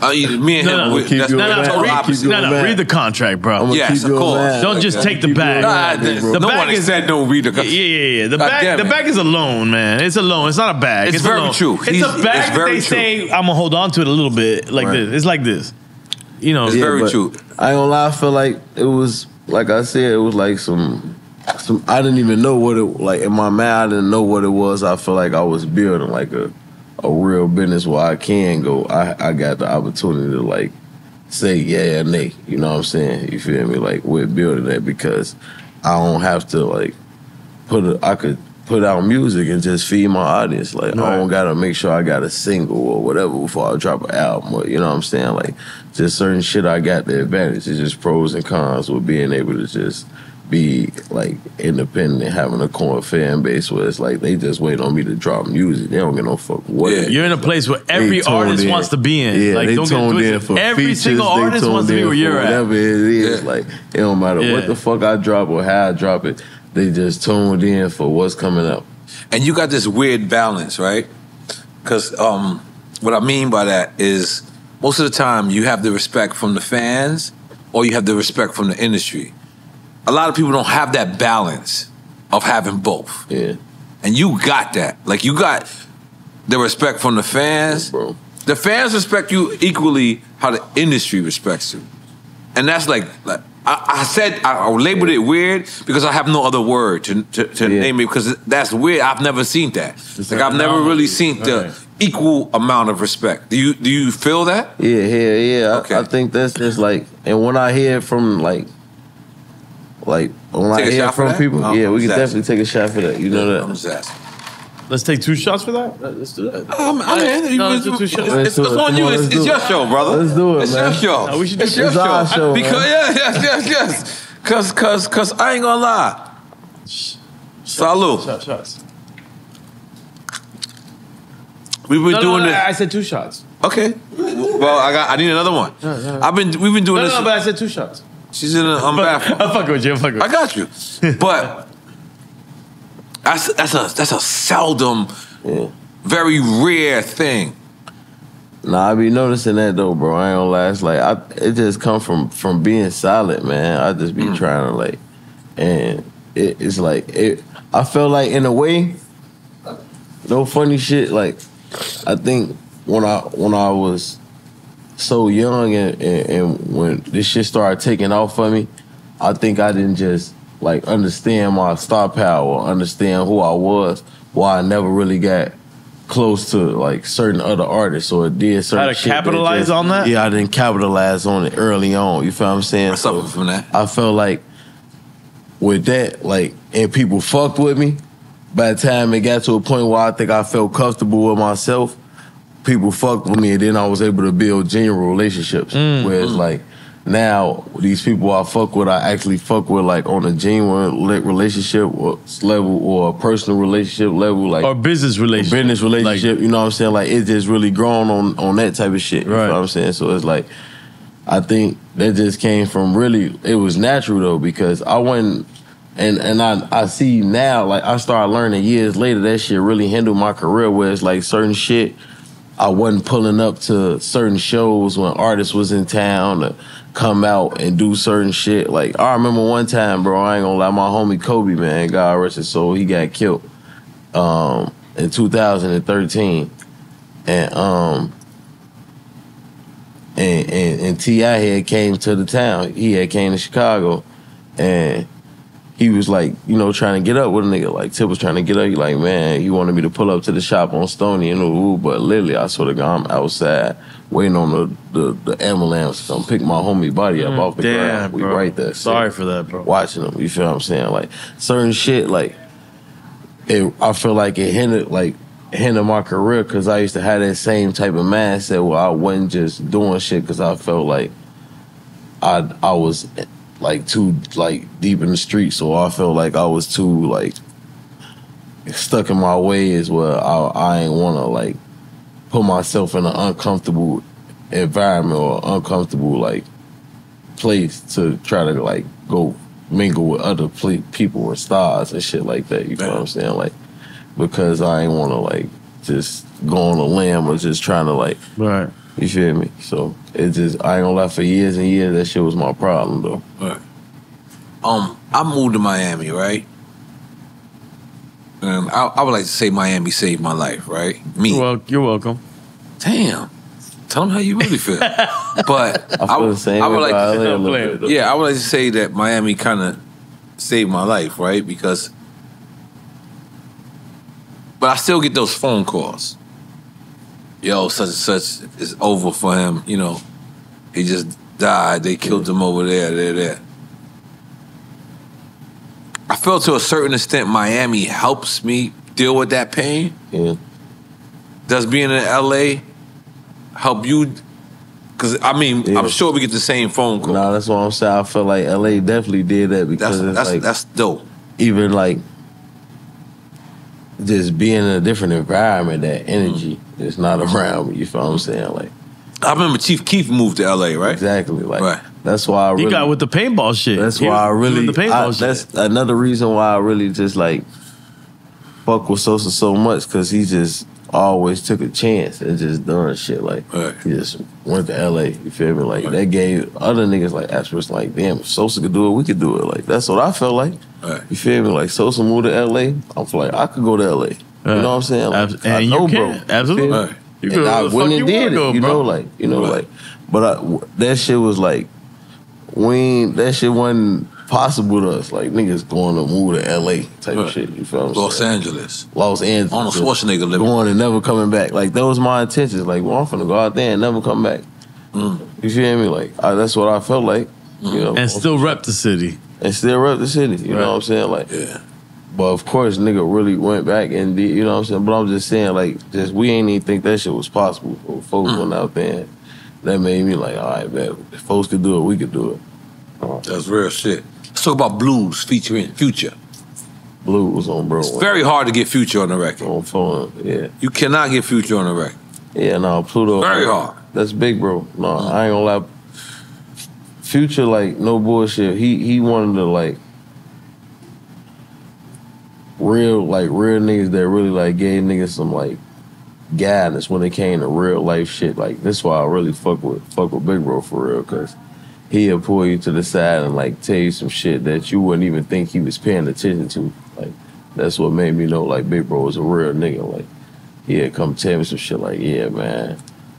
Me and him. No, read the contract, bro. Yes, of course. Don't just take the bag. No one said don't read the contract. Yeah. The bag is a loan, man. It's a loan. It's not a bag. It's very true. It's a bag. They say I'm gonna hold on to it a little bit, like this. It's like this. You know, it's very true. I ain't gonna lie. I feel like it was, like I said, it was like some. I didn't even know what it like in my mind. I didn't know what it was. I feel like I was building like a real business where I can go. I got the opportunity to like say yeah and nay. You know what I'm saying? You feel me? Like we're building that because I don't have to like I could put out music and just feed my audience. Like I don't gotta make sure I got a single or whatever before I drop an album. Or, you know what I'm saying? Like just certain shit I got the advantage. It's just pros and cons with being able to just be like independent, having a core fan base where it's like they just wait on me to drop music. They don't get no fuck what. Yeah. You're in a place where every artist wants to be in. Yeah, like, they don't tuned in for every features. Single artist wants to be where you're at. Whatever it is, like it don't matter what the fuck I drop or how I drop it. They just tuned in for what's coming up. And you got this weird balance, right? Because what I mean by that is most of the time you have the respect from the fans or you have the respect from the industry. A lot of people don't have that balance of having both. Yeah. And you got that. Like, you got the respect from the fans. Bro. The fans respect you equally how the industry respects you. And that's like I said, I labeled it weird because I have no other word to name it because that's weird. I've never seen that. It's like, I've never really seen the equal amount of respect. Do you feel that? Yeah. Okay. I think that's just like, and when I hear from like when I hear from people, we can definitely take a shot for that. You know that. Let's take 2 shots for that. Let's do that. It's on you. It's your show, brother. Let's do it, man. It's your show. It's your show. Because yes. Cause I ain't gonna lie. Salud. Shots. We were I said 2 shots. Okay. Well, I need another one. We've been doing this. No, but I said 2 shots. She's in. I'm baffled. I'll fuck with you. I got you. But that's a seldom, very rare thing. Nah, I be noticing that though, bro. I ain't gonna lie. It's like it just come from being solid, man. I just be trying to like, and it's like I feel like in a way, no funny shit. Like I think when I was so young and when this shit started taking off for me, I think I didn't just like understand my star power, understand who I was, why I never really got close to like certain other artists or did certain shit. How to capitalize on that? Yeah, I didn't capitalize on it early on. You feel what I'm saying? I suffered from that. I felt like with that, like, and people fucked with me. By the time it got to a point where I think I felt comfortable with myself, people fucked with me, and then I was able to build genuine relationships. Whereas like now these people I fuck with, I actually fuck with like on a genuine relationship level or a personal relationship level, like or business relationship. Business relationship, like, you know what I'm saying? Like it just really grown on that type of shit. You know what I'm saying? So it's like I think that just came from really it was natural though, because I wasn't and I see now, like I started learning years later that shit really hindered my career, where it's like certain shit I wasn't pulling up to certain shows when artists was in town to come out and do certain shit. Like, I remember one time, bro, I ain't gonna lie, my homie Kobe, man, God rest his soul, he got killed in 2013. And T.I. had came to the town. He had came to Chicago. And he was like, you know, trying to get up with a nigga. Like, Tip was trying to get up. He like, man, you wanted me to pull up to the shop on Stony and ooh, but literally, I swear to God, I'm outside waiting on the ambulance to come pick my homie body up off the ground. We right there. Sorry for that, bro. Watching him, you feel what I'm saying? Like, certain shit, like, I feel like it hindered, my career, because I used to have that same type of mindset where I wasn't just doing shit because I felt like I was like too like deep in the streets, so I felt like I was too like stuck in my ways where I ain't wanna like put myself in an uncomfortable environment or uncomfortable like place to try to like go mingle with other people and stars and shit like that. You know what I'm saying? Like because I ain't wanna like just go on a limb or just trying to like You feel me? So it just, I ain't gonna lie, for years and years, that shit was my problem, though. Right. I moved to Miami, right? And I would like to say Miami saved my life, right? Me. Well, you're welcome. Damn. Tell them how you really feel. But I feel the same. I would like to say, I would like to say that Miami kind of saved my life, right? Because, but I still get those phone calls. Yo, such and such is over for him. You know, he just died. They killed him over there, I feel to a certain extent Miami helps me deal with that pain. Does being in LA help you? Because, I mean, I'm sure we get the same phone call. Nah, that's what I'm saying. I feel like LA definitely did that because that's dope. Even like just being in a different environment, that energy is not around me. You feel what I'm saying? Like, I remember Chief Keef moved to LA, right? Exactly. Like, that's why I really, he got with the paintball shit. That's why I really, that's another reason why I really just like fuck with Sosa so much, because he just always took a chance and just done shit. Like, he just went to LA. You feel me? Like, that gave other niggas like aspirants, like, damn, if Sosa could do it, we could do it. Like, that's what I felt like. You feel me? Like, Sosa moved to LA, I'm like, I could go to LA. You know what I'm saying? Like, and I know, you can, bro. Absolutely. You and I went and did it. Go, you know, like, you know, like, but that shit was like, that shit wasn't possible to us. Like, niggas going to move to LA type of shit. You feel what I'm saying? Los Angeles. On a Schwarzenegger living. Going and never coming back. Like, that was my intentions. Like, well, I'm finna go out there and never come back. You feel me? Like, that's what I felt like. You know, and still rep the city. And still rep the city. You know what I'm saying? Like, but of course, nigga really went back and did, you know what I'm saying? But I'm just saying, like, just we ain't even think that shit was possible. Folks went out there. And that made me like, all right, man, if folks could do it, we could do it. That's real shit. Let's talk about blues featuring Future. blues on Broadway. It's very hard to get Future on the record. On phone, yeah. You cannot get Future on the record. Yeah, no, Pluto. Very hard. That's big, bro. No, I ain't gonna lie. Future, like, no bullshit. He wanted to, like, real niggas that really, like, gave niggas some, like, guidance when it came to real life shit. Like, this is why I really fuck with Big Bro for real, because he'll pull you to the side and, like, tell you some shit that you wouldn't even think he was paying attention to. Like, that's what made me know, like, Big Bro was a real nigga. Like, he'll come tell me some shit like, yeah, man,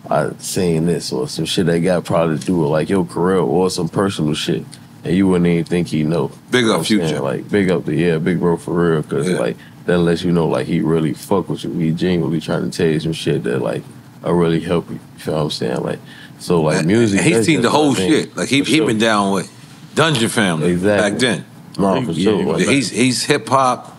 I seen this, or some shit that got probably to do with, like, your career or some personal shit. And you wouldn't even think he know. Big up Future. Saying? Like, big up Big Bro for real, because, like, that lets you know, like, he really fuck with you. He genuinely trying to tell you some shit that, like, I really help you. You know what I'm saying? Like, so, like, music. And he's seen the whole shit. Like, he been down with Dungeon Family back then. No, for sure. Like, he's hip hop.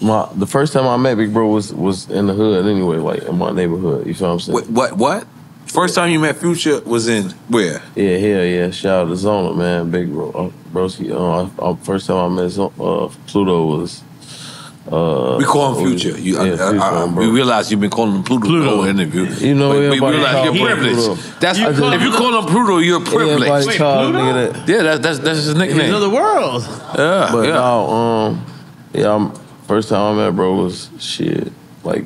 The first time I met Big Bro was in the hood anyway, like, in my neighborhood. You know what I'm saying? What? First time you met Future was in where? Yeah, hell yeah. Shout out to Zona, man. Big Bro. Broski. First time I met Pluto was... we call him Future. We realize you've been calling him Pluto the whole interview. You know, we realize you're privileged. If you call him Pluto, you're privileged. Wait, Pluto? Yeah, that's his nickname. He's another world. Yeah. But now, first time I met Bro was shit, like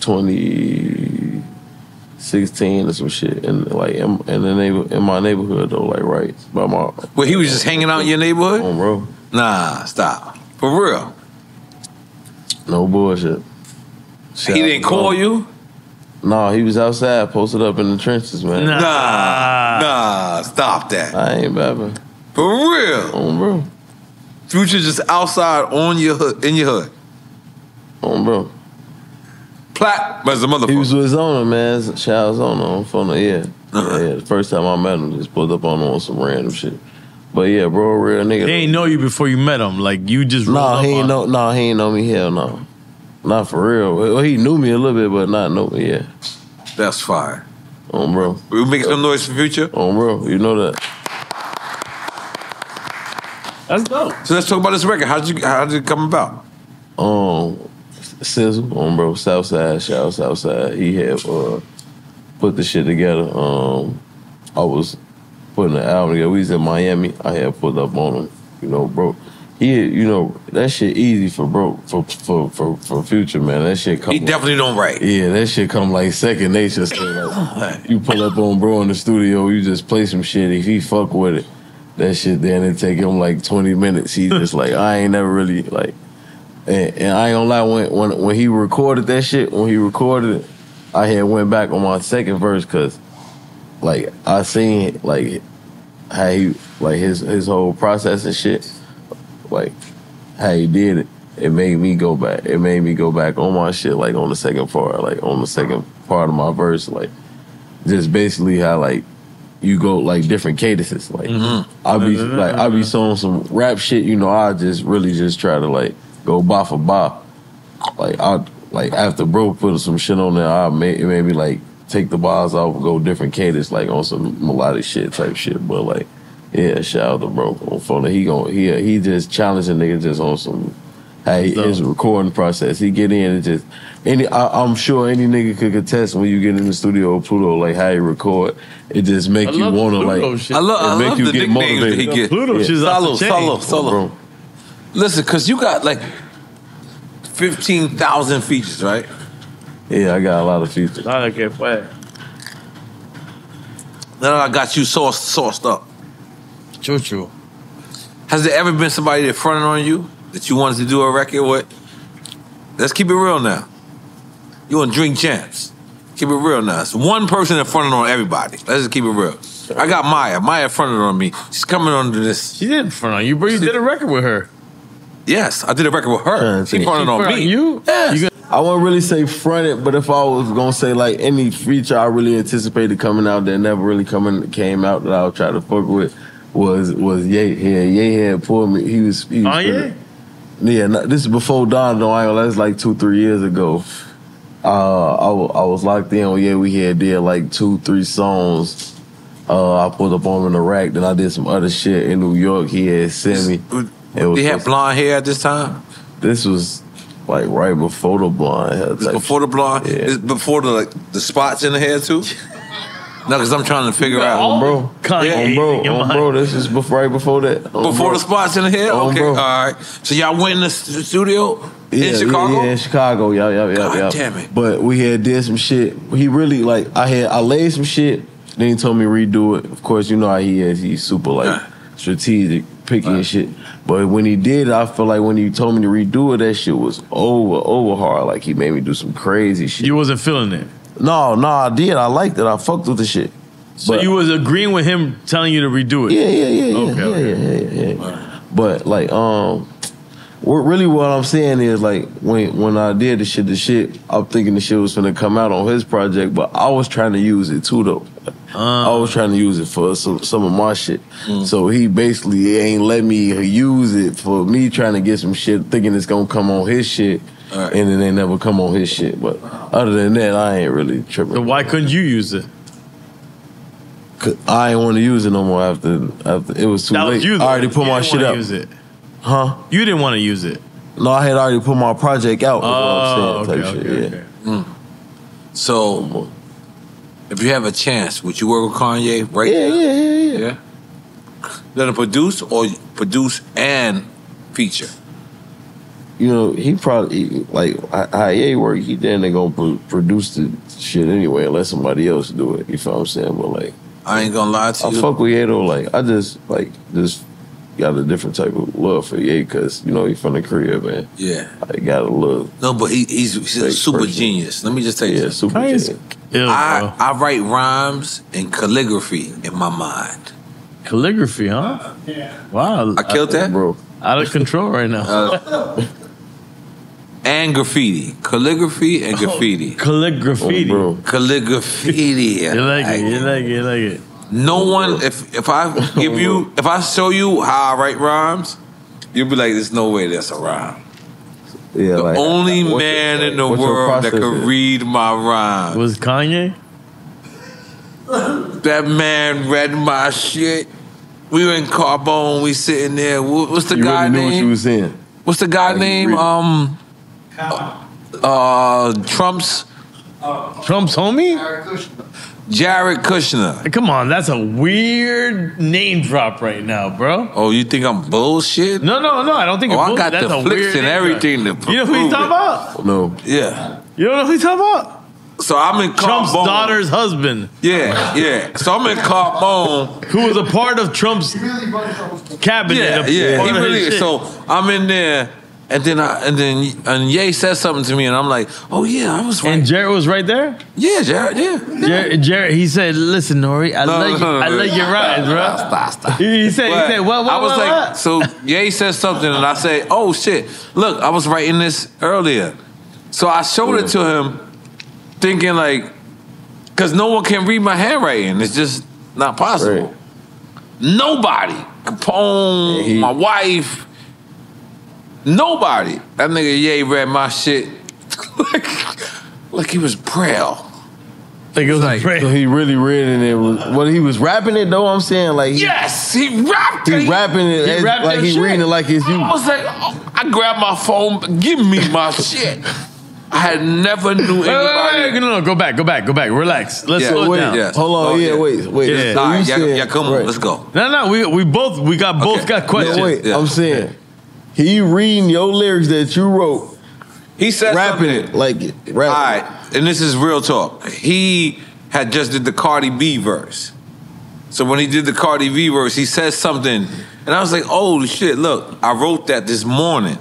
2016 or some shit, and like in my neighborhood though, like right by my. Well, he was just hanging out in your neighborhood. Come on, bro. Nah, stop. For real. No bullshit. He didn't call you. No, he was outside, posted up in the trenches, man. Nah, stop that. I ain't babbling. For real. Come on, bro. Future just outside in your hood. On bro. Plat, but it's a motherfucker. He was with Zona, man. Shout out Zona on phone. Yeah. Yeah. The first time I met him, just pulled up on some random shit. But yeah, bro, real nigga. He ain't know you before you met him. Like you just he ain't know me, hell no. Not for real. Well, he knew me a little bit, but not know me, yeah. That's fire. On bro. We make some noise for Future? On bro, you know that. That's dope. So let's talk about this record. How did it come about? Sizzle on bro, Southside, shout out Southside. He had put the shit together. I was putting the album together. We was in Miami. I had pulled up on him. You know, bro. He, you know, that shit easy for bro for Future, man. That shit come. He definitely don't write. Yeah, that shit come like second nature. So like, you pull up on bro in the studio. You just play some shit. If he fuck with it. That shit, then it take him like 20 minutes. He's just like, I ain't never really like, and I ain't gonna lie, when he recorded that shit, I had went back on my second verse because, like, I seen like how he like his whole process and shit, like how he did it. It made me go back. It made me go back on my shit, like on the second part, of my verse, like just basically how like. You go like different cadences. Like I be sewing some rap shit, you know, I just try to like go bar for bar. Like I after bro put some shit on there, it made me like take the bars off and go different cadence, like on some melodic shit type shit. But like, yeah, shout out to bro on phone. He just challenging niggas just on some his recording process. He get in and just I'm sure any nigga could contest when you get in the studio with Pluto, like how he record. It just make you want to like. I love you the get nicknames that he gets. Pluto, yeah. Solo. Listen, cause you got like 15,000 features, right? Yeah, I got a lot of features. I don't get fat. Now I got you sauced up. Choo-choo. Has there ever been somebody that fronted on you that you wanted to do a record with? Let's keep it real now. You want to drink champs. Keep it real now. It's one person that fronted on everybody. Let's just keep it real. I got Maya. Maya fronted on me. She's coming under this. She didn't front on you, bro. You did a record with her. Yes, I did a record with her. She fronted on me. You? Yes. I wouldn't really say fronted, but if I was going to say like any feature I really anticipated coming out that never really came out that I would try to fuck with was Ye. Ye had pulled me. He was yeah? Yeah, this is before Don, though. That was like 2-3 years ago. I was locked in. Yeah, we had did like 2-3 songs. I pulled up on him in the rack. Then I did some other shit in New York. He had sent me. It was, he had blonde hair at this time? This was like right before the blonde hair. Like, before the blonde? Yeah. Before the like, the spots in the hair too? No, because I'm trying to figure out. Bro, this is right before that. Before the spots in the hair? Okay, all right. So y'all went in the studio in Chicago? Yeah, in Chicago. God damn it. But we had did some shit. He really, like, I laid some shit. Then he told me redo it. Of course, you know how he is. He's super, like, strategic, picky and shit. But when he did, I feel like when he told me to redo it, that shit was over hard. Like, he made me do some crazy shit. You wasn't feeling it? No, I did. I liked it. I fucked with the shit. So but, you was agreeing with him telling you to redo it? Yeah. Right. But, like, really what I'm saying is, like, when I did the shit, I'm thinking the shit was going to come out on his project, but I was trying to use it, too, though. I was trying to use it for some of my shit. So he basically ain't let me use it for me trying to get some shit, thinking it's going to come on his shit. Right. And it ain't never come on his shit. But other than that, I ain't really tripping. So why couldn't you use it? Cause I ain't want to use it no more after it was too late. Was you, I already put my shit up. Use it. Huh? You didn't want to use it. No, I had already put my project out. Oh, what I'm saying, okay. So if you have a chance, would you work with Kanye right now? Yeah. Let him produce or produce and feature? You know, he probably, like, IA work, he then ain't gonna produce the shit anyway and let somebody else do it. You feel what I'm saying? But, like, I ain't gonna lie to you. I fuck with Ye, though. Like, I just got a different type of love for Ye, because, you know, he from the crib, man. Yeah. I got a love. No, but he's a super person. Genius. Let me just tell you something. Super genius. I write rhymes and calligraphy in my mind. Calligraphy, huh? Yeah. Wow. I killed that? Bro. Out of control right now. And graffiti. Calligraphy and graffiti. Calligraphy. Oh, calligraphy. You like it. No one, if I give you, if I show you how I write rhymes, you'll be like, there's no way that's a rhyme. Yeah, the like, only man in the world that could read my rhymes was Kanye? That man read my shit. We were in Carbone, we sitting there. What's the guy name? You really knew what you was saying. What's the guy name? Trump's homie? Jared Kushner. Come on, that's a weird name drop right now, bro. Oh, you think I'm bullshit? No, I don't think I'm bullshit. I got the flicks and everything to prove it. You know who he's talking about? No. Yeah. You don't know who he's talking about? So I'm in Trump's daughter's husband. Yeah. So I'm in Carbone, who was a part of Trump's cabinet. Yeah. He really, so I'm in there. And then Ye said something to me, and I'm like, oh, yeah, I was right. And Jared was right there? Yeah, Jared. Jared, he said, listen, Nori, I love your ride, bro. Stop. He said, what? I was like, so Ye said something, and I said, oh, shit. Look, I was writing this earlier. So I showed it to him, thinking, like, because no one can read my handwriting. It's just not possible. Right. Nobody. Capone, my wife. Nobody. That nigga Ye read my shit like he was braille. Like it was like braille. So he really read it. He was rapping it though. I'm saying like he rapped it. He rapping it like he reading it like it's you. I was like, I grabbed my phone. Give me my shit. I had never knew anybody. No, go back. Relax. Let's slow down. Yeah. Hold on. Wait. Yeah. All right, yeah, come on. Right. Let's go. No. We both got questions. No, wait. Yeah. I'm saying. He reading your lyrics that you wrote. He said rapping something. It like it. All right, and this is real talk. He had just did the Cardi B verse. So when he did the Cardi B verse, he said something. And I was like, oh, shit, look, I wrote that this morning.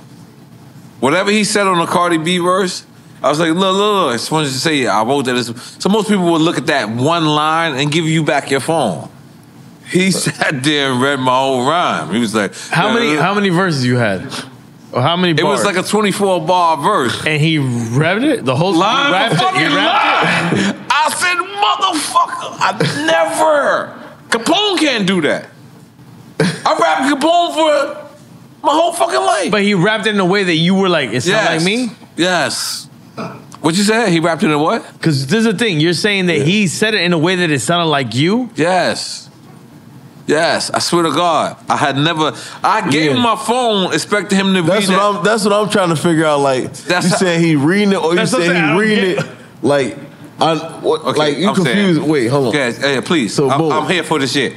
Whatever he said on the Cardi B verse, I was like, look, I just wanted to say I wrote that. So most people would look at that one line and give you back your phone. He sat there and read my whole rhyme. He was like, How many verses you had? Or how many bars? It was like a 24-bar verse. And he rapped it? The whole line? He rapped it? I said, motherfucker, I never. Capone can't do that. I rapped Capone for my whole fucking life. But he rapped it in a way that you were like, it's not like me? Yes. What you said? He rapped it in what? Because this is the thing. You're saying that he said it in a way that it sounded like you? Yes. Yes, I swear to God, I had never. I gave him my phone, expecting him to read that. That's what I'm trying to figure out. Like, that's you saying he reading it, or you saying he reading it? Like, you confused. Wait, hold on. Guys, hey, please. So I'm here for this shit.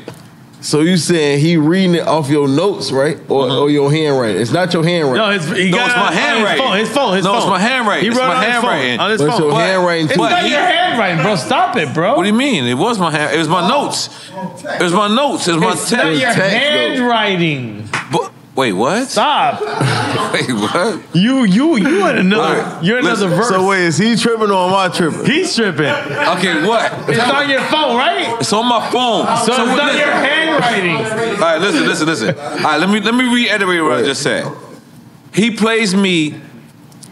So you saying he reading it off your notes, right? Or your handwriting? It's not your handwriting. No, it's my handwriting. His phone. No, it's my handwriting. He wrote it on his phone. But your handwriting too. It's not your handwriting, bro. Stop it, bro. What do you mean? It was my handwriting. It was my notes. It was my notes. It was my text. It's not your handwriting. Wait, what? Stop. Wait, what? You in another verse. So wait, is he tripping or am I tripping? He's tripping. Okay, what? It's on your phone, right? It's on my phone. So it's on your handwriting. All right, listen. All right, let me reiterate what I just said. He plays me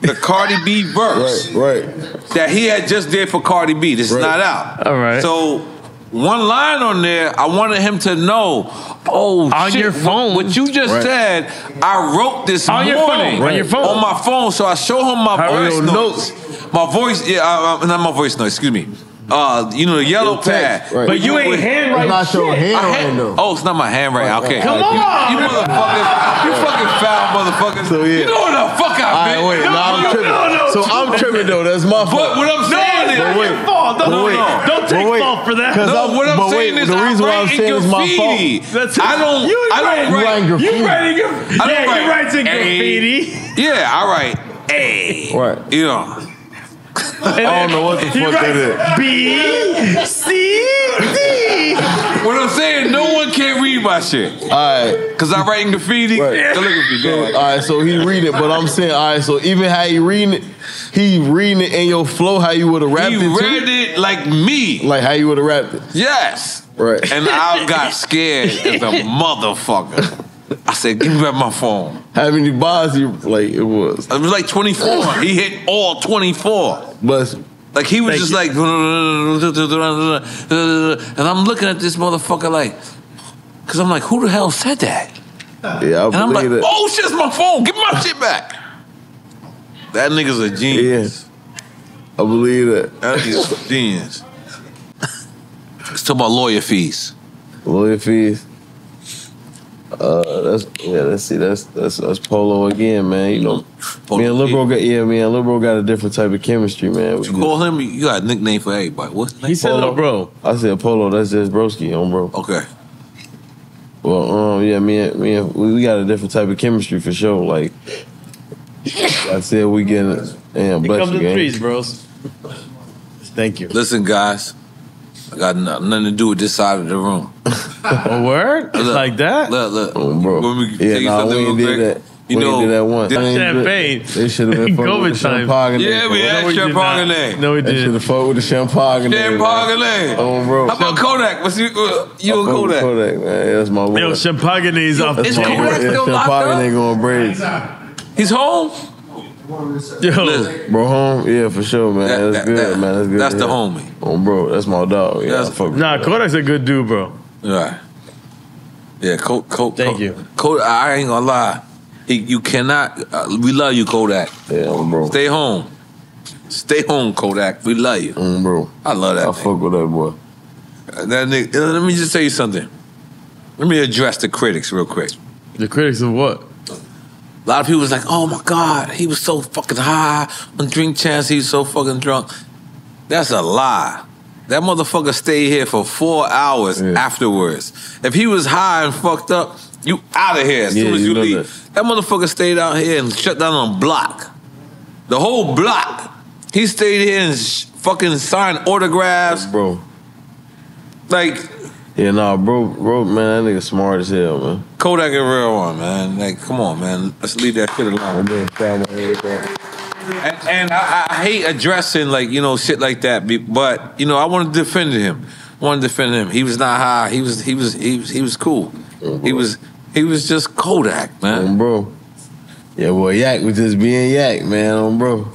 the Cardi B verse that he had just did for Cardi B. This is not out. All right. So one line on there, I wanted him to know, on shit, your phone. What you just said, I wrote this on my phone. So I show him my voice notes. My voice, not my voice notes, excuse me. The yellow pad. Right. But you ain't handwriting. It's not your handwriting, though. Oh, it's not my handwriting. Okay. Come on. You motherfuckers. You fucking foul motherfuckers. So, yeah. You know what the fuck I mean. Wait, I'm tripping. So I'm tripping, though. That's my fault. But what I'm saying is, don't take fault for that. No, what I'm saying is, I write in graffiti. You write in graffiti. Yeah, I write A. Right. You know. I don't know what the fuck that is. B, C, D. What I'm saying, no one can read my shit. All right. Because I write in graffiti. All right, so he read it, but I'm saying, all right, so even how he reading it, he reading it in your flow, how you would have rapped it. He read it like me. Like how you would have rapped it. Yes. Right. And I got scared as a motherfucker. I said, give me back my phone. How many bars you it was? It was like 24. He hit all 24. Bless him. Like he was just like, and I'm looking at this motherfucker like, because I'm like, who the hell said that? Yeah, and I'm like, shit's my phone. Give me my shit back. That nigga's a genius. Yeah, I believe that. That nigga's a genius. Let's talk about lawyer fees. Lawyer fees. Let's see. That's Polo again, man. You know, Polo me and Lil Bro got a different type of chemistry, man. You call him. You got a nickname for everybody. What's his name? He said Lil Bro. I said Polo. That's just broski on bro. Okay. Well, we got a different type of chemistry for sure. Like I said, we getting damn. Here comes the trees, bros. Thank you. Listen, guys. I got nothing to do with this side of the room. A word? It's like that? Look. Oh, bro. When we take something real quick. You know, did that once. Champagne. They should have been fucking with the champagne. Yeah, we had champagne. No, we did. They should have fucked with the champagne. Champagne. Oh, bro. How about Kodak? What's you and Kodak? Kodak, man. That's my word. Yo, champagne is off the table. Kodak still locked up? Champagne ain't going braids. He's home? Yo, bro, home? Yeah, for sure, man. That's good, man. That's good. That's the homie. Oh, bro, that's my dog. Yeah, Kodak's a good dude, bro. Right. Yeah, Kodak, I ain't gonna lie. You cannot. We love you, Kodak. Yeah, bro. Stay home. Stay home, Kodak. We love you, bro. I love that. I fuck with that boy. That nigga. Let me just tell you something. Let me address the critics real quick. The critics of what? A lot of people was like, oh my God, he was so fucking high on Drink Chance, he was so fucking drunk. That's a lie. That motherfucker stayed here for 4 hours afterwards. If he was high and fucked up, you out of here as soon as you leave. That motherfucker stayed out here and shut down on block. The whole block. He stayed here and fucking signed autographs. Bro. Like... Yeah, nah, bro, man, that nigga smart as hell, man. Kodak a real one, man. Like, come on, man. Let's leave that shit alone. And I hate addressing, like, you know, shit like that. But, you know, I want to defend him. He was not high. He was cool. He was just Kodak, man. Bro. Yeah, well, Yak was just being Yak, man, bro.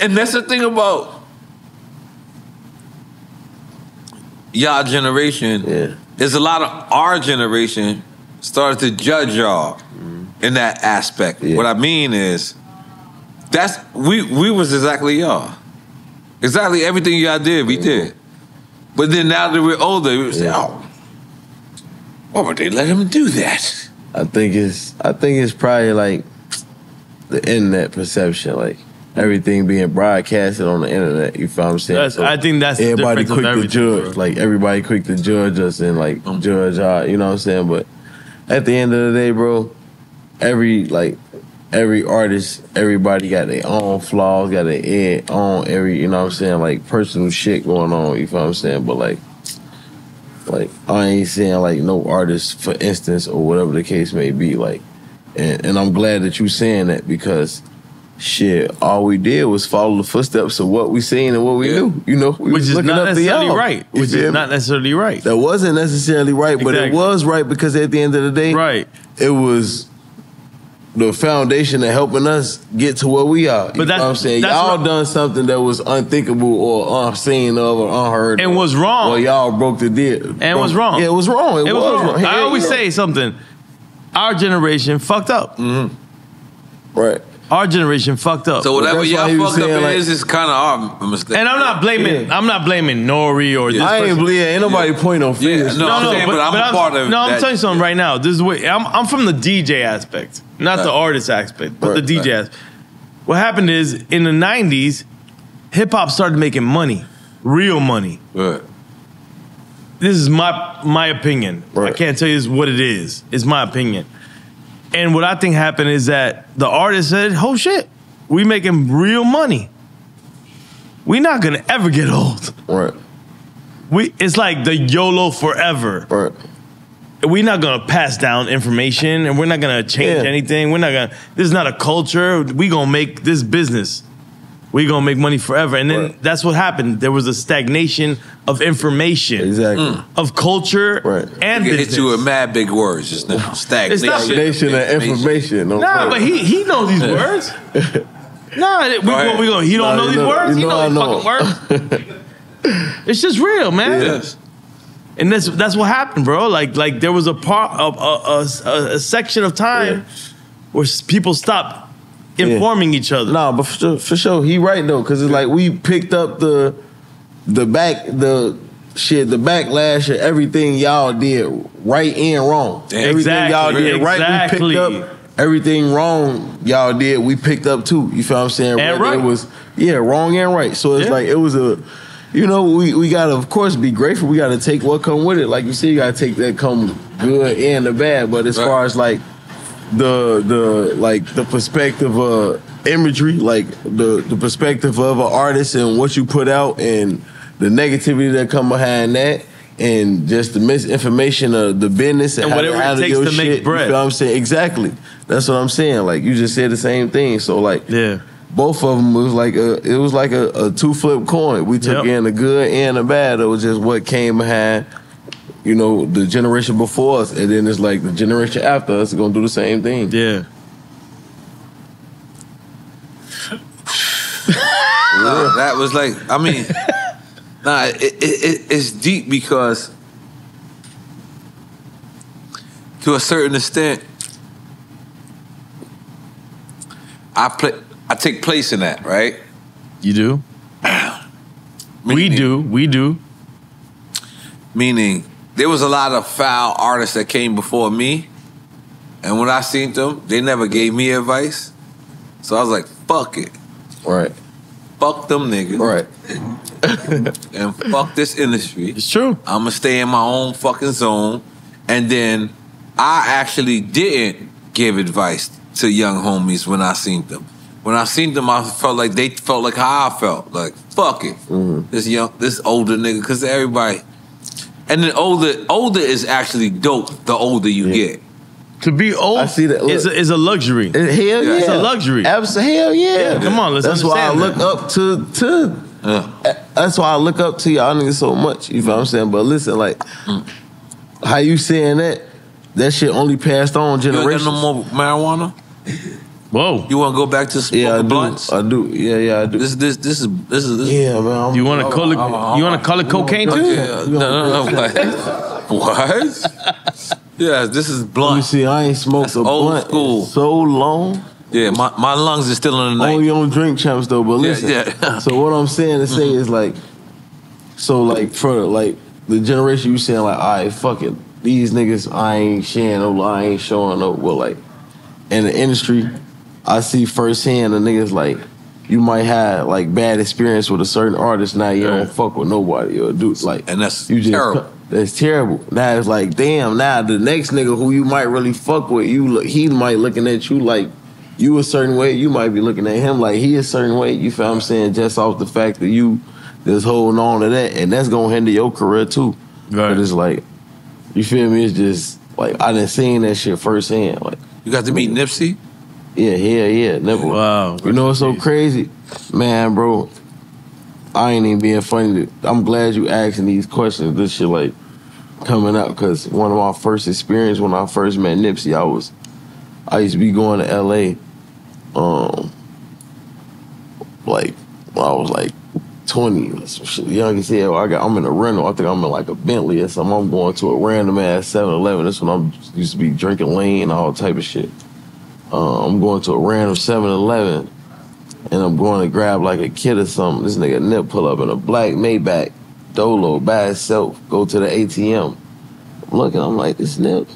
And that's the thing about y'all generation. Yeah. There's a lot of our generation started to judge y'all in that aspect. Yeah. What I mean is, that's we was exactly y'all. Exactly everything y'all did, we did. But then now that we're older, we say, oh, Why would they let him do that? I think it's probably like the internet perception, like everything being broadcasted on the internet. You feel what I'm saying? I think that's everybody quick to judge, like everybody quick to judge us and like judge our, you know what I'm saying? But at the end of the day, bro, every artist, everybody got their own flaws, got their own you know what I'm saying, like personal shit going on, you feel what I'm saying? But like I ain't saying like no artist, for instance, or whatever the case may be, like, and I'm glad that you saying that, because shit, all we did was follow the footsteps of what we seen and what we knew, you know? Which is not necessarily right. Which is not necessarily right. That wasn't necessarily right, but it was right, because at the end of the day, right, it was the foundation of helping us get to where we are. You know what I'm saying? Y'all done something that was unthinkable or unseen of or unheard of. And was wrong. Well, y'all broke the deal. And was wrong. Yeah, it was wrong. It was wrong. I always say something. Our generation fucked up. Mm-hmm. Right. Our generation fucked up. So whatever y'all fucked up is kind of our mistake. And I'm not blaming. Yeah. I'm not blaming Nori or. This I ain't blaming. Ain't nobody pointing no fingers. Yeah. No, but I'm part of. No, I'm telling you something right now. This is way I'm from the DJ aspect, not the artist aspect, but the DJ aspect. What happened is in the '90s, hip hop started making money, real money. Right. This is my opinion. Right. I can't tell you what it is. It's my opinion. And what I think happened is that the artist said, oh shit, we making real money. We not going to ever get old. Right. It's like the YOLO forever. Right. We're not going to pass down information, and we're not going to change anything. We're not going to, this is not a culture. We going to make this business. We going to make money forever. And then that's what happened. There was a stagnation of information. Exactly. Of culture and business. Hit you with mad big words just now. Stagnation. Stagnation of information. Nah, but he knows these words. Nah, he don't know these words. He knows these fucking words. It's just real, man. Yes. And that's what happened, bro. Like there was a part of a section of time where people stopped informing each other. No, but for sure, he right though, because it's like we picked up the backlash of everything y'all did right and wrong. Exactly. Everything y'all did right, we picked up. Everything wrong y'all did, we picked up too. You feel what I'm saying? And right. It was wrong and right. So it's like it was a, you know, we gotta of course be grateful. We gotta take what come with it. Like you said, you gotta take that come good and the bad. But as far as like the perspective of imagery, like the perspective of an artist and what you put out and the negativity that come behind that, and just the misinformation of the business and whatever it takes to make bread. You feel what I'm saying? Exactly. That's what I'm saying. Like you just said the same thing. So like both of them was like a two-flip coin. We took in the good and the bad. It was just what came behind, you know, the generation before us, and then it's like the generation after us is gonna do the same thing. Yeah. No, that was like, I mean, nah, it's deep, because to a certain extent, I take place in that, right? You do. We do. Meaning, there was a lot of foul artists that came before me, and when I seen them, they never gave me advice. So I was like, fuck it. Right. Fuck them niggas. Right. And fuck this industry. It's true. I'm going to stay in my own fucking zone. And then I actually didn't give advice to young homies when I seen them. When I seen them, I felt like they felt like how I felt. Like, fuck it. Mm-hmm. This older nigga, because everybody... And then older is actually dope. The older you get, to be old, I see that. Look, is a luxury. Hell yeah, it's a luxury. Absolutely, hell yeah. Come on, let's understand that. That's why I look up to y'all niggas so much. You feel what I'm saying? But listen, like how you saying that? That shit only passed on generations. You ain't got no more marijuana. Whoa! You want to go back to smoking blunts? I do. Yeah, I do. This is. Yeah, man. You want to call it? You want to call it cocaine too? Yeah. No. Like, what? Yeah, this is blunt. You see, I ain't smoked a blunt in so long. Yeah, my lungs are still in the night. Oh, you don't drink champs though, but listen. Yeah. So what I'm saying to say is like, so like for like the generation you saying like, all right, fuck it. these niggas, I ain't sharing no lie, I ain't showing no, well, like, in the industry, I see firsthand the niggas, like, you might have, like, bad experience with a certain artist, now you don't fuck with nobody, or dude, like, and that's you just, terrible. That's terrible. Now it's like, damn, now the next nigga who you might really fuck with, you he might looking at you like you a certain way, you might be looking at him like he a certain way, you feel what I'm saying, just off the fact that you just holding on to that, and that's gonna hinder your career too. Right. But it's like, you feel me, it's just like I done seen that shit firsthand. Like, you got to meet Nipsey? Yeah, yeah, yeah. Never. Wow. You know what's so crazy? Man, bro, I ain't even being funny. I'm glad you asking these questions. This shit like coming up, because one of my first experience when I first met Nipsey, I used to be going to LA, like when I was like 20 or some shit, young as hell. I'm in a rental. I think I'm in like a Bentley or something. I'm going to a random ass 7-Eleven. That's when I used to be drinking lean and all type of shit. I'm going to a random 7-Eleven. And I'm going to grab like a kid or something. This nigga Nip pull up in a black Maybach, Dolo, by itself, go to the ATM. I'm looking, I'm like, this Nip.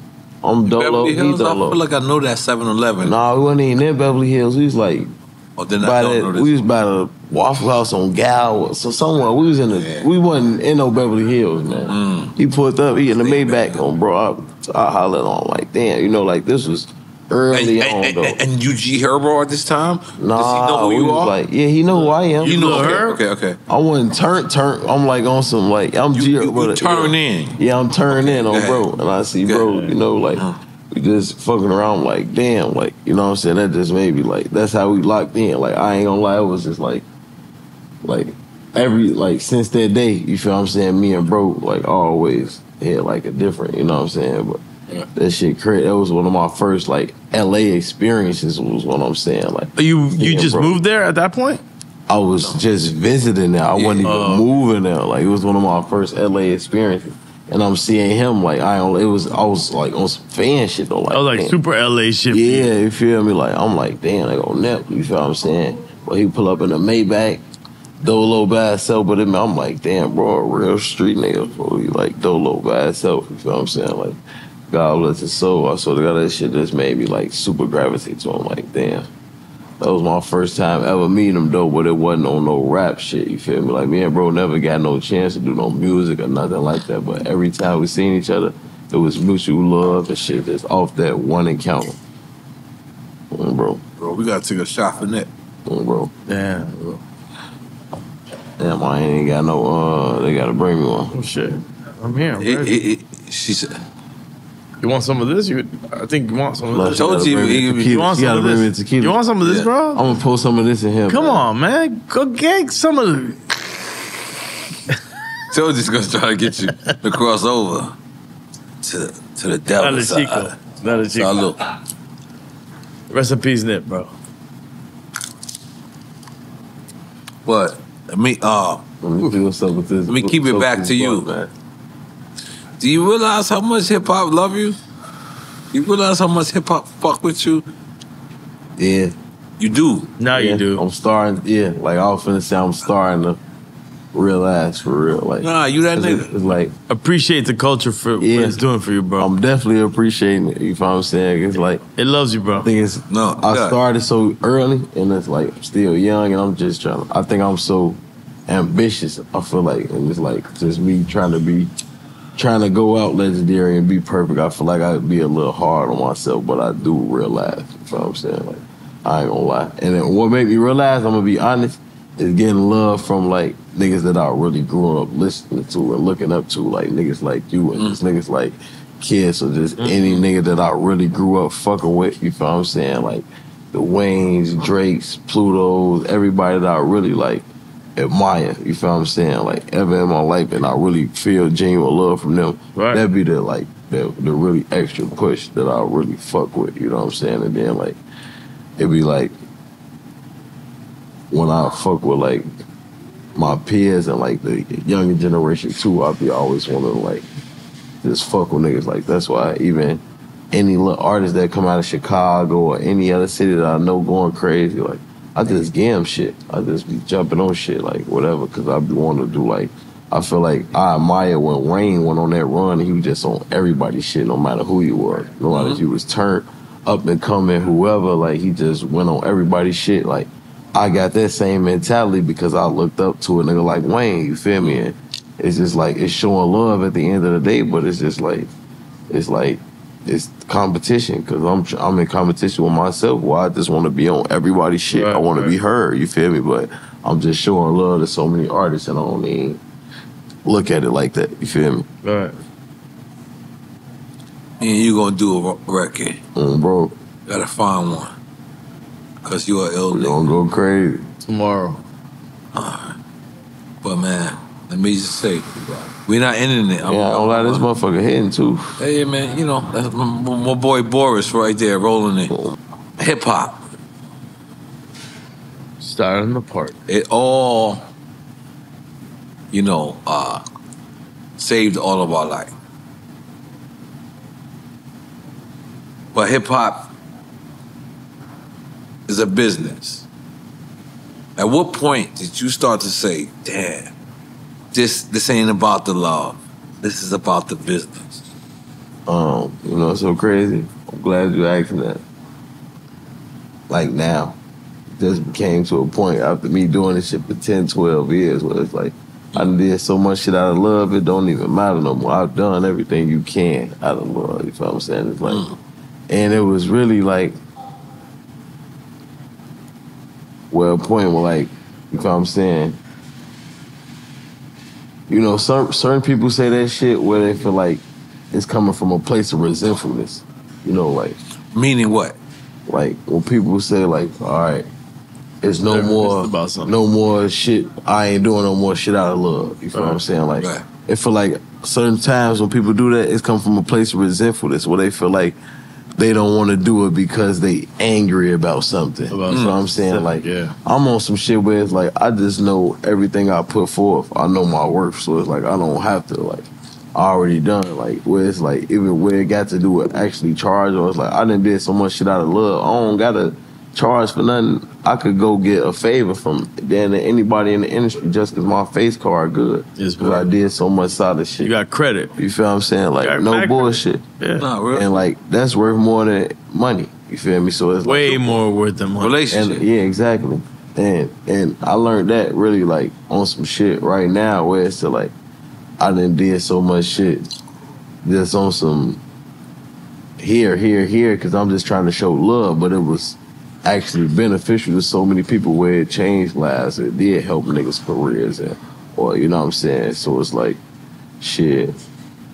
I'm Dolo, he Dolo. I feel like I know that 7-Eleven. Nah, we wasn't even in Beverly Hills. We was like, we was by the Waffle House on Gal, so somewhere. We was in the, we wasn't in no Beverly Hills, man. He pulled up, he in the Maybach on, bro. I hollered on, like, damn, you know, like this was early on, though. And you G Herbo at this time? Nah, does he know who you are? Like, yeah, he know who I am. You know her? Okay, okay. I wasn't turn. I'm like on some, like, I'm G Herbo. You turn in. Yeah, I'm turning in on bro. And I see bro, you know, like, we just fucking around, like, damn, like, you know what I'm saying? That just made me, like, that's how we locked in. Like, I ain't gonna lie, it was just like, since that day, you feel what I'm saying? Me and bro, like, always had, like, a different, you know what I'm saying? But that shit crazy. That was one of my first like LA experiences, was what I'm saying. Like, you just moved there at that point? I was just visiting there. I wasn't even moving there. Like, it was one of my first LA experiences. And I'm seeing him like I was like on some fan shit though. Like, I was like, damn, super LA shit. Yeah, you feel me? Like, I'm like, damn, they go Nip, you feel what I'm saying? But he pull up in a Maybach, Dolo by itself, but I'm like, damn, bro, a real street nigga, bro. He like Dolo by itself, you feel what I'm saying? Like, God bless his soul. I swear to God, that shit just made me like super gravitate to him. Like, damn, that was my first time ever meeting him though, but it wasn't on no rap shit, you feel me? Like, me and bro never got no chance to do no music or nothing like that, but every time we seen each other, it was mutual love and shit just off that one encounter. Bro. Bro, we gotta take a shot for that. Bro. Damn, bro. Damn, I ain't got no, they gotta bring me one. Oh shit, I'm here, I'm ready. She said, you want some of this? I think you want some of this. I told you want some of this. You want some of this, bro? I'm going to pull some of this in here. Come on, man. Go get some of it. Told you it's going to try to get you to cross over to the devil. Not a chico. Not a chico. Rest in peace, Nip, bro. But let me do what's up with this. Let me keep it back to you, man. Do you realize how much hip hop love you? You realize how much hip hop fuck with you? Yeah. You do. Now you do. I'm starting, like, I was finna say, I'm starting to realize for real. Like, nah, you that nigga. It's like, appreciate the culture for what it's doing for you, bro. I'm definitely appreciating it, you know what I'm saying? It's like, it loves you, bro. I think it's, I started so early, and it's like, I'm still young, and I'm just trying to, I think I'm so ambitious, I feel like, and it's like, just me trying to be, trying to go out legendary and be perfect. I feel like I'd be a little hard on myself, but I do realize, you know what I'm saying? Like, I ain't gonna lie. And then what made me realize, I'm gonna be honest, is getting love from like niggas that I really grew up listening to and looking up to, like niggas like you and just niggas like Kiss, or just any nigga that I really grew up fucking with, you know what I'm saying? Like the Waynes, Drakes, Plutos, everybody that I really like, admire, you feel what I'm saying? Like, ever in my life, and I really feel genuine love from them. Right. That'd be the, like, the really extra push that I really fuck with, you know what I'm saying? And then, like, it'd be like, when I fuck with, like, my peers and, like, the younger generation, too, I'd be always wanting to, like, just fuck with niggas. Like, that's why even any little artist that come out of Chicago or any other city that I know going crazy, like, I just gam shit. I just be jumping on shit, like, whatever, because I be wanting to do, like, I feel like I admire when Wayne went on that run. He was just on everybody's shit, no matter who you were. No matter if you was turned, up and coming, whoever. Like, he just went on everybody's shit. Like, I got that same mentality because I looked up to a nigga like Wayne, you feel me? And it's just like, it's showing love at the end of the day, but it's just like, it's competition, because I'm in competition with myself. Well, I just want to be on everybody's shit. Right, I want to be heard, you feel me? But I'm just showing love to so many artists, and I don't even look at it like that, you feel me? Right. And you gonna do a record. Bro. Gotta find one. Cause you an ill nigga. Gonna go crazy. Tomorrow. Alright. But man, let me just say, we're not ending it. I don't like this motherfucker hitting too. Hey man, you know, that's my boy Boris right there rolling it. Hip hop. Starting the park. It all, you know, saved all of our life. But hip-hop is a business. At what point did you start to say, damn, this ain't about the love. This is about the business? You know, it's so crazy. I'm glad you asked that. Like now, this came to a point after me doing this shit for 10, 12 years where it's like, I did so much shit out of love, it don't even matter no more. I've done everything you can out of love, you know what I'm saying? It's like... And it was really like, well, a point where, like, you know what I'm saying? You know, certain people say that shit where they feel like it's coming from a place of resentfulness. You know, like. Meaning what? Like, when people say, like, all right, it's no more shit. I ain't doing no more shit out of love. You feel what I'm saying? Like, it feel like certain times when people do that, it's come from a place of resentfulness where they feel like they don't want to do it because they angry about something. You know what I'm saying? Like, I'm on some shit where it's like, I just know everything I put forth. I know my worth, so it's like, I don't have to, like, I already done it. Like, where it's like, even where it got to do with actually charge, or it's like, I done did so much shit out of love. I don't got to charge for nothing. I could go get a favor from anybody in the industry just because my face card good. Because I did so much solid shit. You got credit. You feel what I'm saying? Like, no bullshit. Yeah. Nah, really. And like, that's worth more than money. You feel me? So it's way like, more worth than money. Relationship. And, yeah, exactly. And I learned that really like on some shit right now where it's to like, I done did so much shit just on some here, because I'm just trying to show love, but it was actually beneficial to so many people where it changed lives. It did help niggas' careers, or you know what I'm saying? So it's like, shit,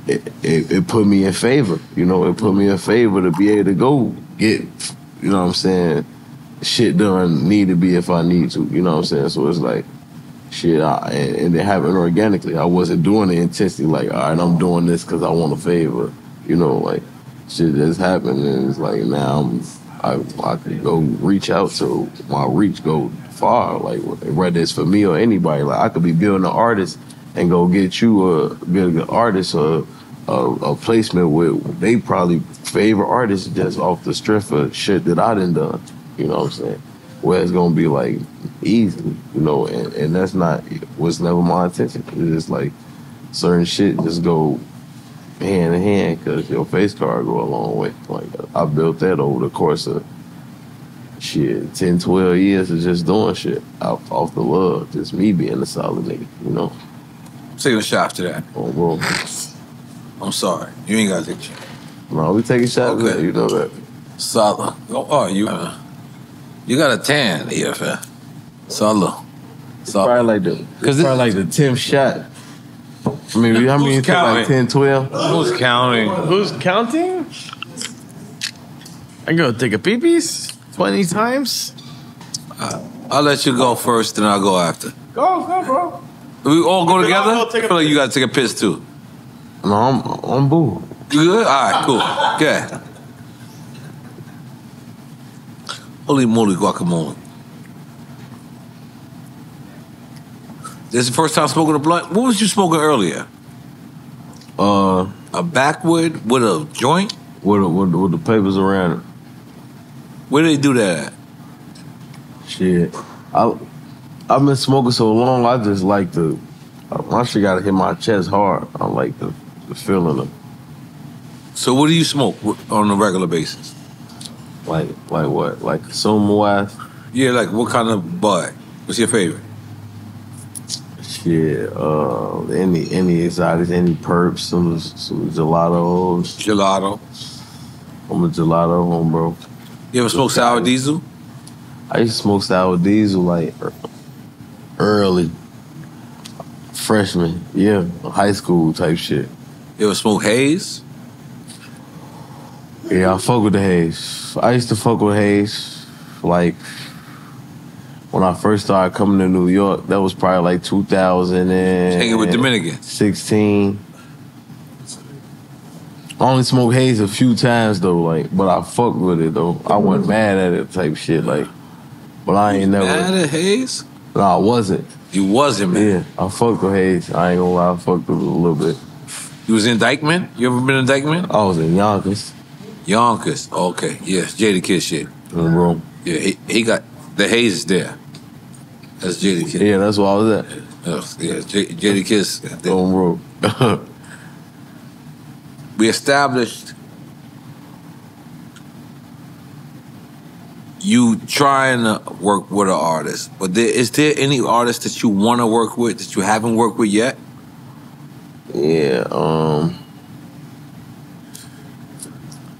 it put me in favor. You know, it put me in favor to be able to go get, you know what I'm saying, shit done need to be if I need to. You know what I'm saying? So it's like, shit, and it happened organically. I wasn't doing it intensely like, all right, I'm doing this because I want a favor. You know, like, shit just happened, and it's like, now I could go reach out to my reach go far, like whether it's for me or anybody. Like I could be building an artist and go get you a placement with they probably favorite artists just off the strength of shit that I done done. You know what I'm saying? Where it's gonna be like easily, you know, and that's not was never my intention. It's just like certain shit just go hand in hand, because your face card go a long way. Like I built that over the course of shit 10, 12 years of just doing shit off the love, just me being a solid nigga, you know. Take a shot after that. Oh, bro. I'm sorry, you ain't gotta take a shot. No, we take a shot. Okay, you know that. Solid. Oh, you got a tan, EFN. Solid. It's probably like the 10th shot. I mean, how many you took, like 10, 12? Who's counting? Who's counting? I can go take a pee-pees 20 times. I'll let you go first, then I'll go after. Go, bro. We all go together? I feel like you got to take a piss, too. No, I'm boo. You good? All right, cool. Okay. Holy moly guacamole. This is the first time smoking a blunt. What was you smoking earlier? A backwood with a joint? With the papers around it. Where do they do that at? Shit. I've been smoking so long, I just like to My shit gotta hit my chest hard. I like the feeling of. So what do you smoke on a regular basis? Like what? Like consumer-wise? Yeah, like what kind of bud? What's your favorite? Shit, any exotics, any perps, some gelatos. Gelato. I'm a gelato home, bro. You ever smoke sour diesel? I used to smoke sour diesel like early freshman, yeah, high school type shit. You ever smoke haze? Yeah, I fuck with the haze. I used to fuck with haze like when I first started coming to New York. That was probably like 2016. Hanging with Dominicans. 16. I only smoked haze a few times though, like, but I fucked with it though. I wasn't mad at it type shit, like, but I ain't never mad at haze. No, I wasn't. You wasn't, man. Yeah, I fucked with haze. I ain't gonna lie, I fucked with it a little bit. You was in Dykeman? You ever been in Dykeman? I was in Yonkers. Yonkers, okay, yes, Jadakiss shit. In the room. Yeah, he got the haze is there. That's Jadakiss. Yeah, that's where I was at. Yeah, Jadakiss. On road. We established you trying to work with an artist, but is there any artist that you want to work with that you haven't worked with yet? Yeah,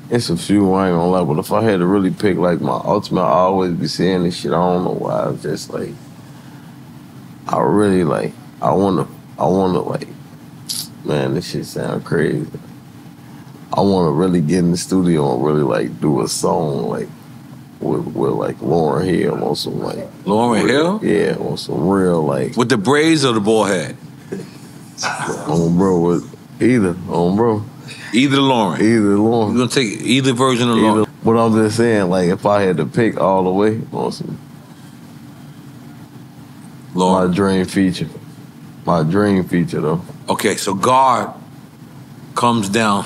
it's a few, I ain't gonna lie, but if I had to really pick like my ultimate, I always be saying this shit, I don't know why, it's just like, I really like, I wanna like, man, this shit sound crazy. I want to really get in the studio and really like do a song like with like Lauryn Hill on some like Lauryn Hill? Yeah, on some real like with the braids or the bald head? On bro, with either on bro. Either Lauryn. Either Lauryn. You're gonna take either version of Lauryn. But I'm just saying, like if I had to pick all the way on some Lauryn. My dream feature. My dream feature though. Okay, so God comes down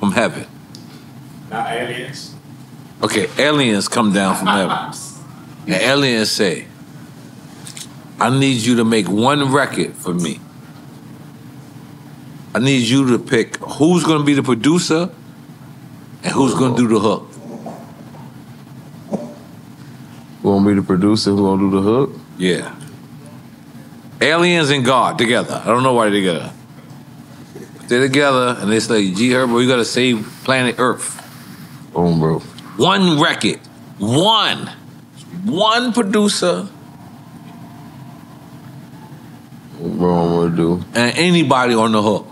from heaven. Not aliens. Okay, aliens come down from heaven. The aliens say, I need you to make one record for me. I need you to pick who's going to be the producer and who's going to do the hook. Who going to be the producer, who going to do the hook? Yeah. Aliens and God together. I don't know why they're together. They're together, and it's like, G Herbo, you gotta save planet Earth. Oh, bro. One record. One producer. Bro, I'm gonna do. And anybody on the hook.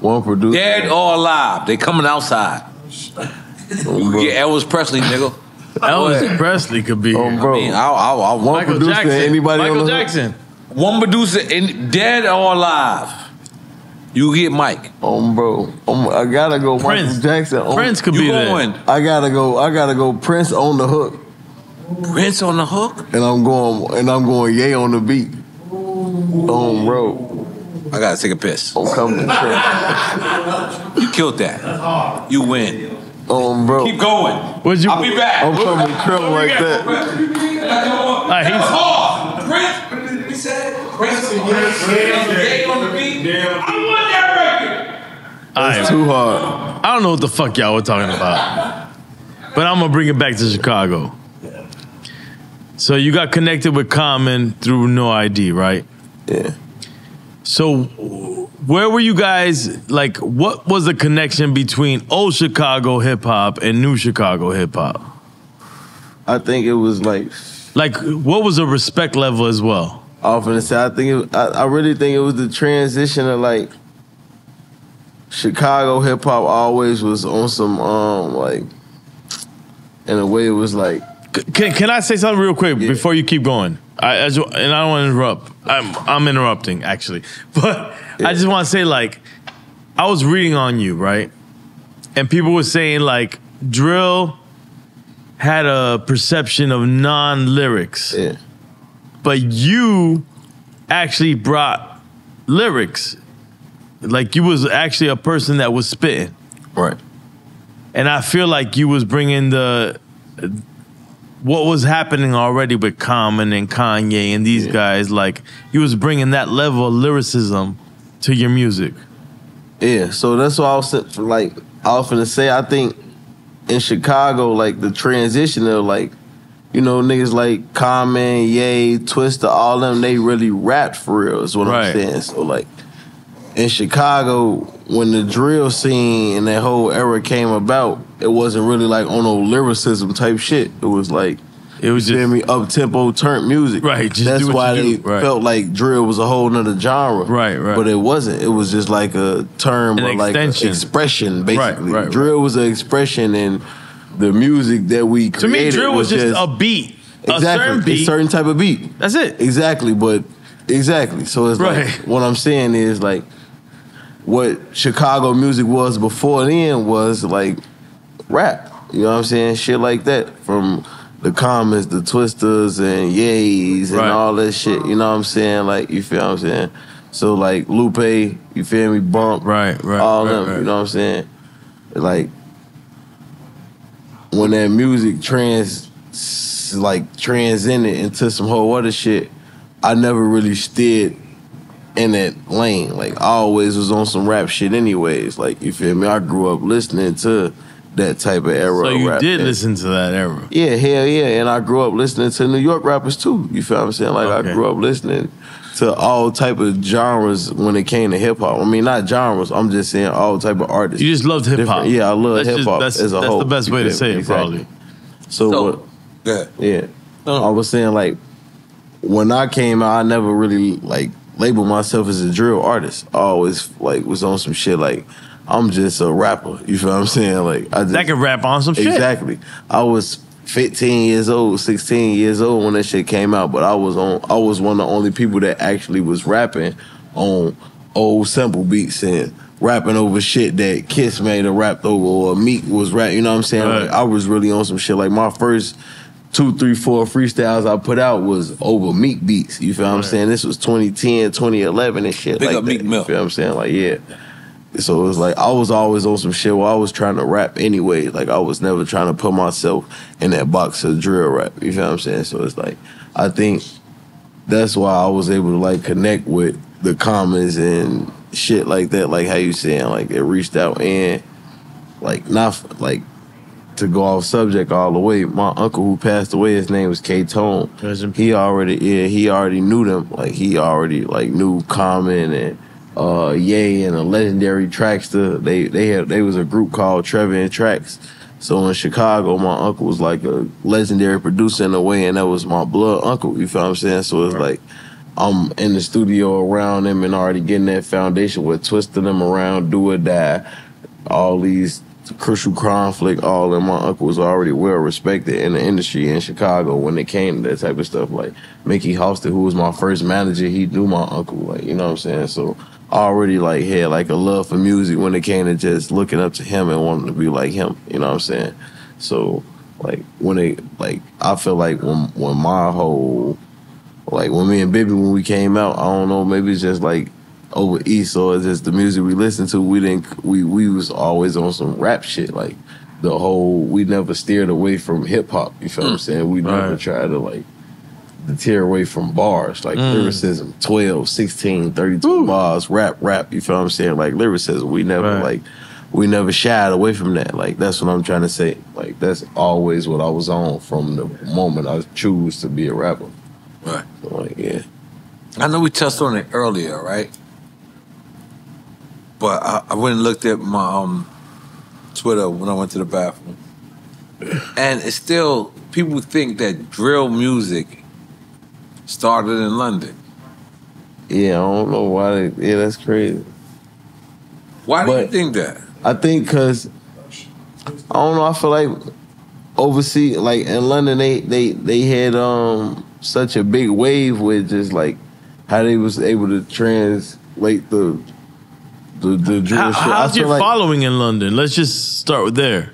One producer. Dead or alive. They coming outside. Oh, yeah, Elvis Presley, nigga. Elvis Presley could be. Oh, bro. I mean, I one Michael producer, Jackson. Anybody Michael on the Jackson. Hook? One producer, dead or alive. You get Mike. Bro. I gotta go Prince. Michael Jackson. Prince could be going. There. I gotta go Prince on the hook. Prince on the hook? And I'm going Ye on the beat. Bro. I gotta take a piss. I'm coming to Prince. You killed that. That's hard. You win. Bro. Keep going. I'll be back. I'm coming to Prince like that. That's hard. Prince. We said, Prince on the beat. I want that record. It's too hard. I don't know what the fuck y'all were talking about, but I'm gonna bring it back to Chicago. Yeah. So you got connected with Common through No ID, right? Yeah. So where were you guys? Like, what was the connection between old Chicago hip hop and new Chicago hip hop? I think it was like what was the respect level as well? Often say, I really think it was the transition of like Chicago hip hop always was on some like in a way it was like. Can I say something real quick before you keep going? And I don't want to interrupt. I'm interrupting actually, but I just want to say like I was reading on you right, and people were saying like drill had a perception of non-lyrics. Yeah. But you actually brought lyrics. Like you was actually a person that was spitting. Right. And I feel like you was bringing the what was happening already with Common and Kanye and these guys, like, you was bringing that level of lyricism to your music. Yeah, so that's what I was, like, I was gonna say, I think in Chicago, like, the transition of, like, you know, niggas like Common, Ye, Twista, all them, they really rapped for real, is what I'm saying. So, like, in Chicago, when the drill scene and that whole era came about, it wasn't really like on no lyricism type shit. It was like, it was just up-tempo, turnt music. Right, just that's why they felt like drill was a whole nother genre. Right, right. But it wasn't. It was just like a term or like an expression, basically. Right, right, drill was an expression, and the music that we created, to me, drill was just a beat. Exactly, a certain type of beat. That's it. Exactly, but exactly. So it's like, what I'm saying is, like, what Chicago music was before then was like rap. You know what I'm saying? Shit like that from the Commons, the Twisters, and Ye's, and all that shit. You know what I'm saying? Like, you feel what I'm saying? So, like, Lupe, you feel me? Bump. All them, you know what I'm saying? Like, when that music transcended into some whole other shit, I never really steered in that lane. Like, I always was on some rap shit anyways. Like, you feel me? I grew up listening to that type of era. So you did listen to that era? Yeah, hell yeah. And I grew up listening to New York rappers too. You feel what I'm saying? Like, I grew up listening to all type of genres when it came to hip hop. I mean, not genres, I'm just saying all type of artists. You just loved hip hop? Yeah, I love hip hop as a whole. That's the best way to say it, probably. So yeah, I was saying, like, when I came out, I never really, like, labeled myself as a drill artist. I always, like, was on some shit like, I'm just a rapper. You feel what I'm saying? Like, I just, that can rap on some shit. Exactly. I was 15 years old, 16 years old when that shit came out, but I was one of the only people that actually was rapping on old sample beats and rapping over shit that Kiss made or rapped over or Meek was rap. You know what I'm saying? Like, I was really on some shit. Like, my first 2, 3, 4 freestyles I put out was over Meek beats. You feel what I'm saying? This was 2010, 2011 and shit. Big up Meek Mill. You feel what I'm saying? Like, yeah. So it was like, I was always on some shit where I was trying to rap anyway. Like, I was never trying to put myself in that box of drill rap. You feel what I'm saying? So it's like, I think that's why I was able to, like, connect with the Commons and shit like that. Like, how you saying, like, it reached out. And, like, not, like, to go off subject all the way, my uncle who passed away, his name was K Tone. He already, he already knew them. Like, he already, like, knew Common and Ye and a legendary Traxxter. They was a group called Trevor and Trax. So in Chicago, my uncle was like a legendary producer in a way, and that was my blood uncle. You feel what I'm saying? So it's like, I'm in the studio around them and already getting that foundation with twisting them around, Do or Die, all these Crucial Conflict, all that. My uncle was already well respected in the industry in Chicago when it came to that type of stuff. Like Mickey Houston, who was my first manager, he knew my uncle. Like, you know what I'm saying? So already like had like a love for music when it came to just looking up to him and wanting to be like him. You know what I'm saying? So like when it, like I feel like when my whole, like when me and Bibby, when we came out, I don't know, maybe it's just like over East or just the music we listened to, we was always on some rap shit. Like the whole, we never steered away from hip hop. You feel what I'm saying? We never tried to like tear away from bars, like lyricism, 12, 16, 32 bars, rap, you feel what I'm saying? Like lyricism, we never like, we never shied away from that. Like that's what I'm trying to say. Like that's always what I was on from the moment I choose to be a rapper. Right. So, like, yeah. I know we touched on it earlier, right? But I went and looked at my Twitter when I went to the bathroom. And it's still, people think that drill music started in London. Yeah, I don't know why. Yeah, that's crazy. Why do you think that? I think because, I don't know, I feel like overseas, like in London, they had such a big wave with just like how they was able to translate the Jewish. How's your following in London? Let's just start with there.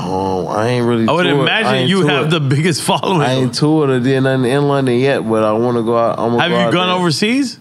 Oh, I ain't really. I would imagine you have the biggest following. I ain't toured or did nothing in London yet, but I want to go out. Have you gone overseas?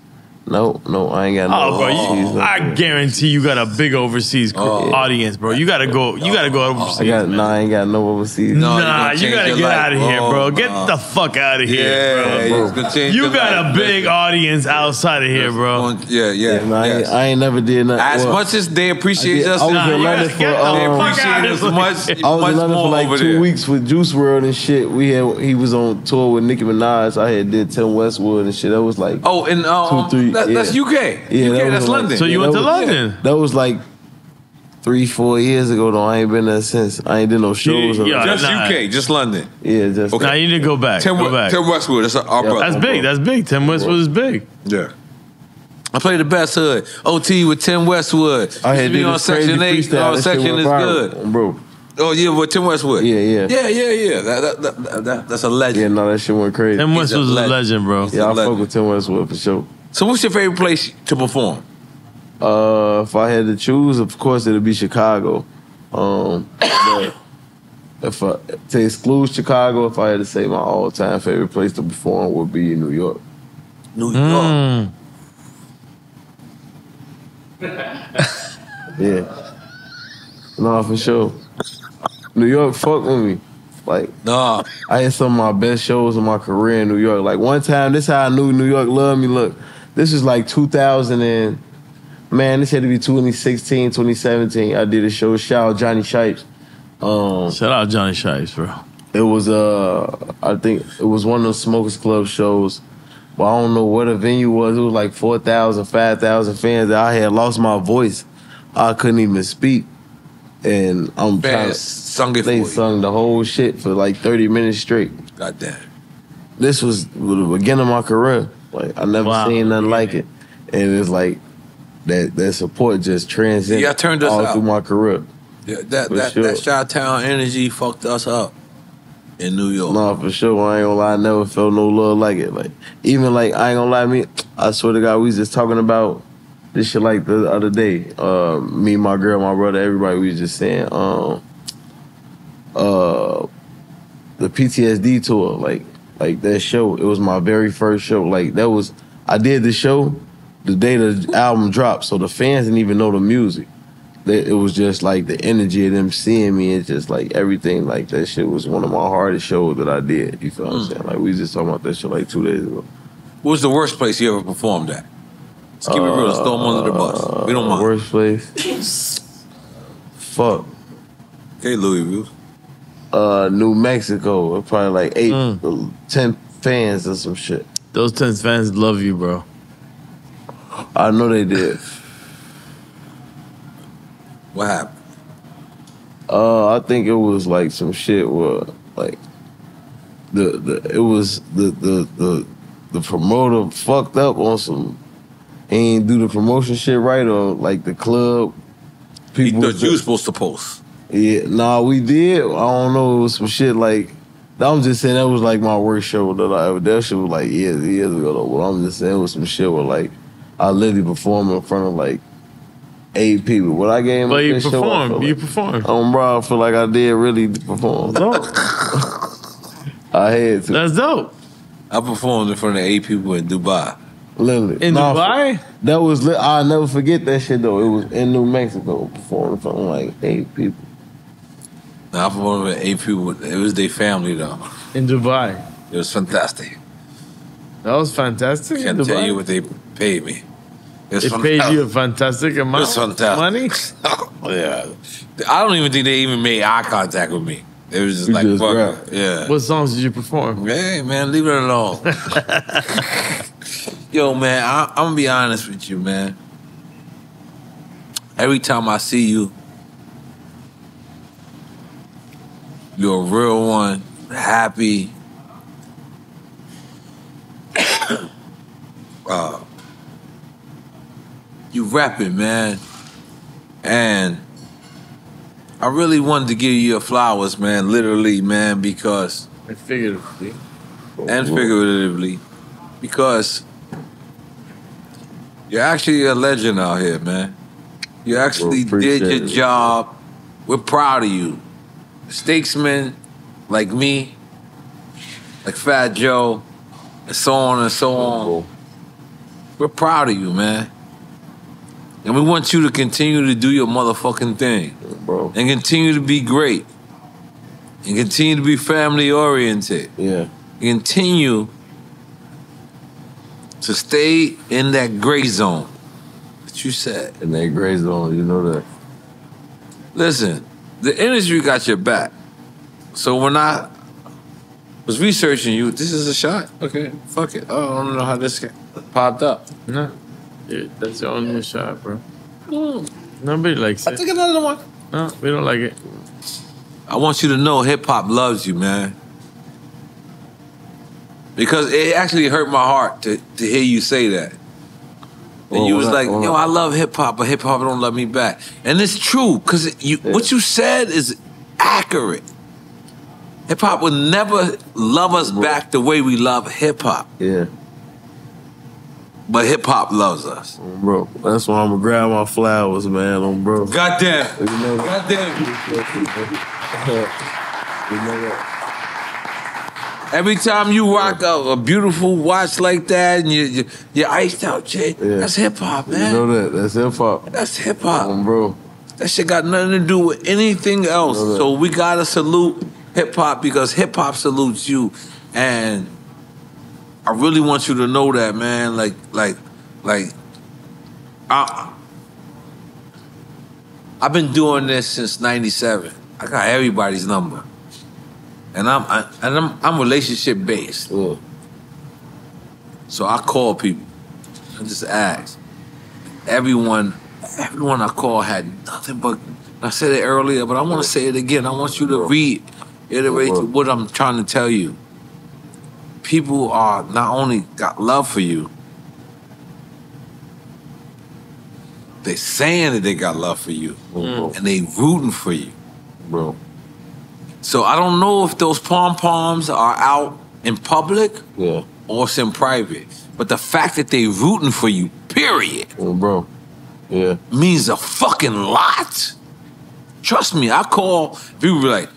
No, I ain't got no. Oh, bro, I guarantee you got a big overseas audience, bro. You gotta go. You gotta go overseas. I ain't got no overseas. Nah, you gotta get out of here, bro. Get the fuck out of here, bro. You got a big audience outside of here, bro. I ain't never did nothing. As much as they appreciate us, I was in London for like 2 weeks with Juice WRLD and shit. He was on tour with Nicki Minaj. I had did Tim Westwood and shit. That was like 2, 3. That's UK. Yeah, UK, that's London. Like, so you went to London. Yeah. That was like 3, 4 years ago though. I ain't been there since. I ain't did no shows. UK, just London. Yeah, just okay. Nah, you didn't go back. Tim Westwood, that's our brother. That's big. That's big. Tim Westwood is big. Yeah. I played the best hood. OT with Tim Westwood. I had to be on Section 8. On Section is good, bro. Oh yeah, with Tim Westwood. Yeah. That's a legend. Yeah, no, that shit went crazy. Tim Westwood's a legend, bro. Yeah, I fuck with Tim Westwood for sure. So what's your favorite place to perform? If I had to choose, of course it would be Chicago. To exclude Chicago, if I had to say my all-time favorite place to perform would be New York. New York? Yeah. No, for sure. New York fuck with me. Like, nah. I had some of my best shows in my career in New York. Like, one time, this is how I knew New York loved me. Look, this was like 2000 and, man, this had to be 2016, 2017. I did a show. Shout out Johnny Shipes. Shout out Johnny Shipes, bro. It was, I think it was one of those Smokers Club shows, but I don't know what the venue was. It was like 4,000, 5,000 fans that I had lost my voice. I couldn't even speak. And I'm trying to sung it. They sung the whole shit for like 30 minutes straight. Goddamn. This was the beginning of my career. Like I never seen nothing like it. And it's like that support just transcended all through my career. Yeah, that Chi-Town energy fucked us up in New York. No, for sure. I ain't gonna lie, I never felt no love like it. Like even like I ain't gonna lie, I swear to God, we was just talking about this shit like the other day. Me, my girl, my brother, everybody, we was just saying the PTSD tour, like that show, it was my very first show. Like that was, I did the show the day the album dropped, so the fans didn't even know the music. It was just like the energy of them seeing me and just like everything, like that shit was one of my hardest shows that I did. You feel what I'm saying? Like we was just talking about that shit like 2 days ago. What was the worst place you ever performed at? Just keep it real. Let's throw them under the bus. We don't mind. Worst place. Fuck. Okay, Louisville. New Mexico. Probably like 8, 10 fans or some shit. Those 10 fans love you, bro. I know they did. What happened? I think it was like some shit where like the promoter fucked up on some. He ain't do the promotion shit right, or like the club people. He thought you were supposed to post. Yeah, nah, we did. I don't know, it was some shit like. I'm just saying that was like my worst show that I ever. That shit was like years ago though. But I'm just saying it was some shit where like I literally performed in front of like 8 people. What I gave him. But you performed. Like, you performed. Bro, I feel like I did really perform. No. I had to. That's dope. I performed in front of 8 people in Dubai. Literally. In Dubai? That was, I'll never forget that shit though. It was in New Mexico performing for like 8 people. Nah, I performed with 8 people. It was their family though. In Dubai. It was fantastic. That was fantastic. I can't tell you what they paid me. They paid you a fantastic amount of money? Yeah. I don't even think they even made eye contact with me. It was just like, fuck. Yeah. What songs did you perform? Hey, man, leave it alone. Yo, man, I'm going to be honest with you, man. Every time I see you, you're a real one, happy, you rapping, man. And I really wanted to give you your flowers, man, literally, man, because... And figuratively. And figuratively. Because... You're actually a legend out here, man. You actually did your job. We're proud of you. Statesmen like me, like Fat Joe, and so on and so on. We're proud of you, man. And we want you to continue to do your motherfucking thing. Bro. And continue to be great. And continue to be family oriented. Yeah. Continue to stay in that gray zone that you said. In that gray zone, you know that. Listen, the industry got your back. So when I was researching you, this is a shot. Okay, fuck it. Oh, I don't know how this popped up. No. Dude, that's the only shot, bro. Mm. Nobody likes it. I took another one. No, we don't like it. I want you to know hip-hop loves you, man. Because it actually hurt my heart to hear you say that. And you was like, yo, I love hip-hop, but hip-hop don't love me back. And it's true, because what you said is accurate. Hip-hop will never love us back the way we love hip-hop. Yeah. But hip-hop loves us. Bro, that's why I'm going to grab my flowers, man. Bro. Goddamn. Goddamn. You know that. Every time you rock a beautiful watch like that and you're iced out, Jay, that's hip-hop, man. You know that. That's hip-hop. That's hip-hop. Bro. That shit got nothing to do with anything else. You know, so we got to salute hip-hop because hip-hop salutes you. And I really want you to know that, man. I've been doing this since '97. I got everybody's number, and I'm relationship based. Ooh. So I call people. I just ask. Everyone I call had nothing but. I said it earlier, but I want to say it again. I want you to reiterate what I'm trying to tell you. People are not only got love for you, they saying that they got love for you, and they rooting for you, bro. So I don't know if those pom-poms are out in public or it's in private, but the fact that they rooting for you, period, means a fucking lot. Trust me, I call people be like,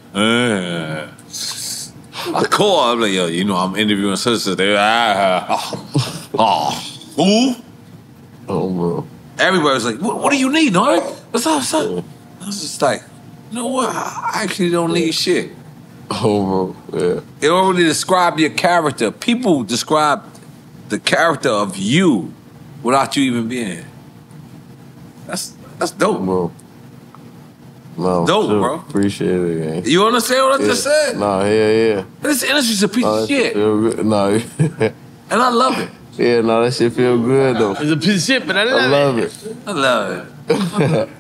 I call, I'm like, yo, you know, I'm interviewing sisters. They bro. Everybody was like, what do you need, Nori? What's up, son? I was just like, you know what? I actually don't need shit. Oh, bro, it already described your character. People describe the character of you without you even being here. That's dope. Bro. No, dope, sure. Bro. Appreciate it, man. You understand what I just said? Nah, this industry's a piece of shit. No. And I love it. Yeah, no, that shit feel good, though. It's a piece of shit, but I love it. I love it.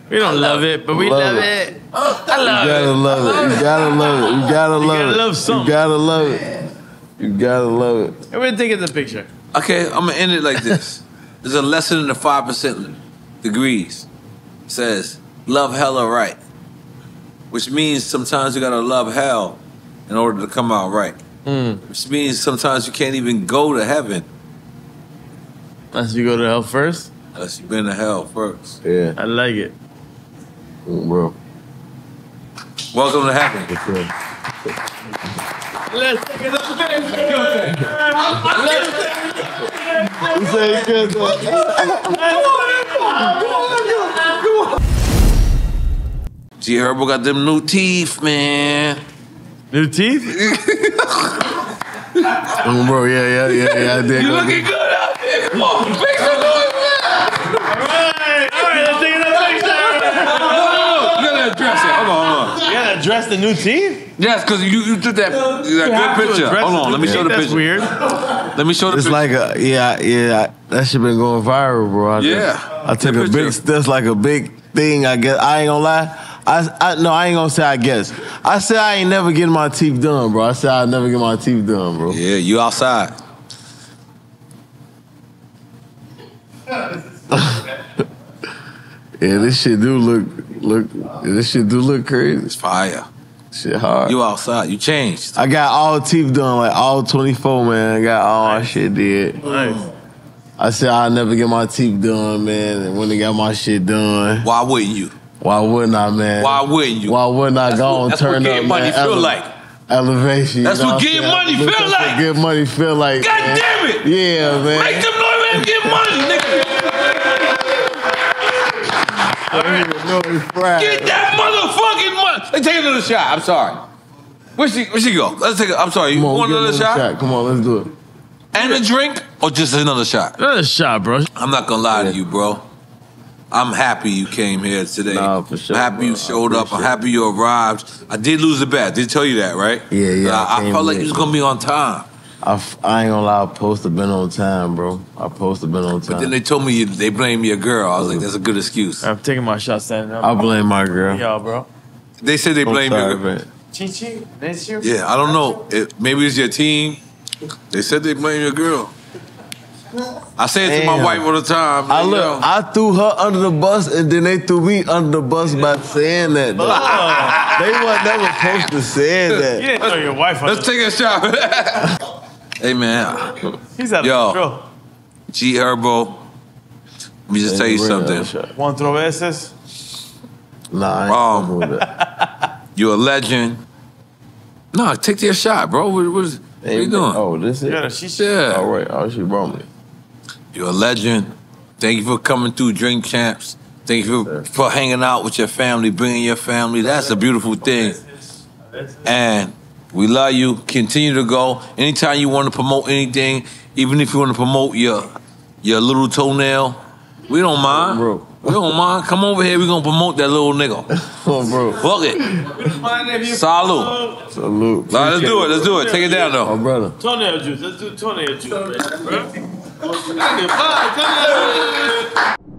We don't love it, but we love it. I love it. You gotta love it. You gotta love it. You gotta love something. You gotta love it. You gotta love it. Everybody taking the picture. Okay, I'm gonna end it like this. There's a lesson in the 5% degrees. It says, love hella right. Which means sometimes you gotta love hell in order to come out right. Which means sometimes you can't even go to heaven. Unless you go to hell first? Unless you've been to hell first. Yeah. I like it. Bro. Welcome to heaven. Let's take it up, baby. Come on. G Herbo got them new teeth, man. New teeth? Bro, yeah. I did. You looking good out there. Come on, fix it, boy. All right, let's take another picture. You gotta address it. Hold on. You gotta address the new teeth? Yes, because you took that good picture. Hold on, let me show the picture. That's weird. Let me show the picture. It's like that shit been going viral, bro. I took a big, that's like a big thing, I guess. I ain't gonna lie. I ain't gonna say I guess. I said I ain't never getting my teeth done, bro. I said I'd never get my teeth done, bro. Yeah, you outside. This shit do look. This shit do look crazy. It's fire. Shit hard. You outside. You changed. I got all teeth done, like all 24, man. I got all my shit did. Nice. I said I'd never get my teeth done, man. And when they got my shit done, why wouldn't you? Why wouldn't I, man? Why wouldn't you? Why wouldn't I go and turn up, man? That's what getting money feel like. Elevation. That's what getting money feel like. God damn it. Yeah, man. Make them noise. him get money, nigga. Get that motherfucking money. Let's take another shot. I'm sorry. Where she go? Let's take. I'm sorry. You want another shot? Come on, let's do it. And a drink or just another shot? Another shot, bro. I'm not gonna lie to you, bro. I'm happy you came here today. Nah, for sure. I'm happy you showed up. I'm happy you arrived. I did lose the bet. Did tell you that, right? Yeah, yeah. I felt like you was gonna be on time. I ain't gonna lie, I post have been on time, bro. I post have been on time. But then they told me they blame your girl. I was like, that's a good excuse. I'm taking my shot standing up. I blame my girl. Y'all, bro. They said they blame your girl. Chi-Chi, that's you? Yeah, I don't know. Maybe it's your team. They said they blame your girl. I say it to my wife all the time. Like, I threw her under the bus, and then they threw me under the bus by saying that. They weren't never supposed to say that. You didn't throw your wife under. Let's take a shot. Hey, man. He's out of control. G Herbo. Let me just tell you something. Want to throw asses? Nah, I ain't with it. You're a legend. Nah, take your shot, bro. What are you doing? Oh, this is it? Yeah. All right. Oh, she brought me. You're a legend. Thank you for coming through Drink Champs. Thank you for hanging out with your family, bringing your family. That's a beautiful thing. And we love you. Continue to go. Anytime you want to promote anything, even if you want to promote your little toenail, we don't mind. Bro. We don't mind. Come over here. We're going to promote that little nigga. Oh, bro. Fuck it. Salute. Salute. Nah, let's do it. Let's do it. Take it down, though. My brother. Toenail juice. Let's do toenail juice, bro. I can fly.